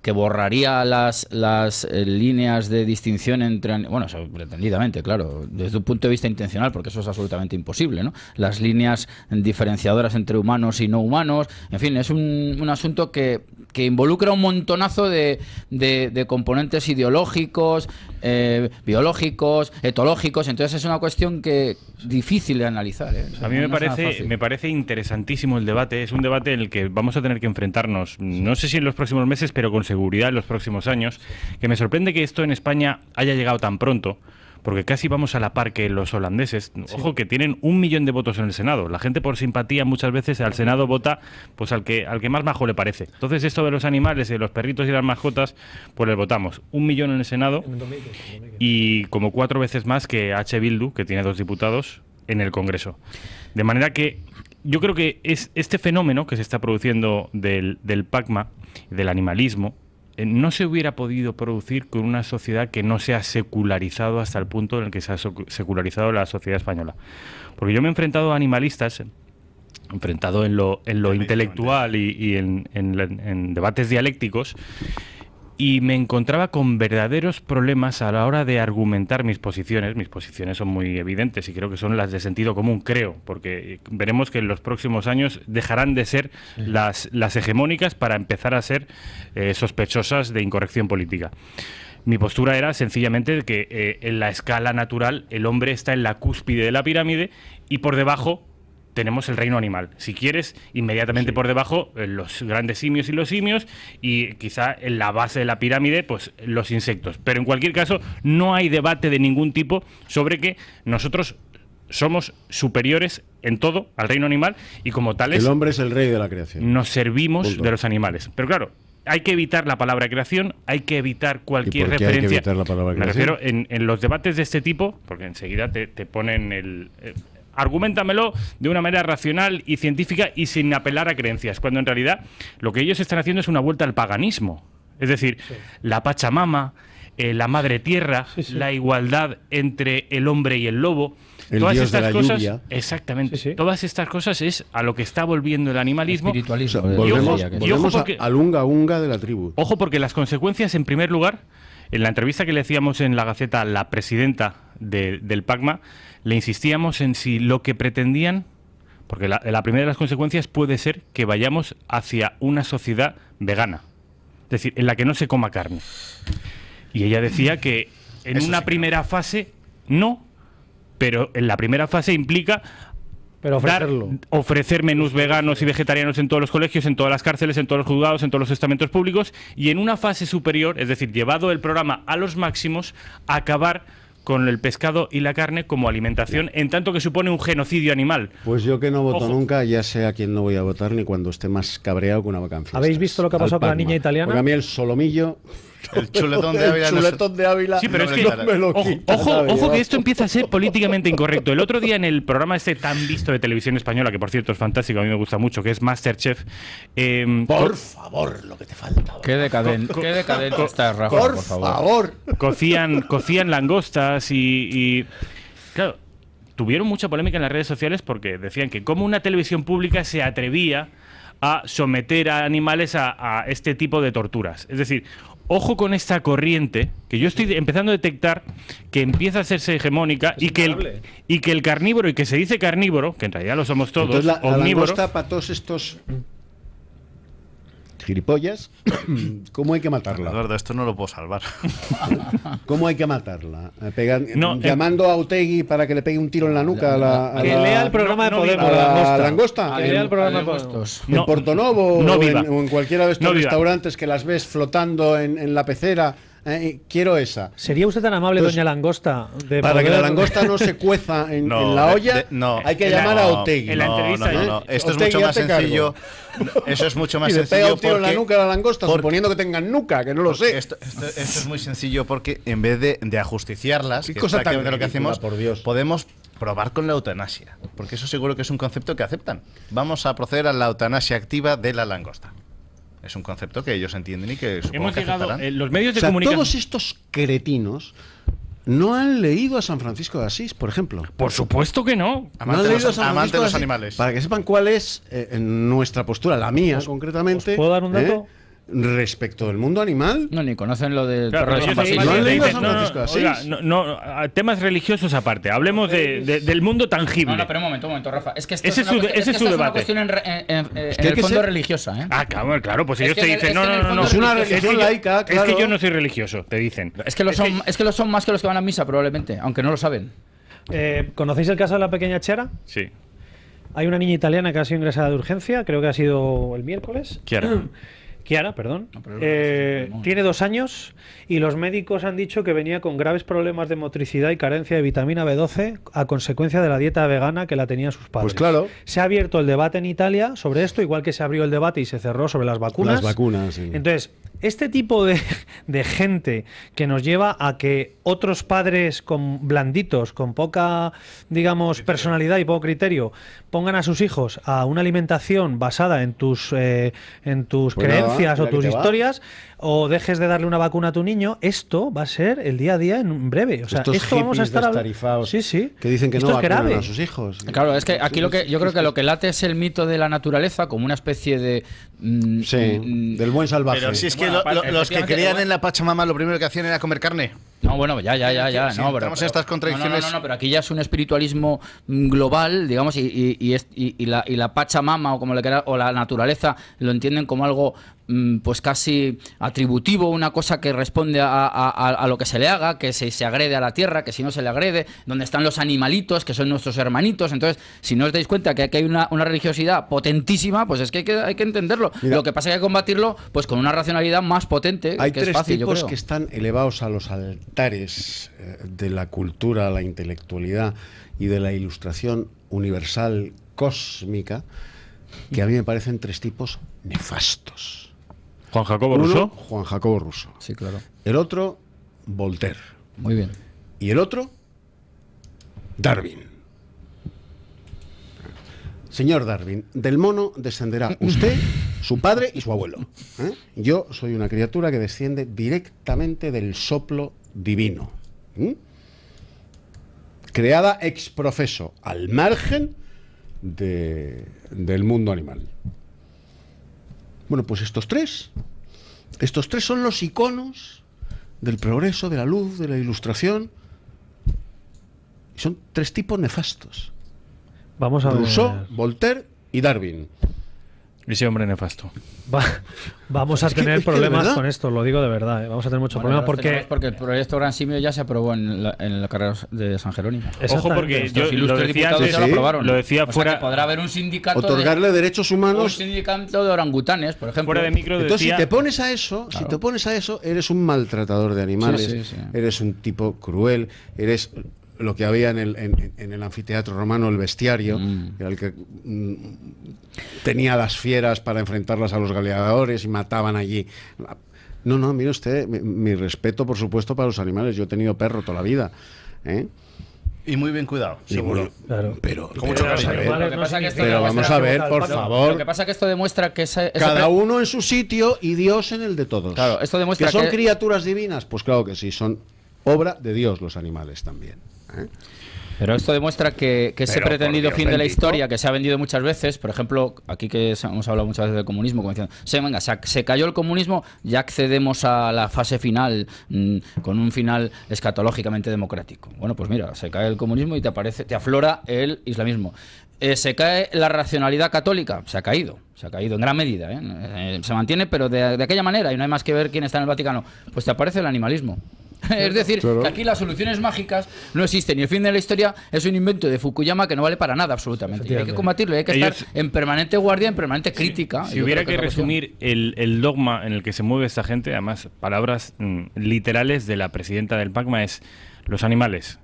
que borraría las, las eh, líneas de distinción entre... Bueno, o sea, pretendidamente, claro, desde un punto de vista intencional, porque eso es absolutamente imposible, ¿no? Las líneas diferenciadoras entre humanos y no humanos. En fin, es un, un asunto que, que involucra un montonazo de, de, de componentes ideológicos, eh, biológicos, etológicos. Entonces es una cuestión que difícil de analizar, ¿eh? O sea, a mí me parece, me parece interesantísimo el debate. Es un debate en el que vamos a tener que enfrentarnos, no sé si en los próximos meses, pero con seguridad en los próximos años. Que me sorprende que esto en España haya llegado tan pronto, porque casi vamos a la par que los holandeses. Ojo, sí. que tienen un millón de votos en el Senado. La gente por simpatía muchas veces al Senado vota pues al que al que más majo le parece. Entonces esto de los animales, de los perritos y las mascotas, pues les votamos. Un millón en el Senado y como cuatro veces más que H. Bildu, que tiene dos diputados, en el Congreso. De manera que yo creo que es este fenómeno que se está produciendo del, del P A C M A, del animalismo, no se hubiera podido producir con una sociedad que no se ha secularizado hasta el punto en el que se ha secularizado la sociedad española. Porque yo me he enfrentado a animalistas, enfrentado en lo, en lo intelectual y, y en, en, en debates dialécticos, y me encontraba con verdaderos problemas a la hora de argumentar mis posiciones. Mis posiciones son muy evidentes y creo que son las de sentido común, creo, porque veremos que en los próximos años dejarán de ser sí. las, las hegemónicas para empezar a ser eh, sospechosas de incorrección política. Mi postura era sencillamente que eh, en la escala natural el hombre está en la cúspide de la pirámide y por debajo tenemos el reino animal. Si quieres, inmediatamente sí. por debajo, los grandes simios y los simios, y quizá en la base de la pirámide, pues los insectos. Pero en cualquier caso, no hay debate de ningún tipo sobre que nosotros somos superiores en todo al reino animal, y como tales... El hombre es el rey de la creación. Nos servimos Punto. de los animales. Pero claro, hay que evitar la palabra creación, hay que evitar cualquier referencia. Hay que evitar la palabra creación? Me refiero, en, en los debates de este tipo, porque enseguida te, te ponen el... Eh, arguméntamelo de una manera racional y científica y sin apelar a creencias, cuando en realidad lo que ellos están haciendo es una vuelta al paganismo. Es decir, sí. la Pachamama, eh, la Madre Tierra, sí, sí. la igualdad entre el hombre y el lobo, el todas dios estas de la cosas, lluvia. Exactamente, sí, sí. todas estas cosas es a lo que está volviendo el animalismo. El espiritualismo. O sea, volvemos y ojo, volvemos y ojo porque, al unga unga de la tribu. Ojo, porque las consecuencias, en primer lugar, en la entrevista que le hacíamos en La Gaceta a la presidenta de, del P A C M A, le insistíamos en si lo que pretendían, porque la, la primera de las consecuencias puede ser que vayamos hacia una sociedad vegana, es decir, en la que no se coma carne. Y ella decía que en Eso una sí, primera no. fase no, pero en la primera fase implica... Pero ofrecerlo. Dar, ofrecer menús veganos y vegetarianos en todos los colegios, en todas las cárceles, en todos los juzgados, en todos los estamentos públicos, y en una fase superior, es decir, llevado el programa a los máximos, acabar con el pescado y la carne como alimentación, en tanto que supone un genocidio animal. Pues yo que no voto Ojo. nunca, ya sé a quién no voy a votar ni cuando esté más cabreado que una vaca en fiestas. ¿Habéis visto lo que ha pasado con la niña italiana? Porque a mí el solomillo... El chuletón de Ávila. El chuletón de Ávila. Sí, pero no es que, no ojo, ojo, ojo que esto empieza a ser políticamente incorrecto. El otro día en el programa este tan visto de televisión española, que por cierto es fantástico, a mí me gusta mucho, que es MasterChef. Eh, por favor, lo que te falta. Qué decadente, qué decadente estás, Rajoy, por, por favor. favor. Cocían, cocían langostas y, y... Claro, tuvieron mucha polémica en las redes sociales porque decían que cómo una televisión pública se atrevía a someter a animales a, a este tipo de torturas. Es decir... Ojo con esta corriente, que yo estoy empezando a detectar que empieza a hacerse hegemónica y que, el, y que el carnívoro, y que se dice carnívoro, que en realidad lo somos todos, la, la langosta para todos estos gilipollas, ¿cómo hay que matarla? Eduardo, esto no lo puedo salvar. ¿Cómo hay que matarla? Pegan, no, ¿Llamando eh, a Otegui para que le pegue un tiro en la nuca a la... A que la, lea el programa de Podemos. No, no a la langosta. Que lea el programa de Podemos. En Portonovo no, no o, en, o en cualquiera de estos no restaurantes que las ves flotando en, en la pecera. Eh, quiero esa. ¿Sería usted tan amable, pues, doña Langosta? De para poder... que la langosta no se cueza en, no, en la olla, de, no, hay que llamar no, a Otegui. En la entrevista, no, no, no, no. Esto Otegui es mucho más sencillo. Cargo. Eso es mucho más y sencillo. Y le pega un tiro porque, en la nuca a la langosta, porque, suponiendo que tengan nuca, que no lo sé. Esto, esto, esto es muy sencillo porque en vez de, de ajusticiarlas, que cosa tan de lo que hacemos, por Dios. podemos probar con la eutanasia. Porque eso seguro que es un concepto que aceptan. Vamos a proceder a la eutanasia activa de la langosta. Es un concepto que ellos entienden y que supongo Hemos que llegado, aceptarán. Eh, los medios de o sea, comunicación... Todos estos cretinos no han leído a San Francisco de Asís, por ejemplo. Por supuesto que no. Amante, no han leído a San Amante de los animales. Para que sepan cuál es eh, nuestra postura, la mía os, concretamente. ¿Os puedo dar un dato? ¿Eh? Respecto del mundo animal. No, ni conocen lo del claro, perro de San Francisco. No, de San Francisco no, no, oiga, no, no, temas religiosos aparte. Hablemos de, de, del mundo tangible. No, no, pero un momento, un momento, Rafa. Es que esto ese es, una, su, ese es, que es su debate. Una cuestión en, en, en, es que en el fondo ser... religiosa, ¿eh? Ah, claro, claro. Pues ellos te dicen, no, no, no, no. Es una religión laica, claro. Es que yo no soy religioso, te dicen. Es que lo son, es que lo son más que los que van a misa, probablemente, aunque no lo saben. Eh, ¿Conocéis el caso de la pequeña Chera? Sí. Hay una niña italiana que ha sido ingresada de urgencia, creo que ha sido el miércoles. ¿Quién? Chiara, perdón, no, eh, tiene dos años y los médicos han dicho que venía con graves problemas de motricidad y carencia de vitamina B doce a consecuencia de la dieta vegana que la tenían sus padres. Pues claro. Se ha abierto el debate en Italia sobre esto, igual que se abrió el debate y se cerró sobre las vacunas. Las vacunas, sí. Entonces, este tipo de, de gente que nos lleva a que otros padres con blanditos, con poca, digamos, personalidad y poco criterio, pongan a sus hijos a una alimentación basada en tus, eh, en tus pues creencias nada, o tus historias, va. O dejes de darle una vacuna a tu niño, esto va a ser el día a día en breve. O sea, estos esto vamos a estar hablando. Sí, sí. Que dicen que esto no vacunan a sus hijos. Claro, es que aquí lo que yo creo que lo que late es el mito de la naturaleza como una especie de mm, sí, mm, del buen salvaje. Pero si es que bueno, lo, lo, los que creían en la Pachamama lo primero que hacían era comer carne. No, bueno, ya, ya, ya, ya. Sí, no, pero, pero, estas contradicciones... no, no, no, no, pero aquí ya es un espiritualismo global, digamos, y, y, y, y, y, la, y la Pachamama o como le quiera, o la naturaleza lo entienden como algo pues casi atributivo, una cosa que responde a, a, a lo que se le haga, que se, se agrede a la tierra, que si no se le agrede, donde están los animalitos, que son nuestros hermanitos. Entonces, si no os dais cuenta que aquí hay una, una religiosidad potentísima, pues es que hay que, hay que entenderlo. Mira, lo que pasa es que hay que combatirlo pues con una racionalidad más potente. Hay que tres es fácil, tipos yo creo. que están elevados a los altares de la cultura, la intelectualidad y de la ilustración universal cósmica, que a mí me parecen tres tipos nefastos. Juan Jacobo Uno, Rousseau. Juan Jacobo Rousseau. Sí, claro. El otro, Voltaire. Muy bien. Y el otro, Darwin. Señor Darwin, del mono descenderá usted, su padre y su abuelo. ¿Eh? Yo soy una criatura que desciende directamente del soplo divino. ¿Mm? Creada ex profeso, al margen de, del mundo animal. Bueno, pues estos tres, estos tres son los iconos del progreso, de la luz, de la ilustración. Son tres tipos nefastos. Vamos a Rousseau, ver. Voltaire y Darwin. Ese hombre nefasto. Va, vamos a es tener que, problemas con esto, lo digo de verdad. ¿eh? Vamos a tener muchos bueno, problemas porque... porque el proyecto Gran Simio ya se aprobó en la, en la carrera de San Jerónimo. Ojo, porque yo, lo decía, antes, ya lo, aprobaron, lo decía o fuera... Sea que podrá haber un sindicato... Otorgarle de, derechos humanos... Un sindicato de orangutanes, por ejemplo. Fuera de micro decía... Entonces, si te pones a eso, claro. si te pones a eso, eres un maltratador de animales, sí, sí, sí. eres un tipo cruel, eres... lo que había en el, en, en el anfiteatro romano, el bestiario, mm. era el que mm, tenía las fieras para enfrentarlas a los galeadores y mataban allí. No, no, mire usted, mi, mi respeto, por supuesto, para los animales. Yo he tenido perro toda la vida, ¿eh? Y muy bien cuidado, seguro. Claro. Pero, pero, pero vamos a ver, pero vamos a ver, por favor. Lo que pasa es que esto demuestra que esa, esa cada uno en su sitio y Dios en el de todos. Claro, esto demuestra que son que... criaturas divinas. Pues claro que sí, son obra de Dios los animales también. ¿Eh? Pero esto demuestra que, que ese pretendido fin de la historia, que se ha vendido muchas veces, por ejemplo, aquí que hemos hablado muchas veces del comunismo, como diciendo, se, venga, se, se cayó el comunismo, ya accedemos a la fase final mmm, con un final escatológicamente democrático. Bueno, pues mira, se cae el comunismo y te aparece, te aflora el islamismo. Eh, se cae la racionalidad católica, se ha caído, se ha caído en gran medida, ¿eh? Eh, se mantiene, pero de, de aquella manera, y no hay más que ver quién está en el Vaticano, pues te aparece el animalismo. Es decir, claro. que aquí las soluciones mágicas no existen y el fin de la historia es un invento de Fukuyama que no vale para nada absolutamente. Y hay que combatirlo, hay que Ellos... estar en permanente guardia, en permanente crítica. Sí. Si hubiera que, que resumir el, el dogma en el que se mueve esta gente, además palabras mm, literales de la presidenta del PACMA es los animales,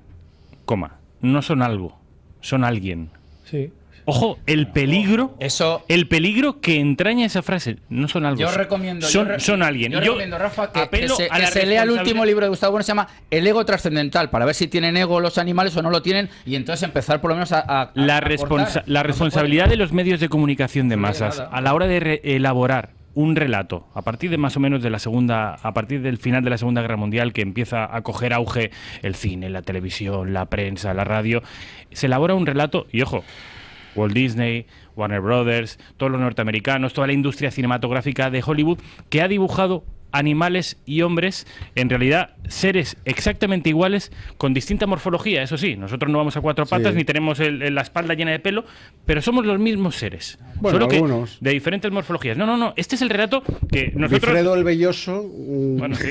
coma, no son algo, son alguien. Sí. Ojo, el peligro Eso, el peligro que entraña esa frase. No son algo. Yo recomiendo. Son, yo re son alguien. Yo, yo recomiendo, Rafa, que, que se, que se lea el último libro de Gustavo Bueno, se llama El ego trascendental, para ver si tienen ego los animales o no lo tienen, y entonces empezar por lo menos a... a, la, a responsa la responsabilidad no de los medios de comunicación de masas, a la hora de re elaborar un relato a partir de más o menos de la segunda, a partir del final de la Segunda Guerra Mundial, que empieza a coger auge el cine, la televisión, la prensa, la radio. Se elabora un relato y ojo, Walt Disney, Warner Brothers, todos los norteamericanos, toda la industria cinematográfica de Hollywood, que ha dibujado animales y hombres, en realidad seres exactamente iguales con distinta morfología. Eso sí, nosotros no vamos a cuatro patas, sí, ni tenemos el, el, la espalda llena de pelo, pero somos los mismos seres, bueno, solo que algunos de diferentes morfologías. No, no, no, este es el relato que nosotros... Alfredo el Velloso... Um... Bueno, sí,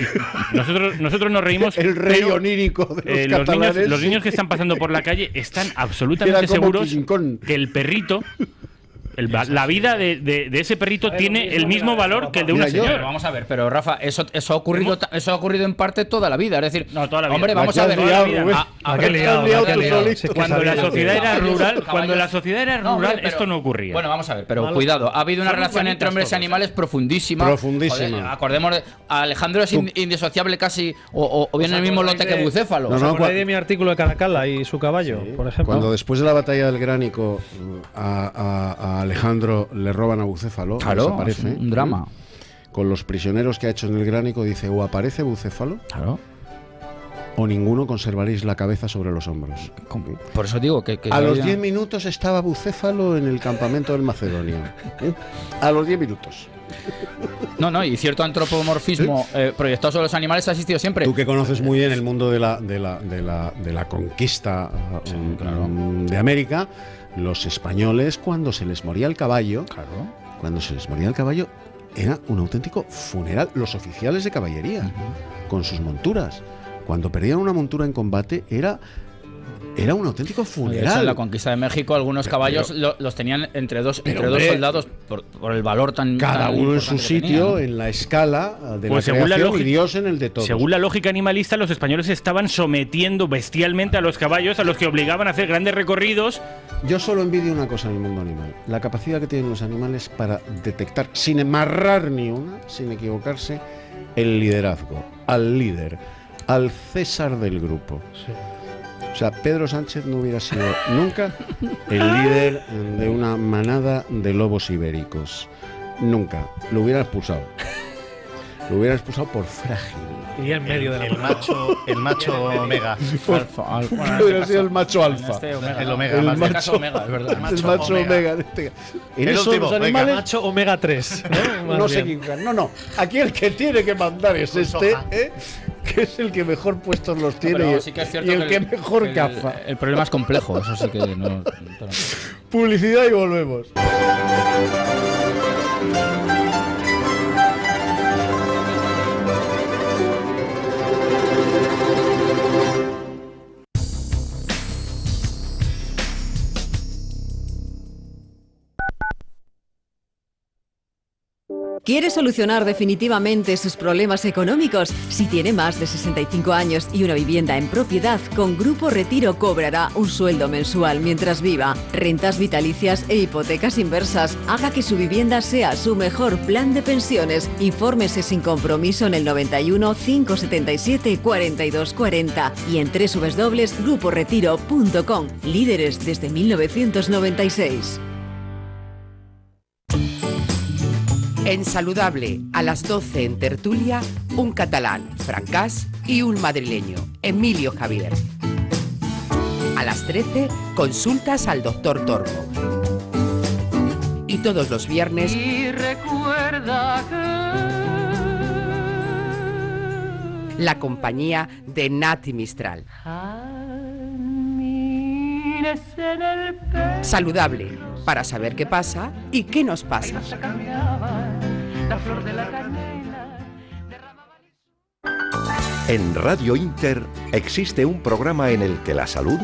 nosotros, nosotros nos reímos... El rey pero, onírico de los eh, catalanes. Los niños, sí, los niños que están pasando por la calle están absolutamente seguros Quincón. que el perrito... El, la vida de, de, de ese perrito ver, tiene mismo, el mismo mira, valor que el de una señora. Yo, vamos a ver, pero Rafa, eso, eso ha ocurrido, eso ha ocurrido en parte toda la vida, es decir, no, toda la vida. Hombre, vamos a ver. Cuando la sociedad era rural, cuando la sociedad era rural, esto no ocurría. Bueno, vamos a ver, pero cuidado, ha habido una relación entre hombres y animales profundísima. Profundísima. Acordemos, Alejandro es indisociable casi, o bien el mismo lote que Bucéfalo. ¿Os acordáis de mi artículo de Caracalla y su caballo, por ejemplo? Cuando después de la batalla del Gránico a Alejandro le roban a Bucéfalo, claro, desaparece, un drama. Con los prisioneros que ha hecho en el Gránico dice, o aparece Bucéfalo, claro, o ninguno conservaréis la cabeza sobre los hombros. Por eso digo que... que a los diez minutos estaba Bucéfalo en el campamento del Macedonio. ¿Eh? A los diez minutos. No, no, y cierto antropomorfismo eh, proyectado sobre los animales ha existido siempre. Tú que conoces muy bien el mundo de la, de la, de la, de la conquista, sí, um, claro, de América, los españoles cuando se les moría el caballo, claro, cuando se les moría el caballo era un auténtico funeral. Los oficiales de caballería, uh-huh, con sus monturas. Cuando perdían una montura en combate era, era un auténtico funeral. Eso, en la conquista de México algunos pero, caballos pero, lo, los tenían entre dos, entre hombre, dos soldados por, por el valor tan... Cada tan uno en su sitio, tenían, en la escala de pues la según creación, la lógica, y Dios en el de todos. Según la lógica animalista, los españoles estaban sometiendo bestialmente a los caballos, a los que obligaban a hacer grandes recorridos. Yo solo envidio una cosa en el mundo animal, la capacidad que tienen los animales para detectar, sin embarrar ni una, sin equivocarse, el liderazgo, al líder, al César del grupo. Sí. O sea, Pedro Sánchez no hubiera sido nunca el líder de una manada de lobos ibéricos. Nunca. Lo hubiera expulsado. Lo hubiera expulsado por frágil. Y en medio del de macho, el macho omega. Pues, alfa, alfa. Bueno, este hubiera sido el macho alfa. Este omega, el omega, el más macho, caso omega, es verdad. El macho, el macho omega. omega. En el último, los animales, venga, macho omega tres. No, no sé quién. No, no. Aquí el que tiene que mandar es este, ¿eh? Que es el que mejor puestos los tiene, no, sí que es cierto, y el que, el, que mejor el, capa. El, el problema es complejo, eso sí que no, no, no. Publicidad y volvemos. ¿Quiere solucionar definitivamente sus problemas económicos? Si tiene más de sesenta y cinco años y una vivienda en propiedad, con Grupo Retiro cobrará un sueldo mensual mientras viva. Rentas vitalicias e hipotecas inversas. Haga que su vivienda sea su mejor plan de pensiones. Infórmese sin compromiso en el noventa y uno, cinco setenta y siete, cuarenta y dos cuarenta y en doble u doble u doble u punto grupo retiro punto com. Líderes desde mil novecientos noventa y seis. En Saludable, a las doce en Tertulia, un catalán, Francás, y un madrileño, Emilio Javier. A las trece, consultas al doctor Tormo. Y todos los viernes... Y recuerda que... La compañía de Nati Mistral. Saludable, para saber qué pasa y qué nos pasa. En Radio Inter existe un programa en el que la salud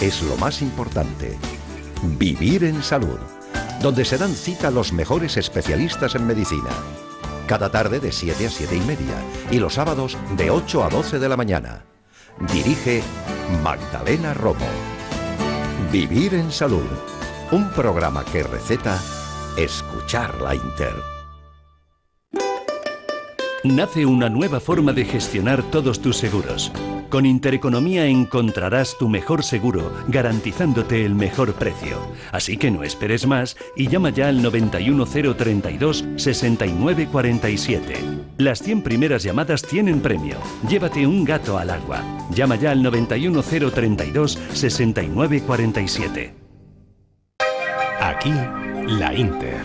es lo más importante. Vivir en Salud, donde se dan cita los mejores especialistas en medicina. Cada tarde de siete a siete y media y los sábados de ocho a doce de la mañana. Dirige Magdalena Romo. Vivir en Salud, un programa que receta escuchar la Inter. Nace una nueva forma de gestionar todos tus seguros. Con Intereconomía encontrarás tu mejor seguro, garantizándote el mejor precio. Así que no esperes más y llama ya al nueve uno cero tres dos seis nueve cuatro siete. Las cien primeras llamadas tienen premio. Llévate un gato al agua. Llama ya al nueve uno cero tres dos seis nueve cuatro siete. Aquí, la Inter.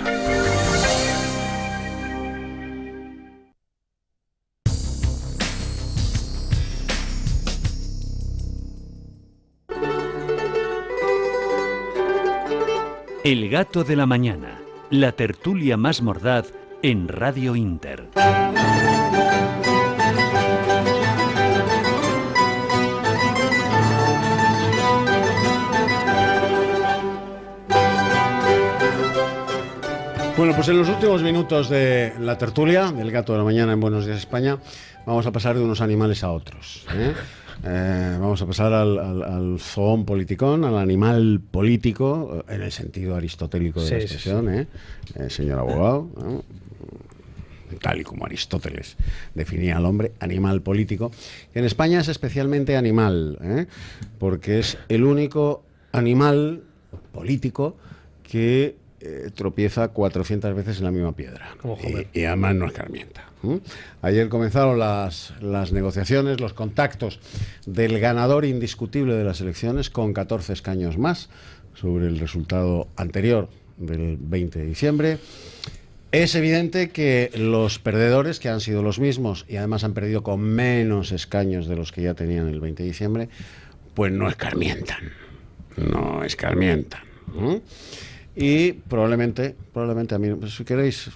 El gato de la mañana, la tertulia más mordaz en Radio Inter. Bueno, pues en los últimos minutos de la tertulia, del gato de la mañana en Buenos Días España, vamos a pasar de unos animales a otros, ¿eh? Eh, vamos a pasar al, al, al zoón politicón, al animal político, en el sentido aristotélico de sí, la expresión, sí, sí. ¿eh? Eh, señor abogado, ¿no? Tal y como Aristóteles definía al hombre, animal político. En España es especialmente animal, ¿eh? porque es el único animal político que eh, tropieza cuatrocientas veces en la misma piedra. Y, y además no escarmienta. Ayer comenzaron las, las negociaciones, los contactos del ganador indiscutible de las elecciones con catorce escaños más sobre el resultado anterior del veinte de diciembre. Es evidente que los perdedores, que han sido los mismos y además han perdido con menos escaños de los que ya tenían el veinte de diciembre, pues no escarmientan, no escarmientan. ¿Mm? Y probablemente, probablemente a mí, si queréis...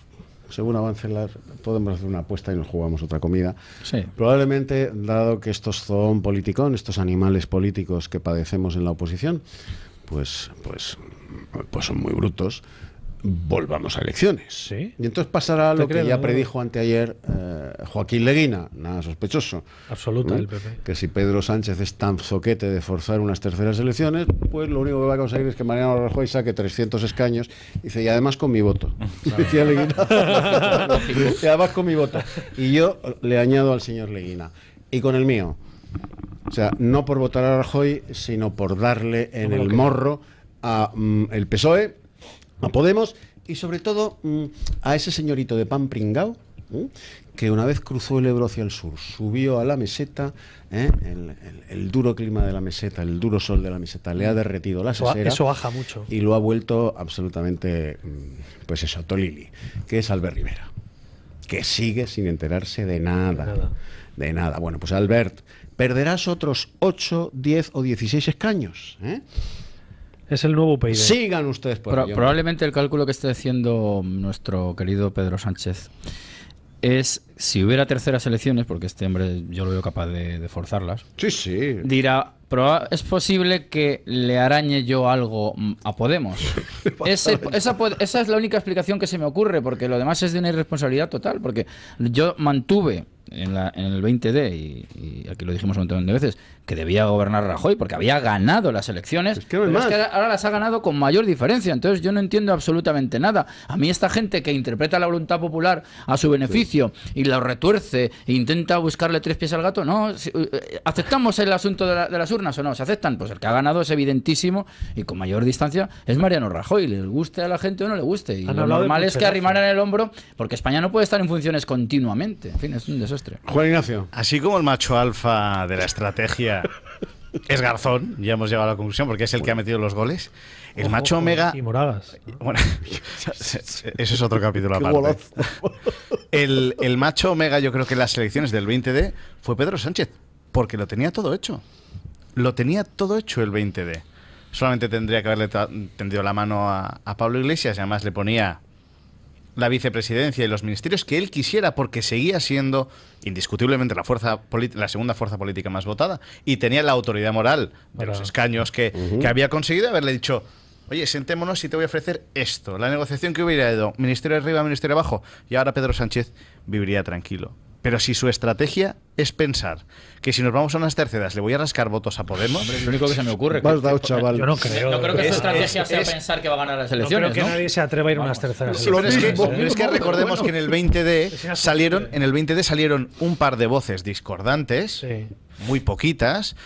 Según avance, la, podemos hacer una apuesta y nos jugamos otra comida. Sí. Probablemente, dado que estos zoon politicón, estos animales políticos que padecemos en la oposición, pues, pues, pues son muy brutos, volvamos a elecciones. ¿Sí? Y entonces pasará lo que ya predijo anteayer eh, Joaquín Leguina, nada sospechoso. Absoluta, ¿no? El P P. Que si Pedro Sánchez es tan zoquete de forzar unas terceras elecciones, pues lo único que va a conseguir es que Mariano Rajoy saque trescientos escaños. Y dice, y además con mi voto. Claro. Decía Leguina. Y además con mi voto. Y yo le añado al señor Leguina. Y con el mío. O sea, no por votar a Rajoy, sino por darle en el morro a mm, el P S O E... a Podemos y sobre todo a ese señorito de pan pringao, ¿eh? que una vez cruzó el Ebro hacia el sur, subió a la meseta, ¿eh? el, el, el duro clima de la meseta, el duro sol de la meseta, le ha derretido la sesera. Eso baja mucho. Y lo ha vuelto absolutamente, pues eso, Tolili, que es Albert Rivera, que sigue sin enterarse de nada, de nada. De nada. Bueno, pues Albert, perderás otros ocho, diez o dieciséis escaños, ¿eh? Es el nuevo P I D. Sigan ustedes por ello. Probablemente el cálculo que está haciendo nuestro querido Pedro Sánchez es, si hubiera terceras elecciones, porque este hombre yo lo veo capaz de, de forzarlas. Sí, sí. Dirá, es posible que le arañe yo algo a Podemos. Ese, esa, esa es la única explicación que se me ocurre, porque lo demás es de una irresponsabilidad total, porque yo mantuve... En, la, en el veinte de, y, y aquí lo dijimos un montón de veces, que debía gobernar Rajoy porque había ganado las elecciones, es que no pero es que ahora las ha ganado con mayor diferencia. Entonces yo no entiendo absolutamente nada. A mí esta gente que interpreta la voluntad popular a su beneficio, sí, y la retuerce e intenta buscarle tres pies al gato, no. ¿Aceptamos el asunto de, la, de las urnas o no? ¿Se aceptan? Pues el que ha ganado es evidentísimo y con mayor distancia es Mariano Rajoy. Les guste a la gente o no le guste, y lo normal es que arrimaran el hombro, porque España no puede estar en funciones continuamente. En fin, es un desastre. Juan Ignacio. Así como el macho alfa de la estrategia es Garzón, ya hemos llegado a la conclusión, porque es el que ha metido los goles, el ojo, macho omega... Y Moradas. Bueno, eso es otro capítulo aparte. El, el macho omega, yo creo que en las elecciones del veinte de fue Pedro Sánchez, porque lo tenía todo hecho. Lo tenía todo hecho el veinte de. Solamente tendría que haberle tendido la mano a, a Pablo Iglesias, y además le ponía... la vicepresidencia y los ministerios que él quisiera, porque seguía siendo indiscutiblemente la fuerza la segunda fuerza política más votada y tenía la autoridad moral de Hola. los escaños que, uh-huh. que había conseguido, haberle dicho, oye, sentémonos y te voy a ofrecer esto. La negociación que hubiera ido, ministerio arriba, ministerio abajo, y ahora Pedro Sánchez viviría tranquilo. Pero si su estrategia es pensar que si nos vamos a unas terceras le voy a rascar votos a Podemos... Hombre, lo único que se me ocurre... Más dado, chaval. Yo no creo, no creo que es, su estrategia es, sea es, pensar que va a ganar las elecciones. No creo que ¿no? nadie se atreva a ir a unas terceras. Lo es, que, es que recordemos que en el veinte de salieron, en el veinte de salieron un par de voces discordantes, sí. muy poquitas,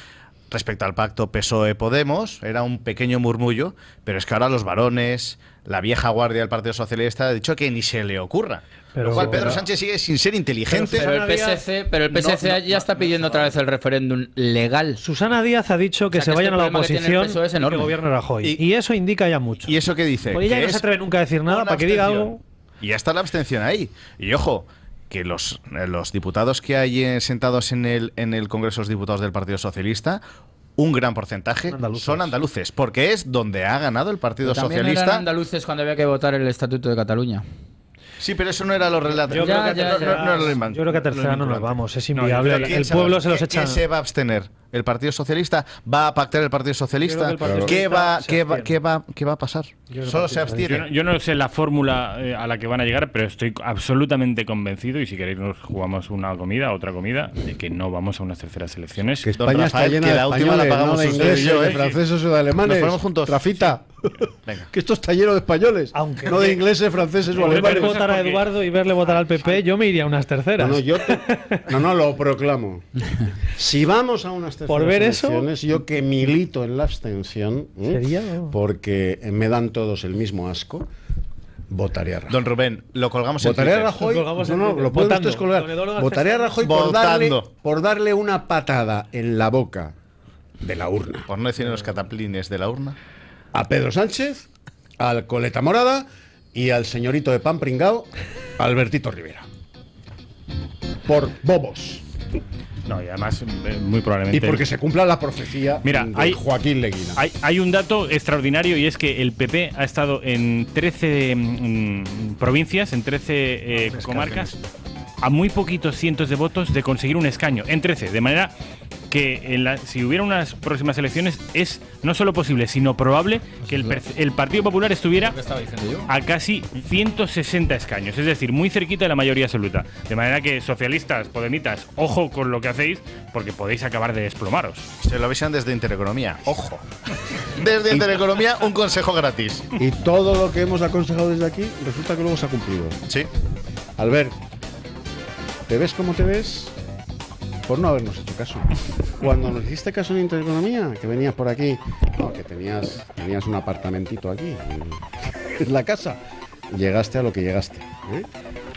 respecto al pacto P S O E Podemos, era un pequeño murmullo, pero es que ahora los varones, la vieja guardia del Partido Socialista ha dicho que ni se le ocurra. Pero, lo cual Pedro pero, Sánchez sigue sin ser inteligente. Pero, pero el P S C, pero el P S C no, no, ya está pidiendo no, no, otra vez el referéndum legal. Susana Díaz ha dicho que o sea, se que vayan este a la oposición que el, el gobierno Rajoy. Y, y eso indica ya mucho. ¿Y eso qué dice? Porque ella que no se atreve nunca a decir nada para que diga algo. Y ya está la abstención ahí. Y ojo, que los, los diputados que hay sentados en el, en el Congreso de los Diputados del Partido Socialista, un gran porcentaje andaluces. son andaluces, porque es donde ha ganado el Partido Socialista. También eran andaluces cuando había que votar el Estatuto de Cataluña. Sí, pero eso no era lo relativo. Yo, ya, creo, que ya, no, no, no era yo creo que a tercera no nos vamos, es inviable. No, el pueblo se los echa. ¿Qué se va a abstener? ¿El Partido Socialista? ¿Va a pactar el Partido Socialista? El Partido ¿Qué, va, qué, va, qué, va, ¿Qué va a pasar? Yo Solo se abstiene. Yo no, yo no sé la fórmula a la que van a llegar, pero estoy absolutamente convencido, y si queréis nos jugamos una comida, otra comida, de que no vamos a unas terceras elecciones. Que España Rafael, está llena que la última la pagamos no, ingleses, yo, ¿eh? de franceses o de alemanes. Nos ponemos juntos. Trafita. Venga. Que esto está lleno de españoles, aunque no de ingleses, franceses o alemanes. Verle votar a Eduardo y verle votar al P P, yo me iría a unas terceras. No, no, yo te... no, no lo proclamo. Si vamos a unas terceras por ver elecciones, eso... yo que milito en la abstención, ¿Sería? porque me dan todos el mismo asco, votaría a Rajoy. Don Rubén, lo colgamos en Twitter. Rajoy, lo colgamos no, no, lo pueden ustedes colgar. Votaría a Rajoy por darle, por darle una patada en la boca de la urna. Por no decir en los cataplines de la urna. A Pedro Sánchez, al Coleta Morada y al señorito de pan pringao, Albertito Rivera. Por bobos. No, y además, muy probablemente... Y porque se cumpla la profecía Mira, de hay, Joaquín Leguina. Hay, hay un dato extraordinario y es que el P P ha estado en trece mmm, provincias, en trece eh, no, comarcas, a muy poquitos cientos de votos de conseguir un escaño. En trece, de manera... que en la, si hubiera unas próximas elecciones es no solo posible, sino probable que el, el Partido Popular estuviera a casi ciento sesenta escaños, es decir, muy cerquita de la mayoría absoluta. De manera que, socialistas, podemitas, ojo con lo que hacéis, porque podéis acabar de desplomaros. Se lo avisan desde Intereconomía, ojo. Desde Intereconomía, un consejo gratis. Y todo lo que hemos aconsejado desde aquí, resulta que luego se ha cumplido. Sí. Albert, ¿te ves como te ves? Por no habernos hecho caso. Cuando nos hiciste caso en Intereconomía, que venías por aquí, no, que tenías, tenías un apartamentito aquí, en la casa, llegaste a lo que llegaste, ¿eh?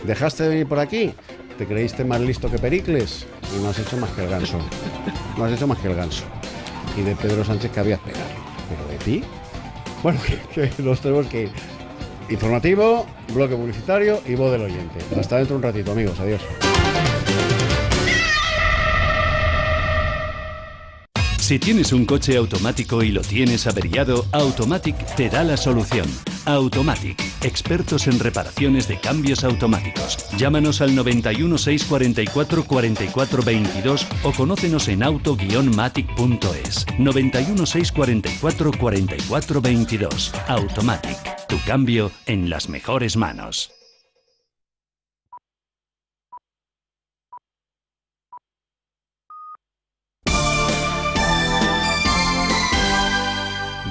Dejaste de venir por aquí, te creíste más listo que Pericles y no has hecho más que el ganso. No has hecho más que el ganso. Y de Pedro Sánchez que habías pegado. Pero de ti, bueno, que, que los tenemos que ir. Informativo, bloque publicitario y voz del oyente. Hasta dentro un ratito, amigos. Adiós. Si tienes un coche automático y lo tienes averiado, Automatic te da la solución. Automatic, expertos en reparaciones de cambios automáticos. Llámanos al noventa y uno, seiscientos cuarenta y cuatro, cuarenta y cuatro veintidós o conócenos en auto guion matic punto es. noventa y uno, seiscientos cuarenta y cuatro, cuarenta y cuatro veintidós. Automatic, tu cambio en las mejores manos.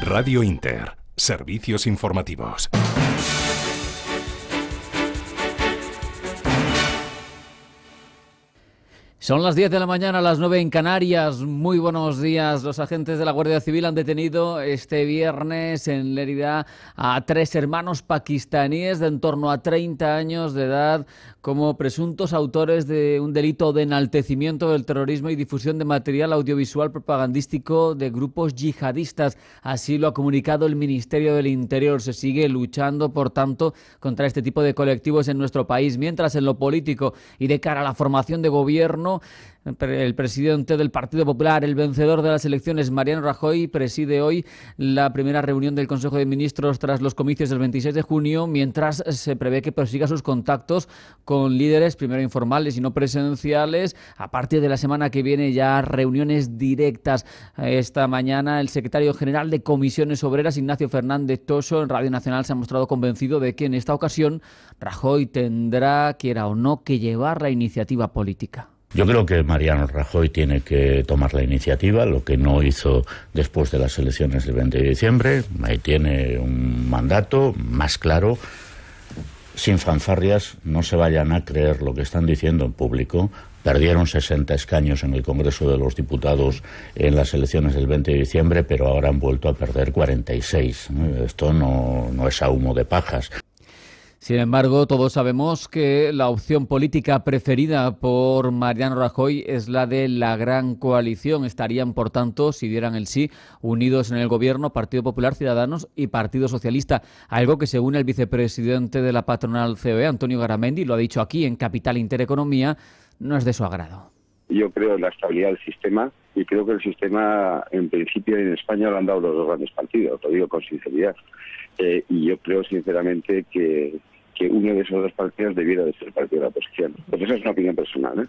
Radio Inter. Servicios informativos. Son las diez de la mañana, las nueve en Canarias. Muy buenos días. Los agentes de la Guardia Civil han detenido este viernes en Lérida a tres hermanos pakistaníes de en torno a treinta años de edad como presuntos autores de un delito de enaltecimiento del terrorismo y difusión de material audiovisual propagandístico de grupos yihadistas. Así lo ha comunicado el Ministerio del Interior. Se sigue luchando, por tanto, contra este tipo de colectivos en nuestro país. Mientras, en lo político y de cara a la formación de gobierno, Ciudadano. El presidente del Partido Popular, el vencedor de las elecciones, Mariano Rajoy, preside hoy la primera reunión del Consejo de Ministros tras los comicios del veintiséis de junio, mientras se prevé que prosiga sus contactos con líderes, primero informales y no presenciales. A partir de la semana que viene ya reuniones directas. Esta mañana el secretario general de Comisiones Obreras, Ignacio Fernández Toso, en Radio Nacional se ha mostrado convencido de que en esta ocasión Rajoy tendrá, quiera o no, que llevar la iniciativa política. Yo creo que Mariano Rajoy tiene que tomar la iniciativa, lo que no hizo después de las elecciones del veinte de diciembre. Ahí tiene un mandato más claro, sin fanfarrias, no se vayan a creer lo que están diciendo en público. Perdieron sesenta escaños en el Congreso de los Diputados en las elecciones del veinte de diciembre, pero ahora han vuelto a perder cuarenta y seis. Esto no, no es a humo de pajas. Sin embargo, todos sabemos que la opción política preferida por Mariano Rajoy es la de la gran coalición. Estarían, por tanto, si dieran el sí, unidos en el gobierno Partido Popular, Ciudadanos y Partido Socialista. Algo que, según el vicepresidente de la patronal C E O E, Antonio Garamendi, lo ha dicho aquí en Capital Intereconomía, no es de su agrado. Yo creo en la estabilidad del sistema y creo que el sistema, en principio, en España lo han dado los dos grandes partidos, lo digo con sinceridad. Eh, y yo creo, sinceramente, que... que uno de esos dos partidos debiera de ser el partido de la oposición. Pero esa es una opinión personal, ¿eh?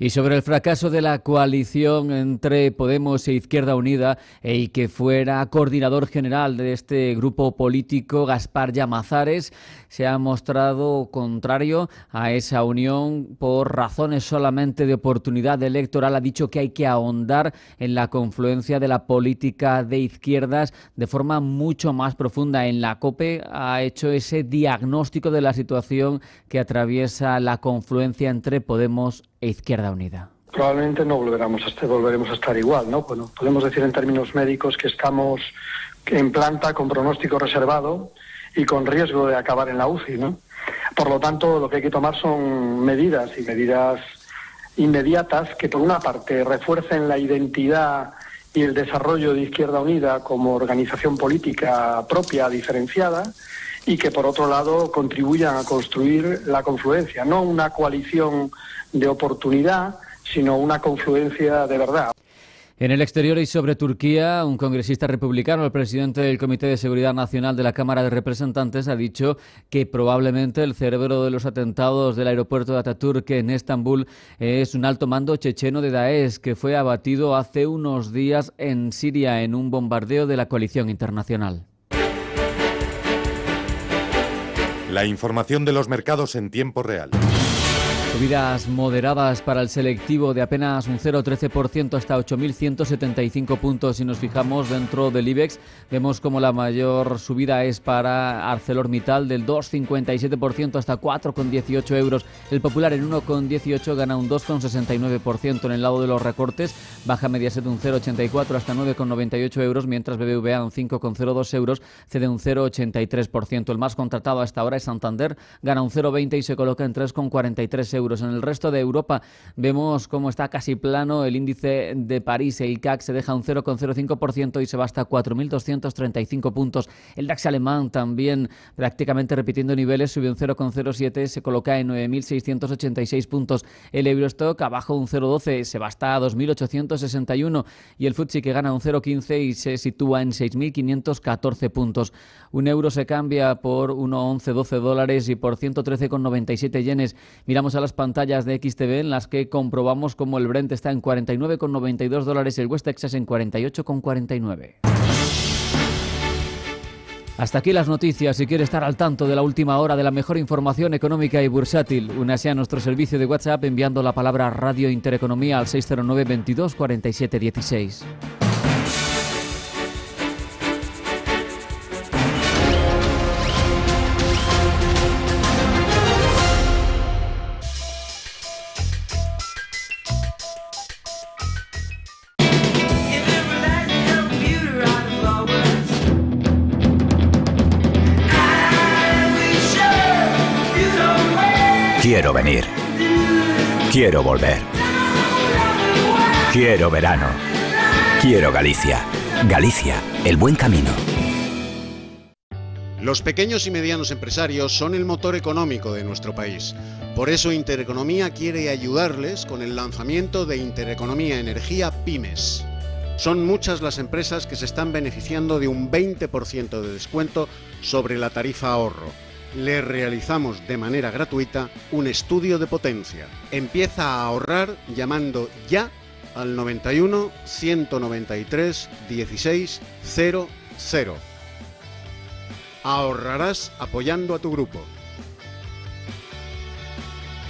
Y sobre el fracaso de la coalición entre Podemos e Izquierda Unida, el que fuera coordinador general de este grupo político, Gaspar Llamazares, se ha mostrado contrario a esa unión por razones solamente de oportunidad electoral. Ha dicho que hay que ahondar en la confluencia de la política de izquierdas de forma mucho más profunda. En la C O P E ha hecho ese diagnóstico de la situación que atraviesa la confluencia entre Podemos e Izquierda Unida. Probablemente no volveremos a, estar, volveremos a estar igual, ¿no? Bueno, podemos decir en términos médicos que estamos en planta con pronóstico reservado y con riesgo de acabar en la U C I, ¿no? Por lo tanto, lo que hay que tomar son medidas y medidas inmediatas que, por una parte, refuercen la identidad y el desarrollo de Izquierda Unida como organización política propia, diferenciada, y que, por otro lado, contribuyan a construir la confluencia, no una coalición de oportunidad, sino una confluencia de verdad. En el exterior y sobre Turquía, un congresista republicano, el presidente del Comité de Seguridad Nacional de la Cámara de Representantes, ha dicho que probablemente el cerebro de los atentados del aeropuerto de Atatürk en Estambul es un alto mando checheno de Daesh que fue abatido hace unos días en Siria en un bombardeo de la coalición internacional. La información de los mercados en tiempo real. Subidas moderadas para el selectivo de apenas un cero coma trece por ciento hasta ocho mil ciento setenta y cinco puntos. Si nos fijamos dentro del IBEX, vemos como la mayor subida es para ArcelorMittal, del dos coma cincuenta y siete por ciento hasta cuatro coma dieciocho euros. El Popular en uno coma dieciocho gana un dos coma sesenta y nueve por ciento. En el lado de los recortes, baja Mediaset un cero coma ochenta y cuatro hasta nueve coma noventa y ocho euros, mientras B B V A un cinco coma cero dos euros cede un cero coma ochenta y tres por ciento. El más contratado hasta ahora es Santander, gana un cero coma veinte y se coloca en tres coma cuarenta y tres euros. En el resto de Europa vemos cómo está casi plano el índice de París. El C A C se deja un cero coma cero cinco por ciento y se va hasta cuatro mil doscientos treinta y cinco puntos. El DAX alemán también prácticamente repitiendo niveles, sube un cero coma cero siete, se coloca en nueve mil seiscientos ochenta y seis puntos. El Eurostock abajo un cero coma doce, se va hasta dos mil ochocientos sesenta y uno. Y el F T S E que gana un cero coma quince y se sitúa en seis mil quinientos catorce puntos. Un euro se cambia por uno coma once doce dólares y por ciento trece coma noventa y siete yenes. Miramos a las pantallas de X T V en las que comprobamos cómo el Brent está en cuarenta y nueve coma noventa y dos dólares y el West Texas en cuarenta y ocho coma cuarenta y nueve. Hasta aquí las noticias. Si quiere estar al tanto de la última hora de la mejor información económica y bursátil, únase a nuestro servicio de WhatsApp enviando la palabra Radio Intereconomía al seis cero nueve veintidós cuarenta y siete dieciséis. Quiero venir, quiero volver, quiero verano, quiero Galicia. Galicia, el buen camino. Los pequeños y medianos empresarios son el motor económico de nuestro país. Por eso Intereconomía quiere ayudarles con el lanzamiento de Intereconomía Energía Pymes. Son muchas las empresas que se están beneficiando de un veinte por ciento de descuento sobre la tarifa ahorro. Les realizamos de manera gratuita un estudio de potencia. Empieza a ahorrar llamando ya al noventa y uno, ciento noventa y tres, dieciséis, cero cero. Ahorrarás apoyando a tu grupo.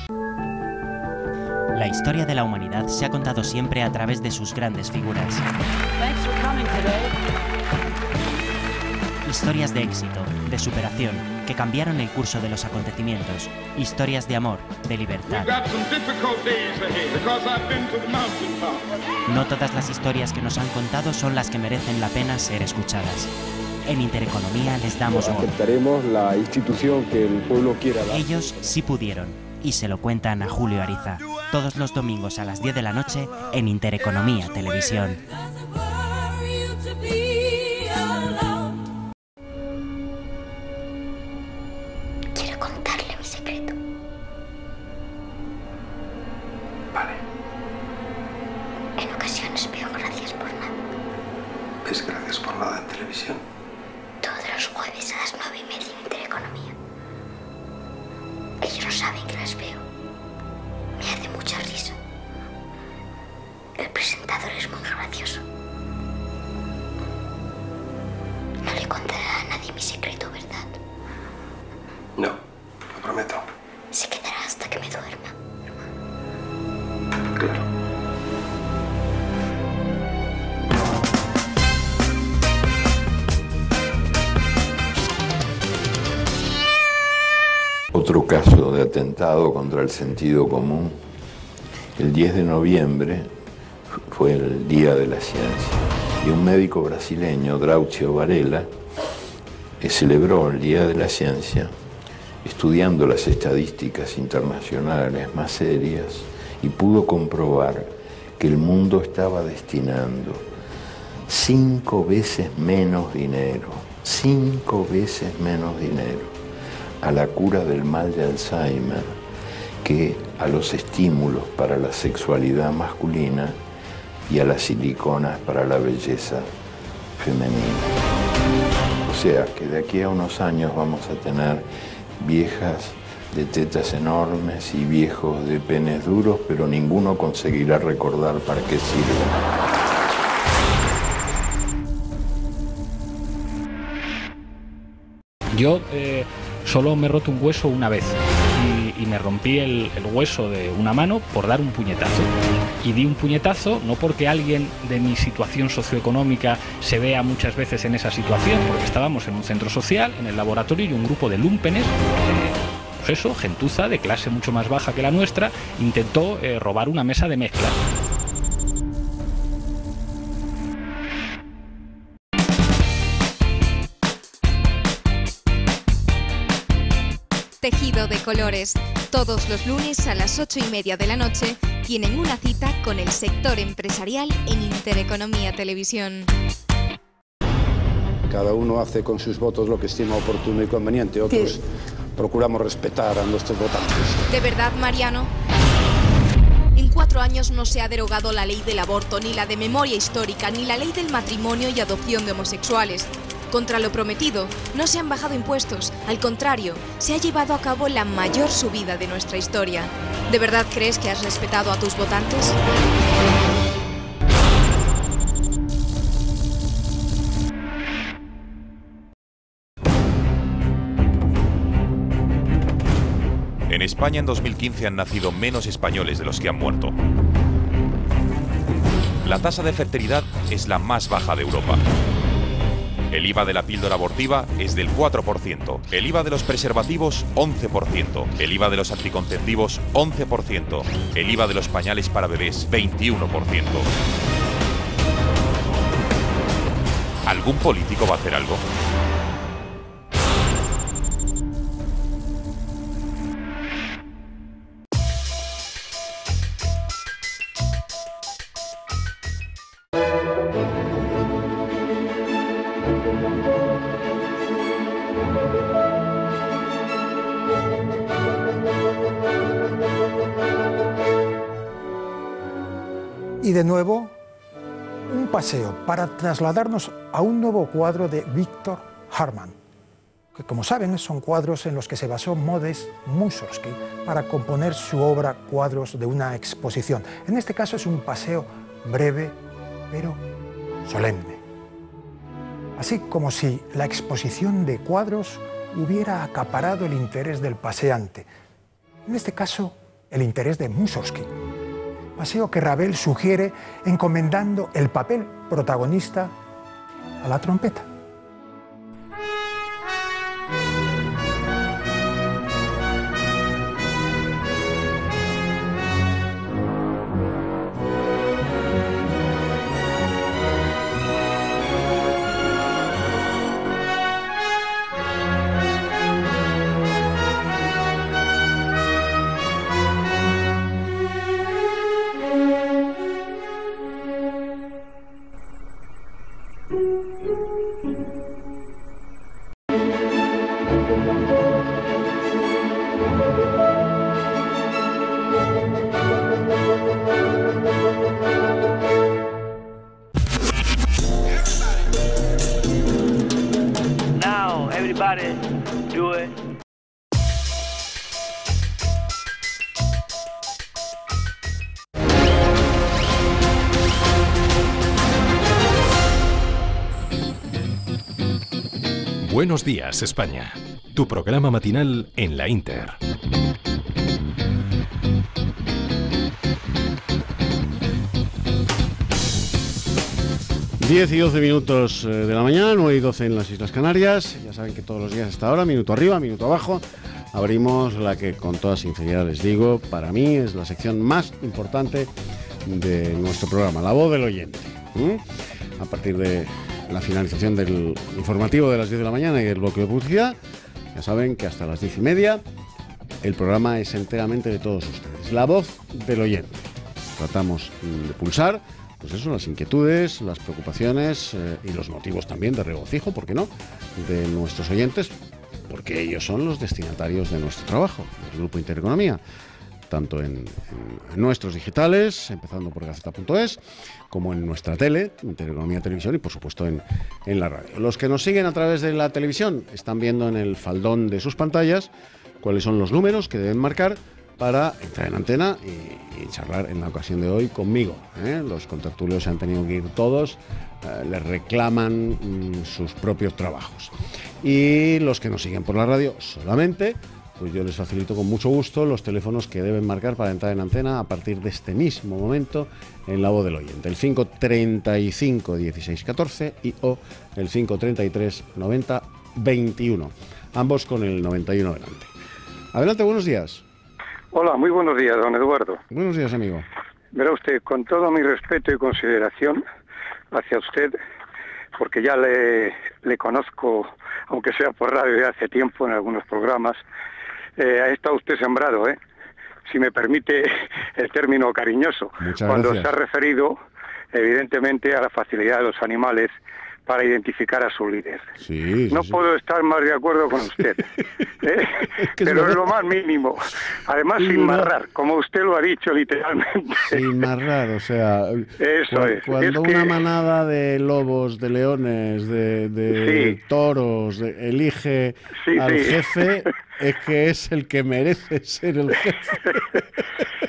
La historia de la humanidad se ha contado siempre a través de sus grandes figuras. Historias de éxito, de superación, que cambiaron el curso de los acontecimientos. Historias de amor, de libertad. No todas las historias que nos han contado son las que merecen la pena ser escuchadas. En Intereconomía les damos voz. Aceptaremos la institución que el pueblo quiera dar. Ellos sí pudieron. Y se lo cuentan a Julio Ariza, todos los domingos a las diez de la noche en Intereconomía Televisión. Quiero contarle mi secreto. Vale. En ocasiones veo Gracias por Nada. ¿Ves Gracias por Nada en televisión? Todos los jueves a las nueve y media en Intereconomía. Ellos no saben que las veo. Me hace mucha risa. El presentador es muy gracioso. No le contará a nadie mi secreto, ¿verdad? No, lo prometo. Se quedará hasta que me duerma. Claro. Otro caso de atentado contra el sentido común. El diez de noviembre fue el Día de la Ciencia y un médico brasileño, Drauzio Varella, celebró el Día de la Ciencia estudiando las estadísticas internacionales más serias y pudo comprobar que el mundo estaba destinando cinco veces menos dinero, cinco veces menos dinero a la cura del mal de Alzheimer que a los estímulos para la sexualidad masculina y a las siliconas para la belleza femenina. O sea que de aquí a unos años vamos a tener viejas de tetas enormes y viejos de penes duros, pero ninguno conseguirá recordar para qué sirven. Yo eh, solo me he roto un hueso una vez y, y me rompí el, el hueso de una mano por dar un puñetazo. Y di un puñetazo no porque alguien de mi situación socioeconómica se vea muchas veces en esa situación, porque estábamos en un centro social, en el laboratorio, y un grupo de lumpenes, eh, pues eso, gentuza de clase mucho más baja que la nuestra, intentó eh, robar una mesa de mezcla. Tejido de colores. Todos los lunes a las ocho y media de la noche tienen una cita con el sector empresarial en Intereconomía Televisión. Cada uno hace con sus votos lo que estima oportuno y conveniente. Otros sí. Procuramos respetar a nuestros votantes. ¿De verdad, Mariano? En cuatro años no se ha derogado la ley del aborto, ni la de memoria histórica, ni la ley del matrimonio y adopción de homosexuales. Contra lo prometido, no se han bajado impuestos, al contrario, se ha llevado a cabo la mayor subida de nuestra historia. ¿De verdad crees que has respetado a tus votantes? En España en dos mil quince han nacido menos españoles de los que han muerto. La tasa de fertilidad es la más baja de Europa. El I V A de la píldora abortiva es del cuatro por ciento, el I V A de los preservativos once por ciento, el I V A de los anticonceptivos once por ciento, el I V A de los pañales para bebés veintiuno por ciento. ¿Algún político va a hacer algo? Thank you. Y de nuevo, un paseo para trasladarnos a un nuevo cuadro de Víctor Hartmann, que como saben son cuadros en los que se basó Modest Mussorgsky para componer su obra Cuadros de una exposición. En este caso es un paseo breve, pero solemne. Así como si la exposición de cuadros hubiera acaparado el interés del paseante. En este caso, el interés de Mussorgsky. Paseo que Ravel sugiere encomendando el papel protagonista a la trompeta. Buenos días, España. Tu programa matinal en la Inter. diez y doce minutos de la mañana, nueve y doce en las Islas Canarias. Ya saben que todos los días hasta ahora, minuto arriba, minuto abajo, abrimos la que, con toda sinceridad les digo, para mí es la sección más importante de nuestro programa, la voz del oyente. ¿Mm? A partir de la finalización del informativo de las diez de la mañana y del bloque de publicidad, ya saben que hasta las diez y media el programa es enteramente de todos ustedes. La voz del oyente. Tratamos de pulsar, pues eso, las inquietudes, las preocupaciones eh, y los motivos también de regocijo, ¿por qué no?, de nuestros oyentes, porque ellos son los destinatarios de nuestro trabajo, del Grupo Intereconomía, tanto en, en nuestros digitales, empezando por Gaceta punto es, como en nuestra tele, Intereconomía Televisión, y por supuesto en, en la radio. Los que nos siguen a través de la televisión están viendo en el faldón de sus pantallas cuáles son los números que deben marcar para entrar en antena y, y charlar en la ocasión de hoy conmigo, ¿eh? Los contertulios se han tenido que ir todos, eh, les reclaman mm, sus propios trabajos. Y los que nos siguen por la radio solamente, pues yo les facilito con mucho gusto los teléfonos que deben marcar para entrar en antena a partir de este mismo momento en la voz del oyente. El cinco treinta y cinco dieciséis catorce y o el cinco treinta y tres noventa veintiuno. Ambos con el noventa y uno adelante. Adelante, buenos días. Hola, muy buenos días, don Eduardo. Buenos días, amigo. Verá usted, con todo mi respeto y consideración hacia usted, porque ya le, le conozco, aunque sea por radio, de hace tiempo en algunos programas. Eh, ha estado usted sembrado, ¿eh? Si me permite el término cariñoso. Muchas cuando gracias. Se ha referido, evidentemente, a la facilidad de los animales para identificar a su líder. Sí, no sí, puedo sí. estar más de acuerdo con usted, ¿eh? Pero es lo más mínimo. Además, sin marrar, como usted lo ha dicho literalmente. Sin marrar, o sea, eso cu es. Cuando es una que... manada de lobos, de leones, de, de sí. toros, de, elige sí, al sí. jefe, es que es el que merece ser el jefe.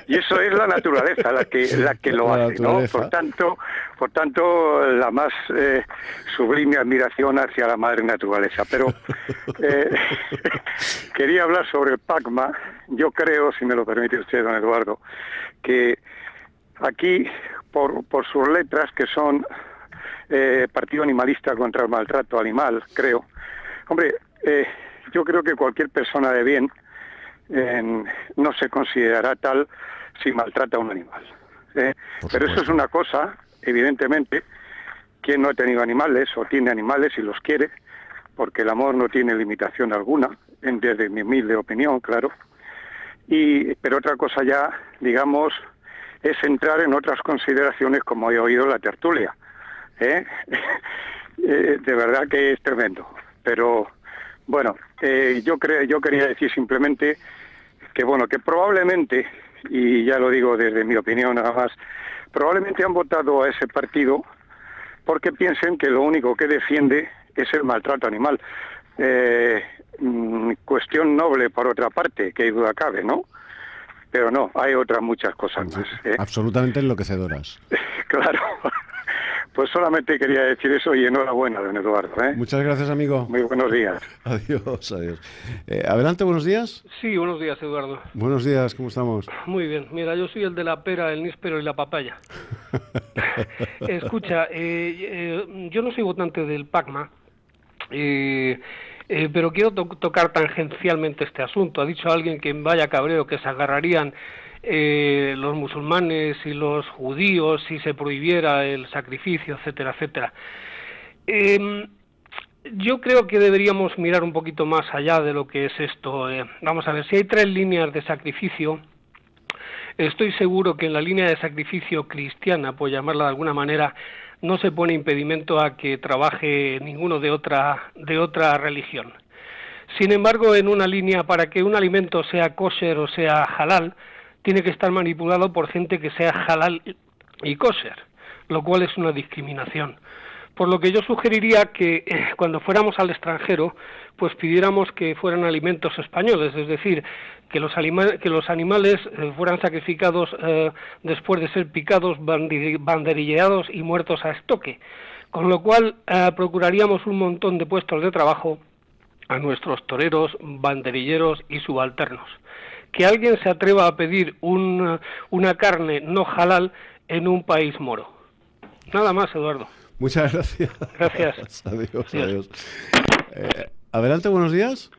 Y eso es la naturaleza la que, la que lo la hace, naturaleza. ¿No? Por tanto, por tanto la más eh, sublime admiración hacia la madre naturaleza. Pero eh, quería hablar sobre el P A C M A. Yo creo, si me lo permite usted, don Eduardo, que aquí, por, por sus letras, que son eh, Partido Animalista contra el Maltrato Animal, creo. Hombre, eh, yo creo que cualquier persona de bien eh, no se considerará tal si maltrata a un animal. ¿Eh? Pero eso es una cosa, evidentemente, quien no ha tenido animales o tiene animales y los quiere, porque el amor no tiene limitación alguna, en, desde mi humilde opinión, claro. Y, pero otra cosa ya, digamos, es entrar en otras consideraciones, como he oído la tertulia. ¿Eh? eh, de verdad que es tremendo. Pero, bueno, eh, yo, cre yo quería decir simplemente que, bueno, que probablemente y ya lo digo desde mi opinión nada más, probablemente han votado a ese partido porque piensen que lo único que defiende es el maltrato animal. Eh, cuestión noble por otra parte, que duda cabe, ¿no? Pero no, hay otras muchas cosas más, ¿eh? Absolutamente enloquecedoras. Claro. Pues solamente quería decir eso y enhorabuena, don Eduardo, ¿eh? Muchas gracias, amigo. Muy buenos días. Adiós, adiós. Eh, adelante, buenos días. Sí, buenos días, Eduardo. Buenos días, ¿cómo estamos? Muy bien. Mira, yo soy el de la pera, el níspero y la papaya. Escucha, eh, eh, yo no soy votante del P A C M A, eh, eh, pero quiero to- tocar tangencialmente este asunto. Ha dicho alguien que vaya cabreo, que se agarrarían... Eh, los musulmanes y los judíos si se prohibiera el sacrificio, etcétera, etcétera. Eh, yo creo que deberíamos mirar un poquito más allá de lo que es esto. Eh, vamos a ver, si hay tres líneas de sacrificio, estoy seguro que en la línea de sacrificio cristiana, por llamarla de alguna manera, no se pone impedimento a que trabaje ninguno de otra, de otra religión. Sin embargo, en una línea, para que un alimento sea kosher o sea halal, tiene que estar manipulado por gente que sea halal y kosher, lo cual es una discriminación. Por lo que yo sugeriría que eh, cuando fuéramos al extranjero, pues pidiéramos que fueran alimentos españoles, es decir, que los, anima- que los animales eh, fueran sacrificados eh, después de ser picados, bandi- banderilleados y muertos a estoque, con lo cual eh, procuraríamos un montón de puestos de trabajo a nuestros toreros, banderilleros y subalternos. Que alguien se atreva a pedir un, una carne no halal en un país moro. Nada más, Eduardo. Muchas gracias. Gracias. Adiós, adiós. Eh, adelante, buenos días.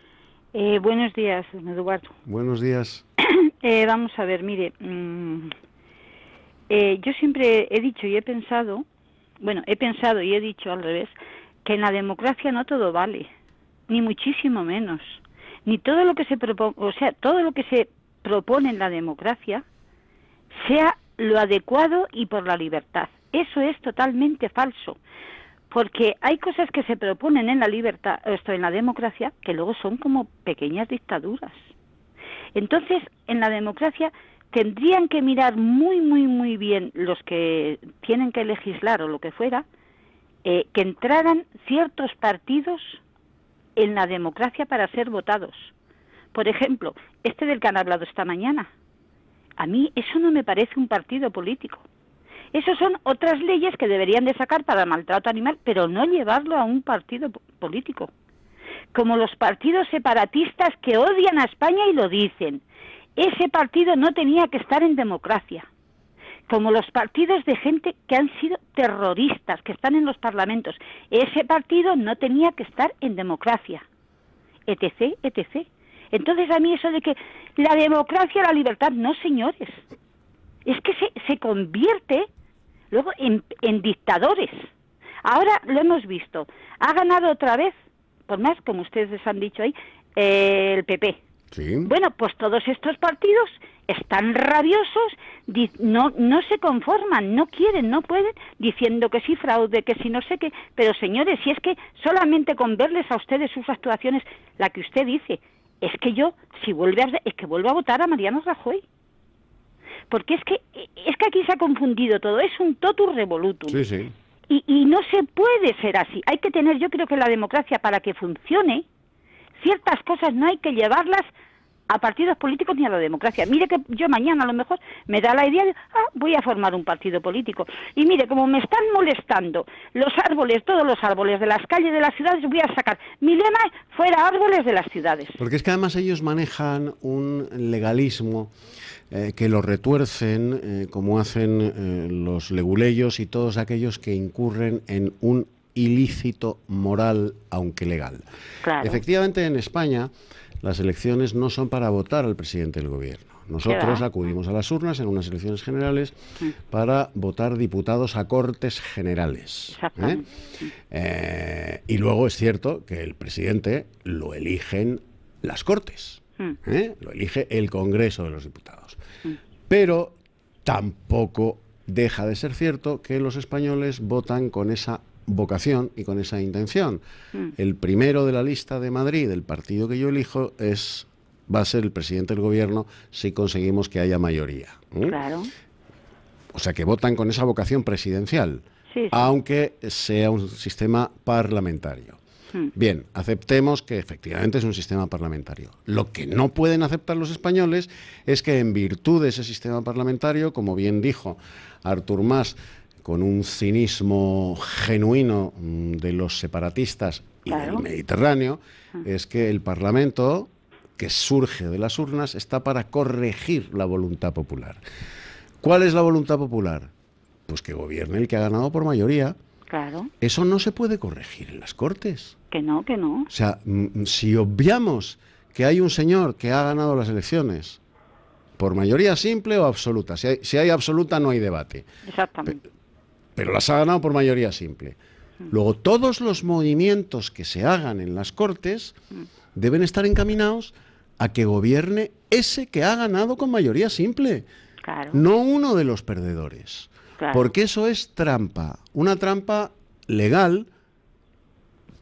Eh, buenos días, Eduardo. Buenos días. Eh, vamos a ver, mire, mmm, eh, yo siempre he dicho y he pensado, bueno, he pensado y he dicho al revés, que en la democracia no todo vale, ni muchísimo menos. Ni todo lo que se propone, o sea, todo lo que se propone en la democracia sea lo adecuado y por la libertad. Eso es totalmente falso, porque hay cosas que se proponen en la libertad, esto en la democracia, que luego son como pequeñas dictaduras. Entonces, en la democracia tendrían que mirar muy, muy, muy bien los que tienen que legislar o lo que fuera, eh, que entraran ciertos partidos en la democracia para ser votados. Por ejemplo, este del que han hablado esta mañana. A mí eso no me parece un partido político. Eso son otras leyes que deberían de sacar para el maltrato animal, pero no llevarlo a un partido político. Como los partidos separatistas que odian a España y lo dicen. Ese partido no tenía que estar en democracia. Como los partidos de gente que han sido terroristas, que están en los parlamentos. Ese partido no tenía que estar en democracia, etcétera, etcétera. Entonces, a mí eso de que la democracia, la libertad, no, señores. Es que se, se convierte luego en, en dictadores. Ahora lo hemos visto. Ha ganado otra vez, por más, como ustedes les han dicho ahí, eh, el P P. Sí. Bueno, pues todos estos partidos están rabiosos, no no se conforman, no quieren, no pueden, diciendo que sí fraude, que sí no sé qué. Pero señores, si es que solamente con verles a ustedes sus actuaciones, la que usted dice, es que yo, si vuelve a, es que vuelvo a votar a Mariano Rajoy. Porque es que es que aquí se ha confundido todo, es un totum revolutum. Sí, sí. Y, y no se puede ser así. Hay que tener, yo creo que la democracia, para que funcione, ciertas cosas no hay que llevarlas a partidos políticos ni a la democracia. Mire que yo mañana a lo mejor me da la idea de, ah, voy a formar un partido político. Y mire, como me están molestando los árboles, todos los árboles de las calles de las ciudades, voy a sacar. Mi lema es fuera árboles de las ciudades. Porque es que además ellos manejan un legalismo eh, que lo retuercen, eh, como hacen eh, los leguleyos y todos aquellos que incurren en un ilícito moral, aunque legal. Claro. Efectivamente, en España las elecciones no son para votar al presidente del gobierno. Nosotros acudimos a las urnas en unas elecciones generales para votar diputados a Cortes Generales, ¿eh? Eh, y luego es cierto que el presidente lo eligen las Cortes, ¿eh? Lo elige el Congreso de los Diputados. Pero tampoco deja de ser cierto que los españoles votan con esa vocación y con esa intención. Mm. El primero de la lista de Madrid, el partido que yo elijo, es va a ser el presidente del gobierno si conseguimos que haya mayoría. ¿Mm? Claro. O sea, que votan con esa vocación presidencial, sí, sí, aunque sea un sistema parlamentario. Sí. Bien, aceptemos que efectivamente es un sistema parlamentario. Lo que no pueden aceptar los españoles es que en virtud de ese sistema parlamentario, como bien dijo Artur Mas, con un cinismo genuino de los separatistas y claro, del Mediterráneo, es que el Parlamento, que surge de las urnas, está para corregir la voluntad popular. ¿Cuál es la voluntad popular? Pues que gobierne el que ha ganado por mayoría. Claro. Eso no se puede corregir en las Cortes. Que no, que no. O sea, si obviamos que hay un señor que ha ganado las elecciones por mayoría simple o absoluta, si hay, si hay absoluta no hay debate. Exactamente. Pe- pero las ha ganado por mayoría simple. Luego, todos los movimientos que se hagan en las Cortes deben estar encaminados a que gobierne ese que ha ganado con mayoría simple. Claro. No uno de los perdedores. Claro. Porque eso es trampa. Una trampa legal,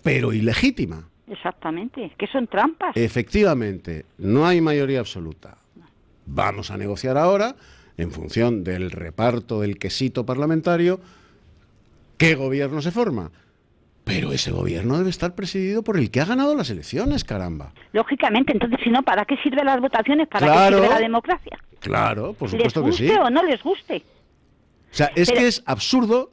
pero ilegítima. Exactamente. Que son trampas. Efectivamente. No hay mayoría absoluta. Vamos a negociar ahora, en función del reparto del quesito parlamentario, ¿qué gobierno se forma? Pero ese gobierno debe estar presidido por el que ha ganado las elecciones, caramba. Lógicamente, entonces, si no, ¿para qué sirven las votaciones? ¿Para claro, qué sirve la democracia? Claro, por supuesto que sí. ¿Les guste o no les guste? O sea, es Pero... que es absurdo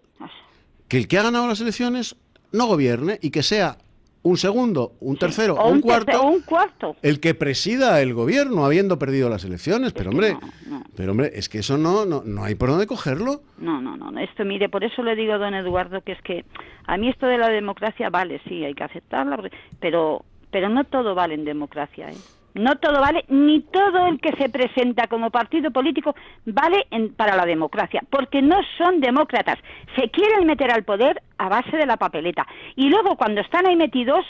que el que ha ganado las elecciones no gobierne y que sea un segundo, un tercero, sí, o un, un cuarto, tercero, un cuarto, el que presida el gobierno habiendo perdido las elecciones, pero hombre, no, no. pero hombre, es que eso no, no, no hay por dónde cogerlo. No, no, no, esto mire, por eso le digo a don Eduardo que es que a mí esto de la democracia vale, sí, hay que aceptarla, pero, pero no todo vale en democracia, ¿eh? No todo vale, ni todo el que se presenta como partido político vale en, para la democracia, porque no son demócratas. Se quieren meter al poder a base de la papeleta. Y luego, cuando están ahí metidos,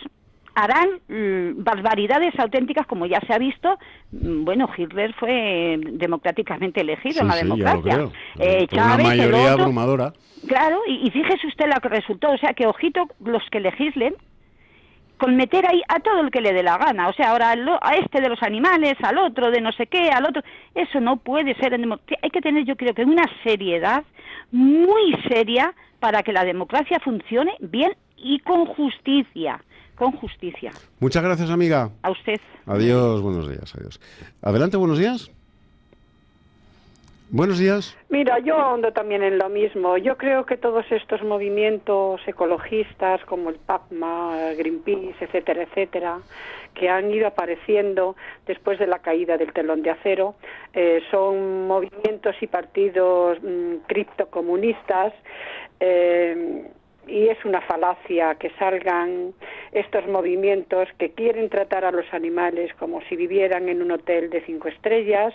harán mmm, barbaridades auténticas, como ya se ha visto. Bueno, Hitler fue democráticamente elegido sí, en la sí, democracia. Ya lo creo. Eh, Chávez, una mayoría abrumadora. Claro, y, y fíjese usted lo que resultó. O sea, que ojito los que legislen, con meter ahí a todo el que le dé la gana, o sea, ahora a este de los animales, al otro de no sé qué, al otro, eso no puede ser en democracia. Hay que tener, yo creo que una seriedad muy seria para que la democracia funcione bien y con justicia, con justicia. Muchas gracias, amiga. A usted. Adiós, buenos días, adiós. Adelante, buenos días. Buenos días. Mira, yo ahondo también en lo mismo. Yo creo que todos estos movimientos ecologistas como el PAPMA, Greenpeace, etcétera, etcétera, que han ido apareciendo después de la caída del telón de acero, eh, son movimientos y partidos mmm, criptocomunistas, eh, y es una falacia que salgan estos movimientos que quieren tratar a los animales como si vivieran en un hotel de cinco estrellas,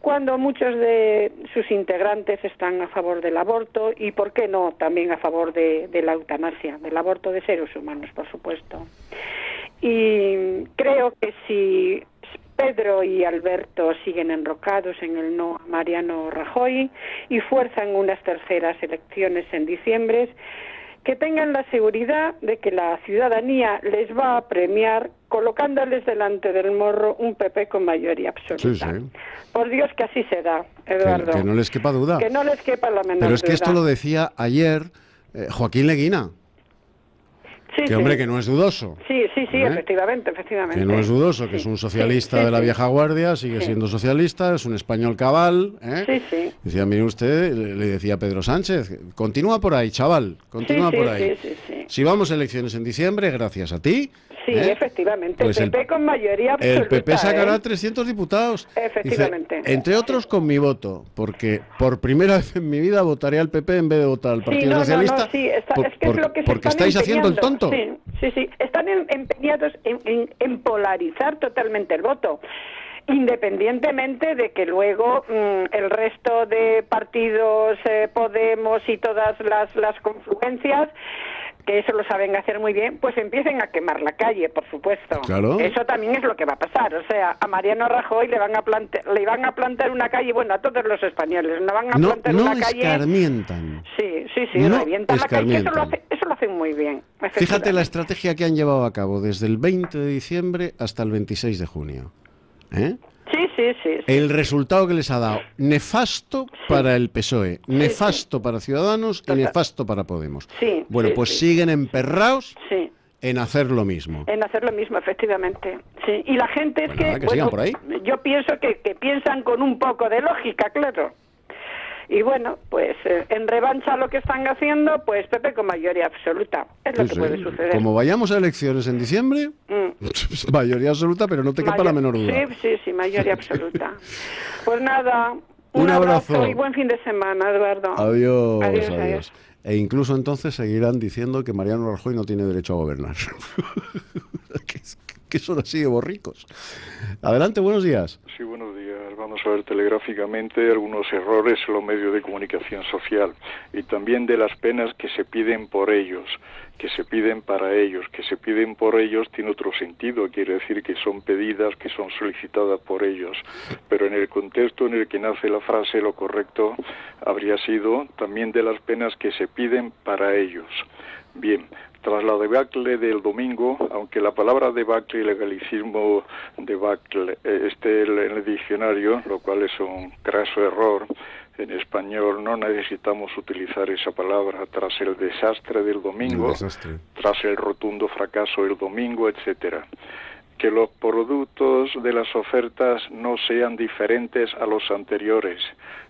cuando muchos de sus integrantes están a favor del aborto y, ¿por qué no?, también a favor de, de la eutanasia, del aborto de seres humanos, por supuesto. Y creo que si Pedro y Alberto siguen enrocados en el no a Mariano Rajoy y fuerzan unas terceras elecciones en diciembre, que tengan la seguridad de que la ciudadanía les va a premiar colocándoles delante del morro un P P con mayoría absoluta. Sí, sí. Por Dios que así será, Eduardo. Que, que no les quepa duda. Que no les quepa la menor duda. Pero es que esto lo decía ayer eh, Joaquín Leguina. Sí, que sí. Hombre, que no es dudoso. Sí, sí, sí, ¿eh? efectivamente, efectivamente. Que no es dudoso, que sí, es un socialista sí, sí, de la vieja guardia, sigue sí. siendo socialista, es un español cabal, ¿eh? Sí, sí. Decía, mire usted, le decía Pedro Sánchez, continúa por ahí, chaval, continúa sí, por sí, ahí. Sí, sí, sí. Si vamos a elecciones en diciembre, gracias a ti. Sí, ¿eh? efectivamente, pues el P P con mayoría absoluta. El P P sacará ¿eh? trescientos diputados. Efectivamente. Dice, entre otros con mi voto, porque por primera vez en mi vida votaré al P P en vez de votar al Partido sí, no, Socialista. No, no, sí, está, por, es que es lo que se porque estáis haciendo el tonto. Sí, sí, sí. Están en, empeñados en, en, en polarizar totalmente el voto, independientemente de que luego mmm, el resto de partidos, eh, Podemos y todas las, las confluencias, que eso lo saben hacer muy bien, pues empiecen a quemar la calle, por supuesto. Claro. Eso también es lo que va a pasar. O sea, a Mariano Rajoy le van a plantar, le van a plantar una calle, bueno, a todos los españoles, le van a no, plantar no una calle... No, escarmientan. Sí, sí, sí, no revientan la calle. Eso lo, hace, eso lo hacen muy bien. Fíjate la estrategia que han llevado a cabo desde el veinte de diciembre hasta el veintiséis de junio. ¿eh? Sí, sí, sí, sí. El resultado que les ha dado, nefasto sí. para el P S O E, nefasto sí, sí. para Ciudadanos Total. y nefasto para Podemos. Sí, bueno, sí, pues sí. siguen emperrados sí. en hacer lo mismo. En hacer lo mismo, efectivamente. Sí. Y la gente es pues que... Nada, que bueno, sigan por ahí. Yo pienso que, que piensan con un poco de lógica, claro. Y bueno, pues eh, en revancha lo que están haciendo, pues Pepe con mayoría absoluta. Es lo sí, que puede sí. suceder. Como vayamos a elecciones en diciembre, mm. mayoría absoluta, pero no te Mayor... quepa la menor duda. Sí, sí, sí, mayoría absoluta. Pues nada, un, un abrazo. abrazo y buen fin de semana, Eduardo. Adiós, adiós, adiós. adiós. E incluso entonces seguirán diciendo que Mariano Rajoy no tiene derecho a gobernar. que, que son así de borricos. Adelante, buenos días. Sí, buenos días. Vamos a ver telegráficamente algunos errores en los medios de comunicación social y también de las penas que se piden por ellos, que se piden para ellos, que se piden por ellos tiene otro sentido, quiere decir que son pedidas, que son solicitadas por ellos, pero en el contexto en el que nace la frase lo correcto habría sido también de las penas que se piden para ellos. Bien, tras la debacle del domingo, aunque la palabra debacle y el galicismo debacle esté en el diccionario, lo cual es un craso error, en español no necesitamos utilizar esa palabra. Tras el desastre del domingo, desastre. tras el rotundo fracaso del domingo, etcétera. Que los productos de las ofertas no sean diferentes a los anteriores,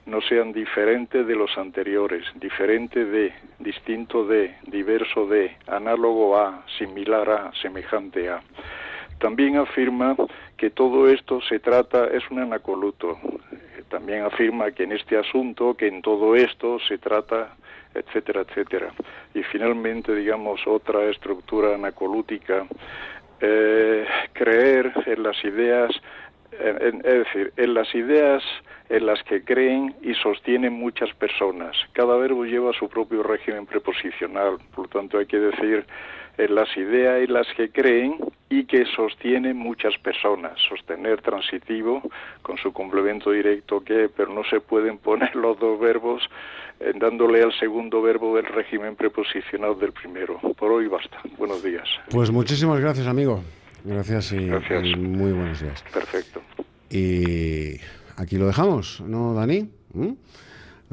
no sean diferentes de los anteriores, diferente de, distinto de, diverso de, análogo a, similar a, semejante a. También afirma que todo esto se trata, es un anacoluto, también afirma que en este asunto, que en todo esto se trata... etcétera, etcétera. Y finalmente, digamos, otra estructura anacolútica, Eh, creer en las ideas, en, en, es decir, en las ideas en las que creen y sostienen muchas personas. Cada verbo lleva su propio régimen preposicional, por lo tanto hay que decir en las ideas en las que creen y que sostienen muchas personas. Sostener transitivo con su complemento directo que, pero no se pueden poner los dos verbos eh, dándole al segundo verbo el régimen preposicional del primero. Por hoy basta. Buenos días. Pues muchísimas gracias, amigo. Gracias y, gracias. y muy buenos días. Perfecto. Y aquí lo dejamos, ¿no, Dani? ¿Mm?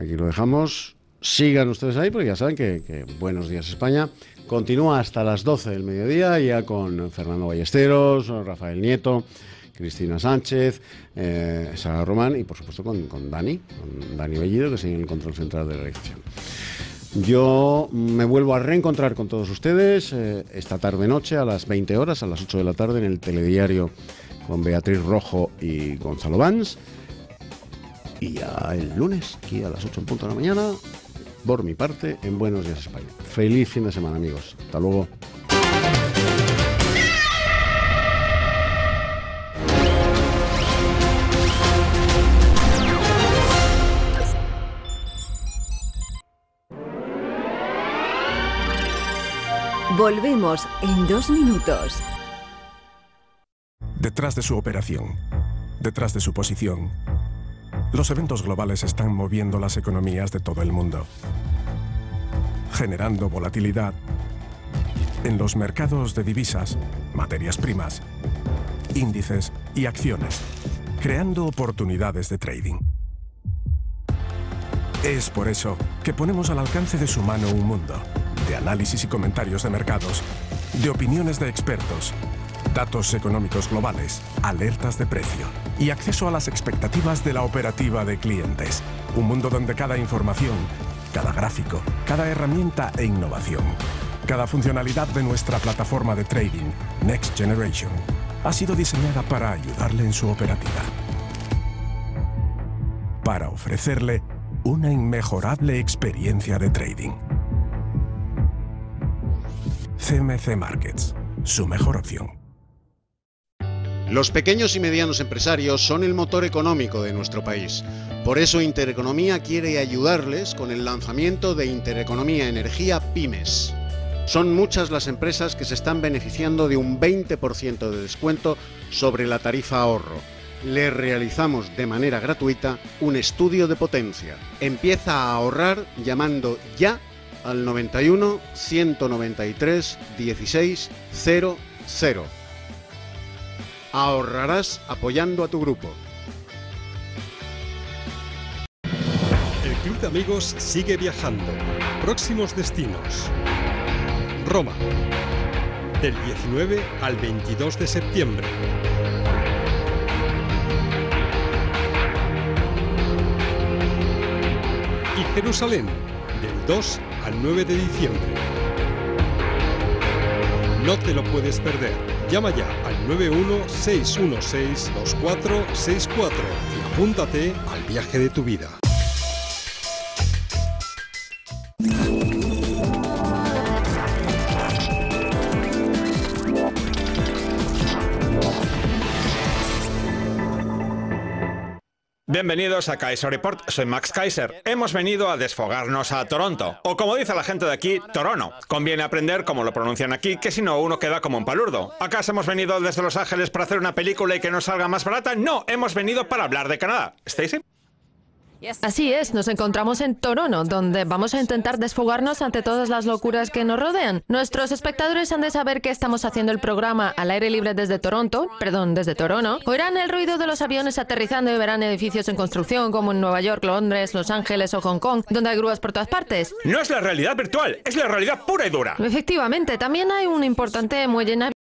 Aquí lo dejamos. Sigan ustedes ahí, porque ya saben que, que Buenos Días España continúa hasta las doce del mediodía, ya con Fernando Ballesteros, Rafael Nieto, Cristina Sánchez, eh, Sara Román y, por supuesto, con, con Dani, con Dani Bellido, que sigue en el control central de la dirección. Yo me vuelvo a reencontrar con todos ustedes eh, esta tarde-noche a las veinte horas, a las ocho de la tarde, en el telediario con Beatriz Rojo y Gonzalo Valls. Y ya el lunes, aquí a las ocho en punto de la mañana, por mi parte, en Buenos Días España. Feliz fin de semana, amigos. Hasta luego. Volvemos en dos minutos. Detrás de su operación, detrás de su posición, los eventos globales están moviendo las economías de todo el mundo, generando volatilidad en los mercados de divisas, materias primas, índices y acciones, creando oportunidades de trading. Es por eso que ponemos al alcance de su mano un mundo de análisis y comentarios de mercados, de opiniones de expertos, datos económicos globales, alertas de precio y acceso a las expectativas de la operativa de clientes. Un mundo donde cada información, cada gráfico, cada herramienta e innovación, cada funcionalidad de nuestra plataforma de trading, Next Generation, ha sido diseñada para ayudarle en su operativa, para ofrecerle una inmejorable experiencia de trading. C M C Markets, su mejor opción. Los pequeños y medianos empresarios son el motor económico de nuestro país. Por eso Intereconomía quiere ayudarles con el lanzamiento de Intereconomía Energía Pymes. Son muchas las empresas que se están beneficiando de un veinte por ciento de descuento sobre la tarifa ahorro. Les realizamos de manera gratuita un estudio de potencia. Empieza a ahorrar llamando ya al noventa y uno, ciento noventa y tres, dieciséis, cero cero. Ahorrarás apoyando a tu grupo. El Club de Amigos sigue viajando. Próximos destinos. Roma. Del diecinueve al veintidós de septiembre. Y Jerusalén. Del dos al nueve de diciembre. No te lo puedes perder. Llama ya al nueve uno seis uno seis dos cuatro seis cuatro y apúntate al viaje de tu vida. Bienvenidos a Kaiser Report, soy Max Kaiser. Hemos venido a desfogarnos a Toronto, o como dice la gente de aquí, Torono. Conviene aprender cómo lo pronuncian aquí, que si no uno queda como un palurdo. ¿Acaso hemos venido desde Los Ángeles para hacer una película y que nos salga más barata? No, hemos venido para hablar de Canadá. ¿Stacy? Así es, nos encontramos en Toronto, donde vamos a intentar desfogarnos ante todas las locuras que nos rodean. Nuestros espectadores han de saber que estamos haciendo el programa al aire libre desde Toronto, perdón, desde Toronto. Oirán el ruido de los aviones aterrizando y verán edificios en construcción como en Nueva York, Londres, Los Ángeles o Hong Kong, donde hay grúas por todas partes. No es la realidad virtual, es la realidad pura y dura. Efectivamente, también hay un importante muelle naviero.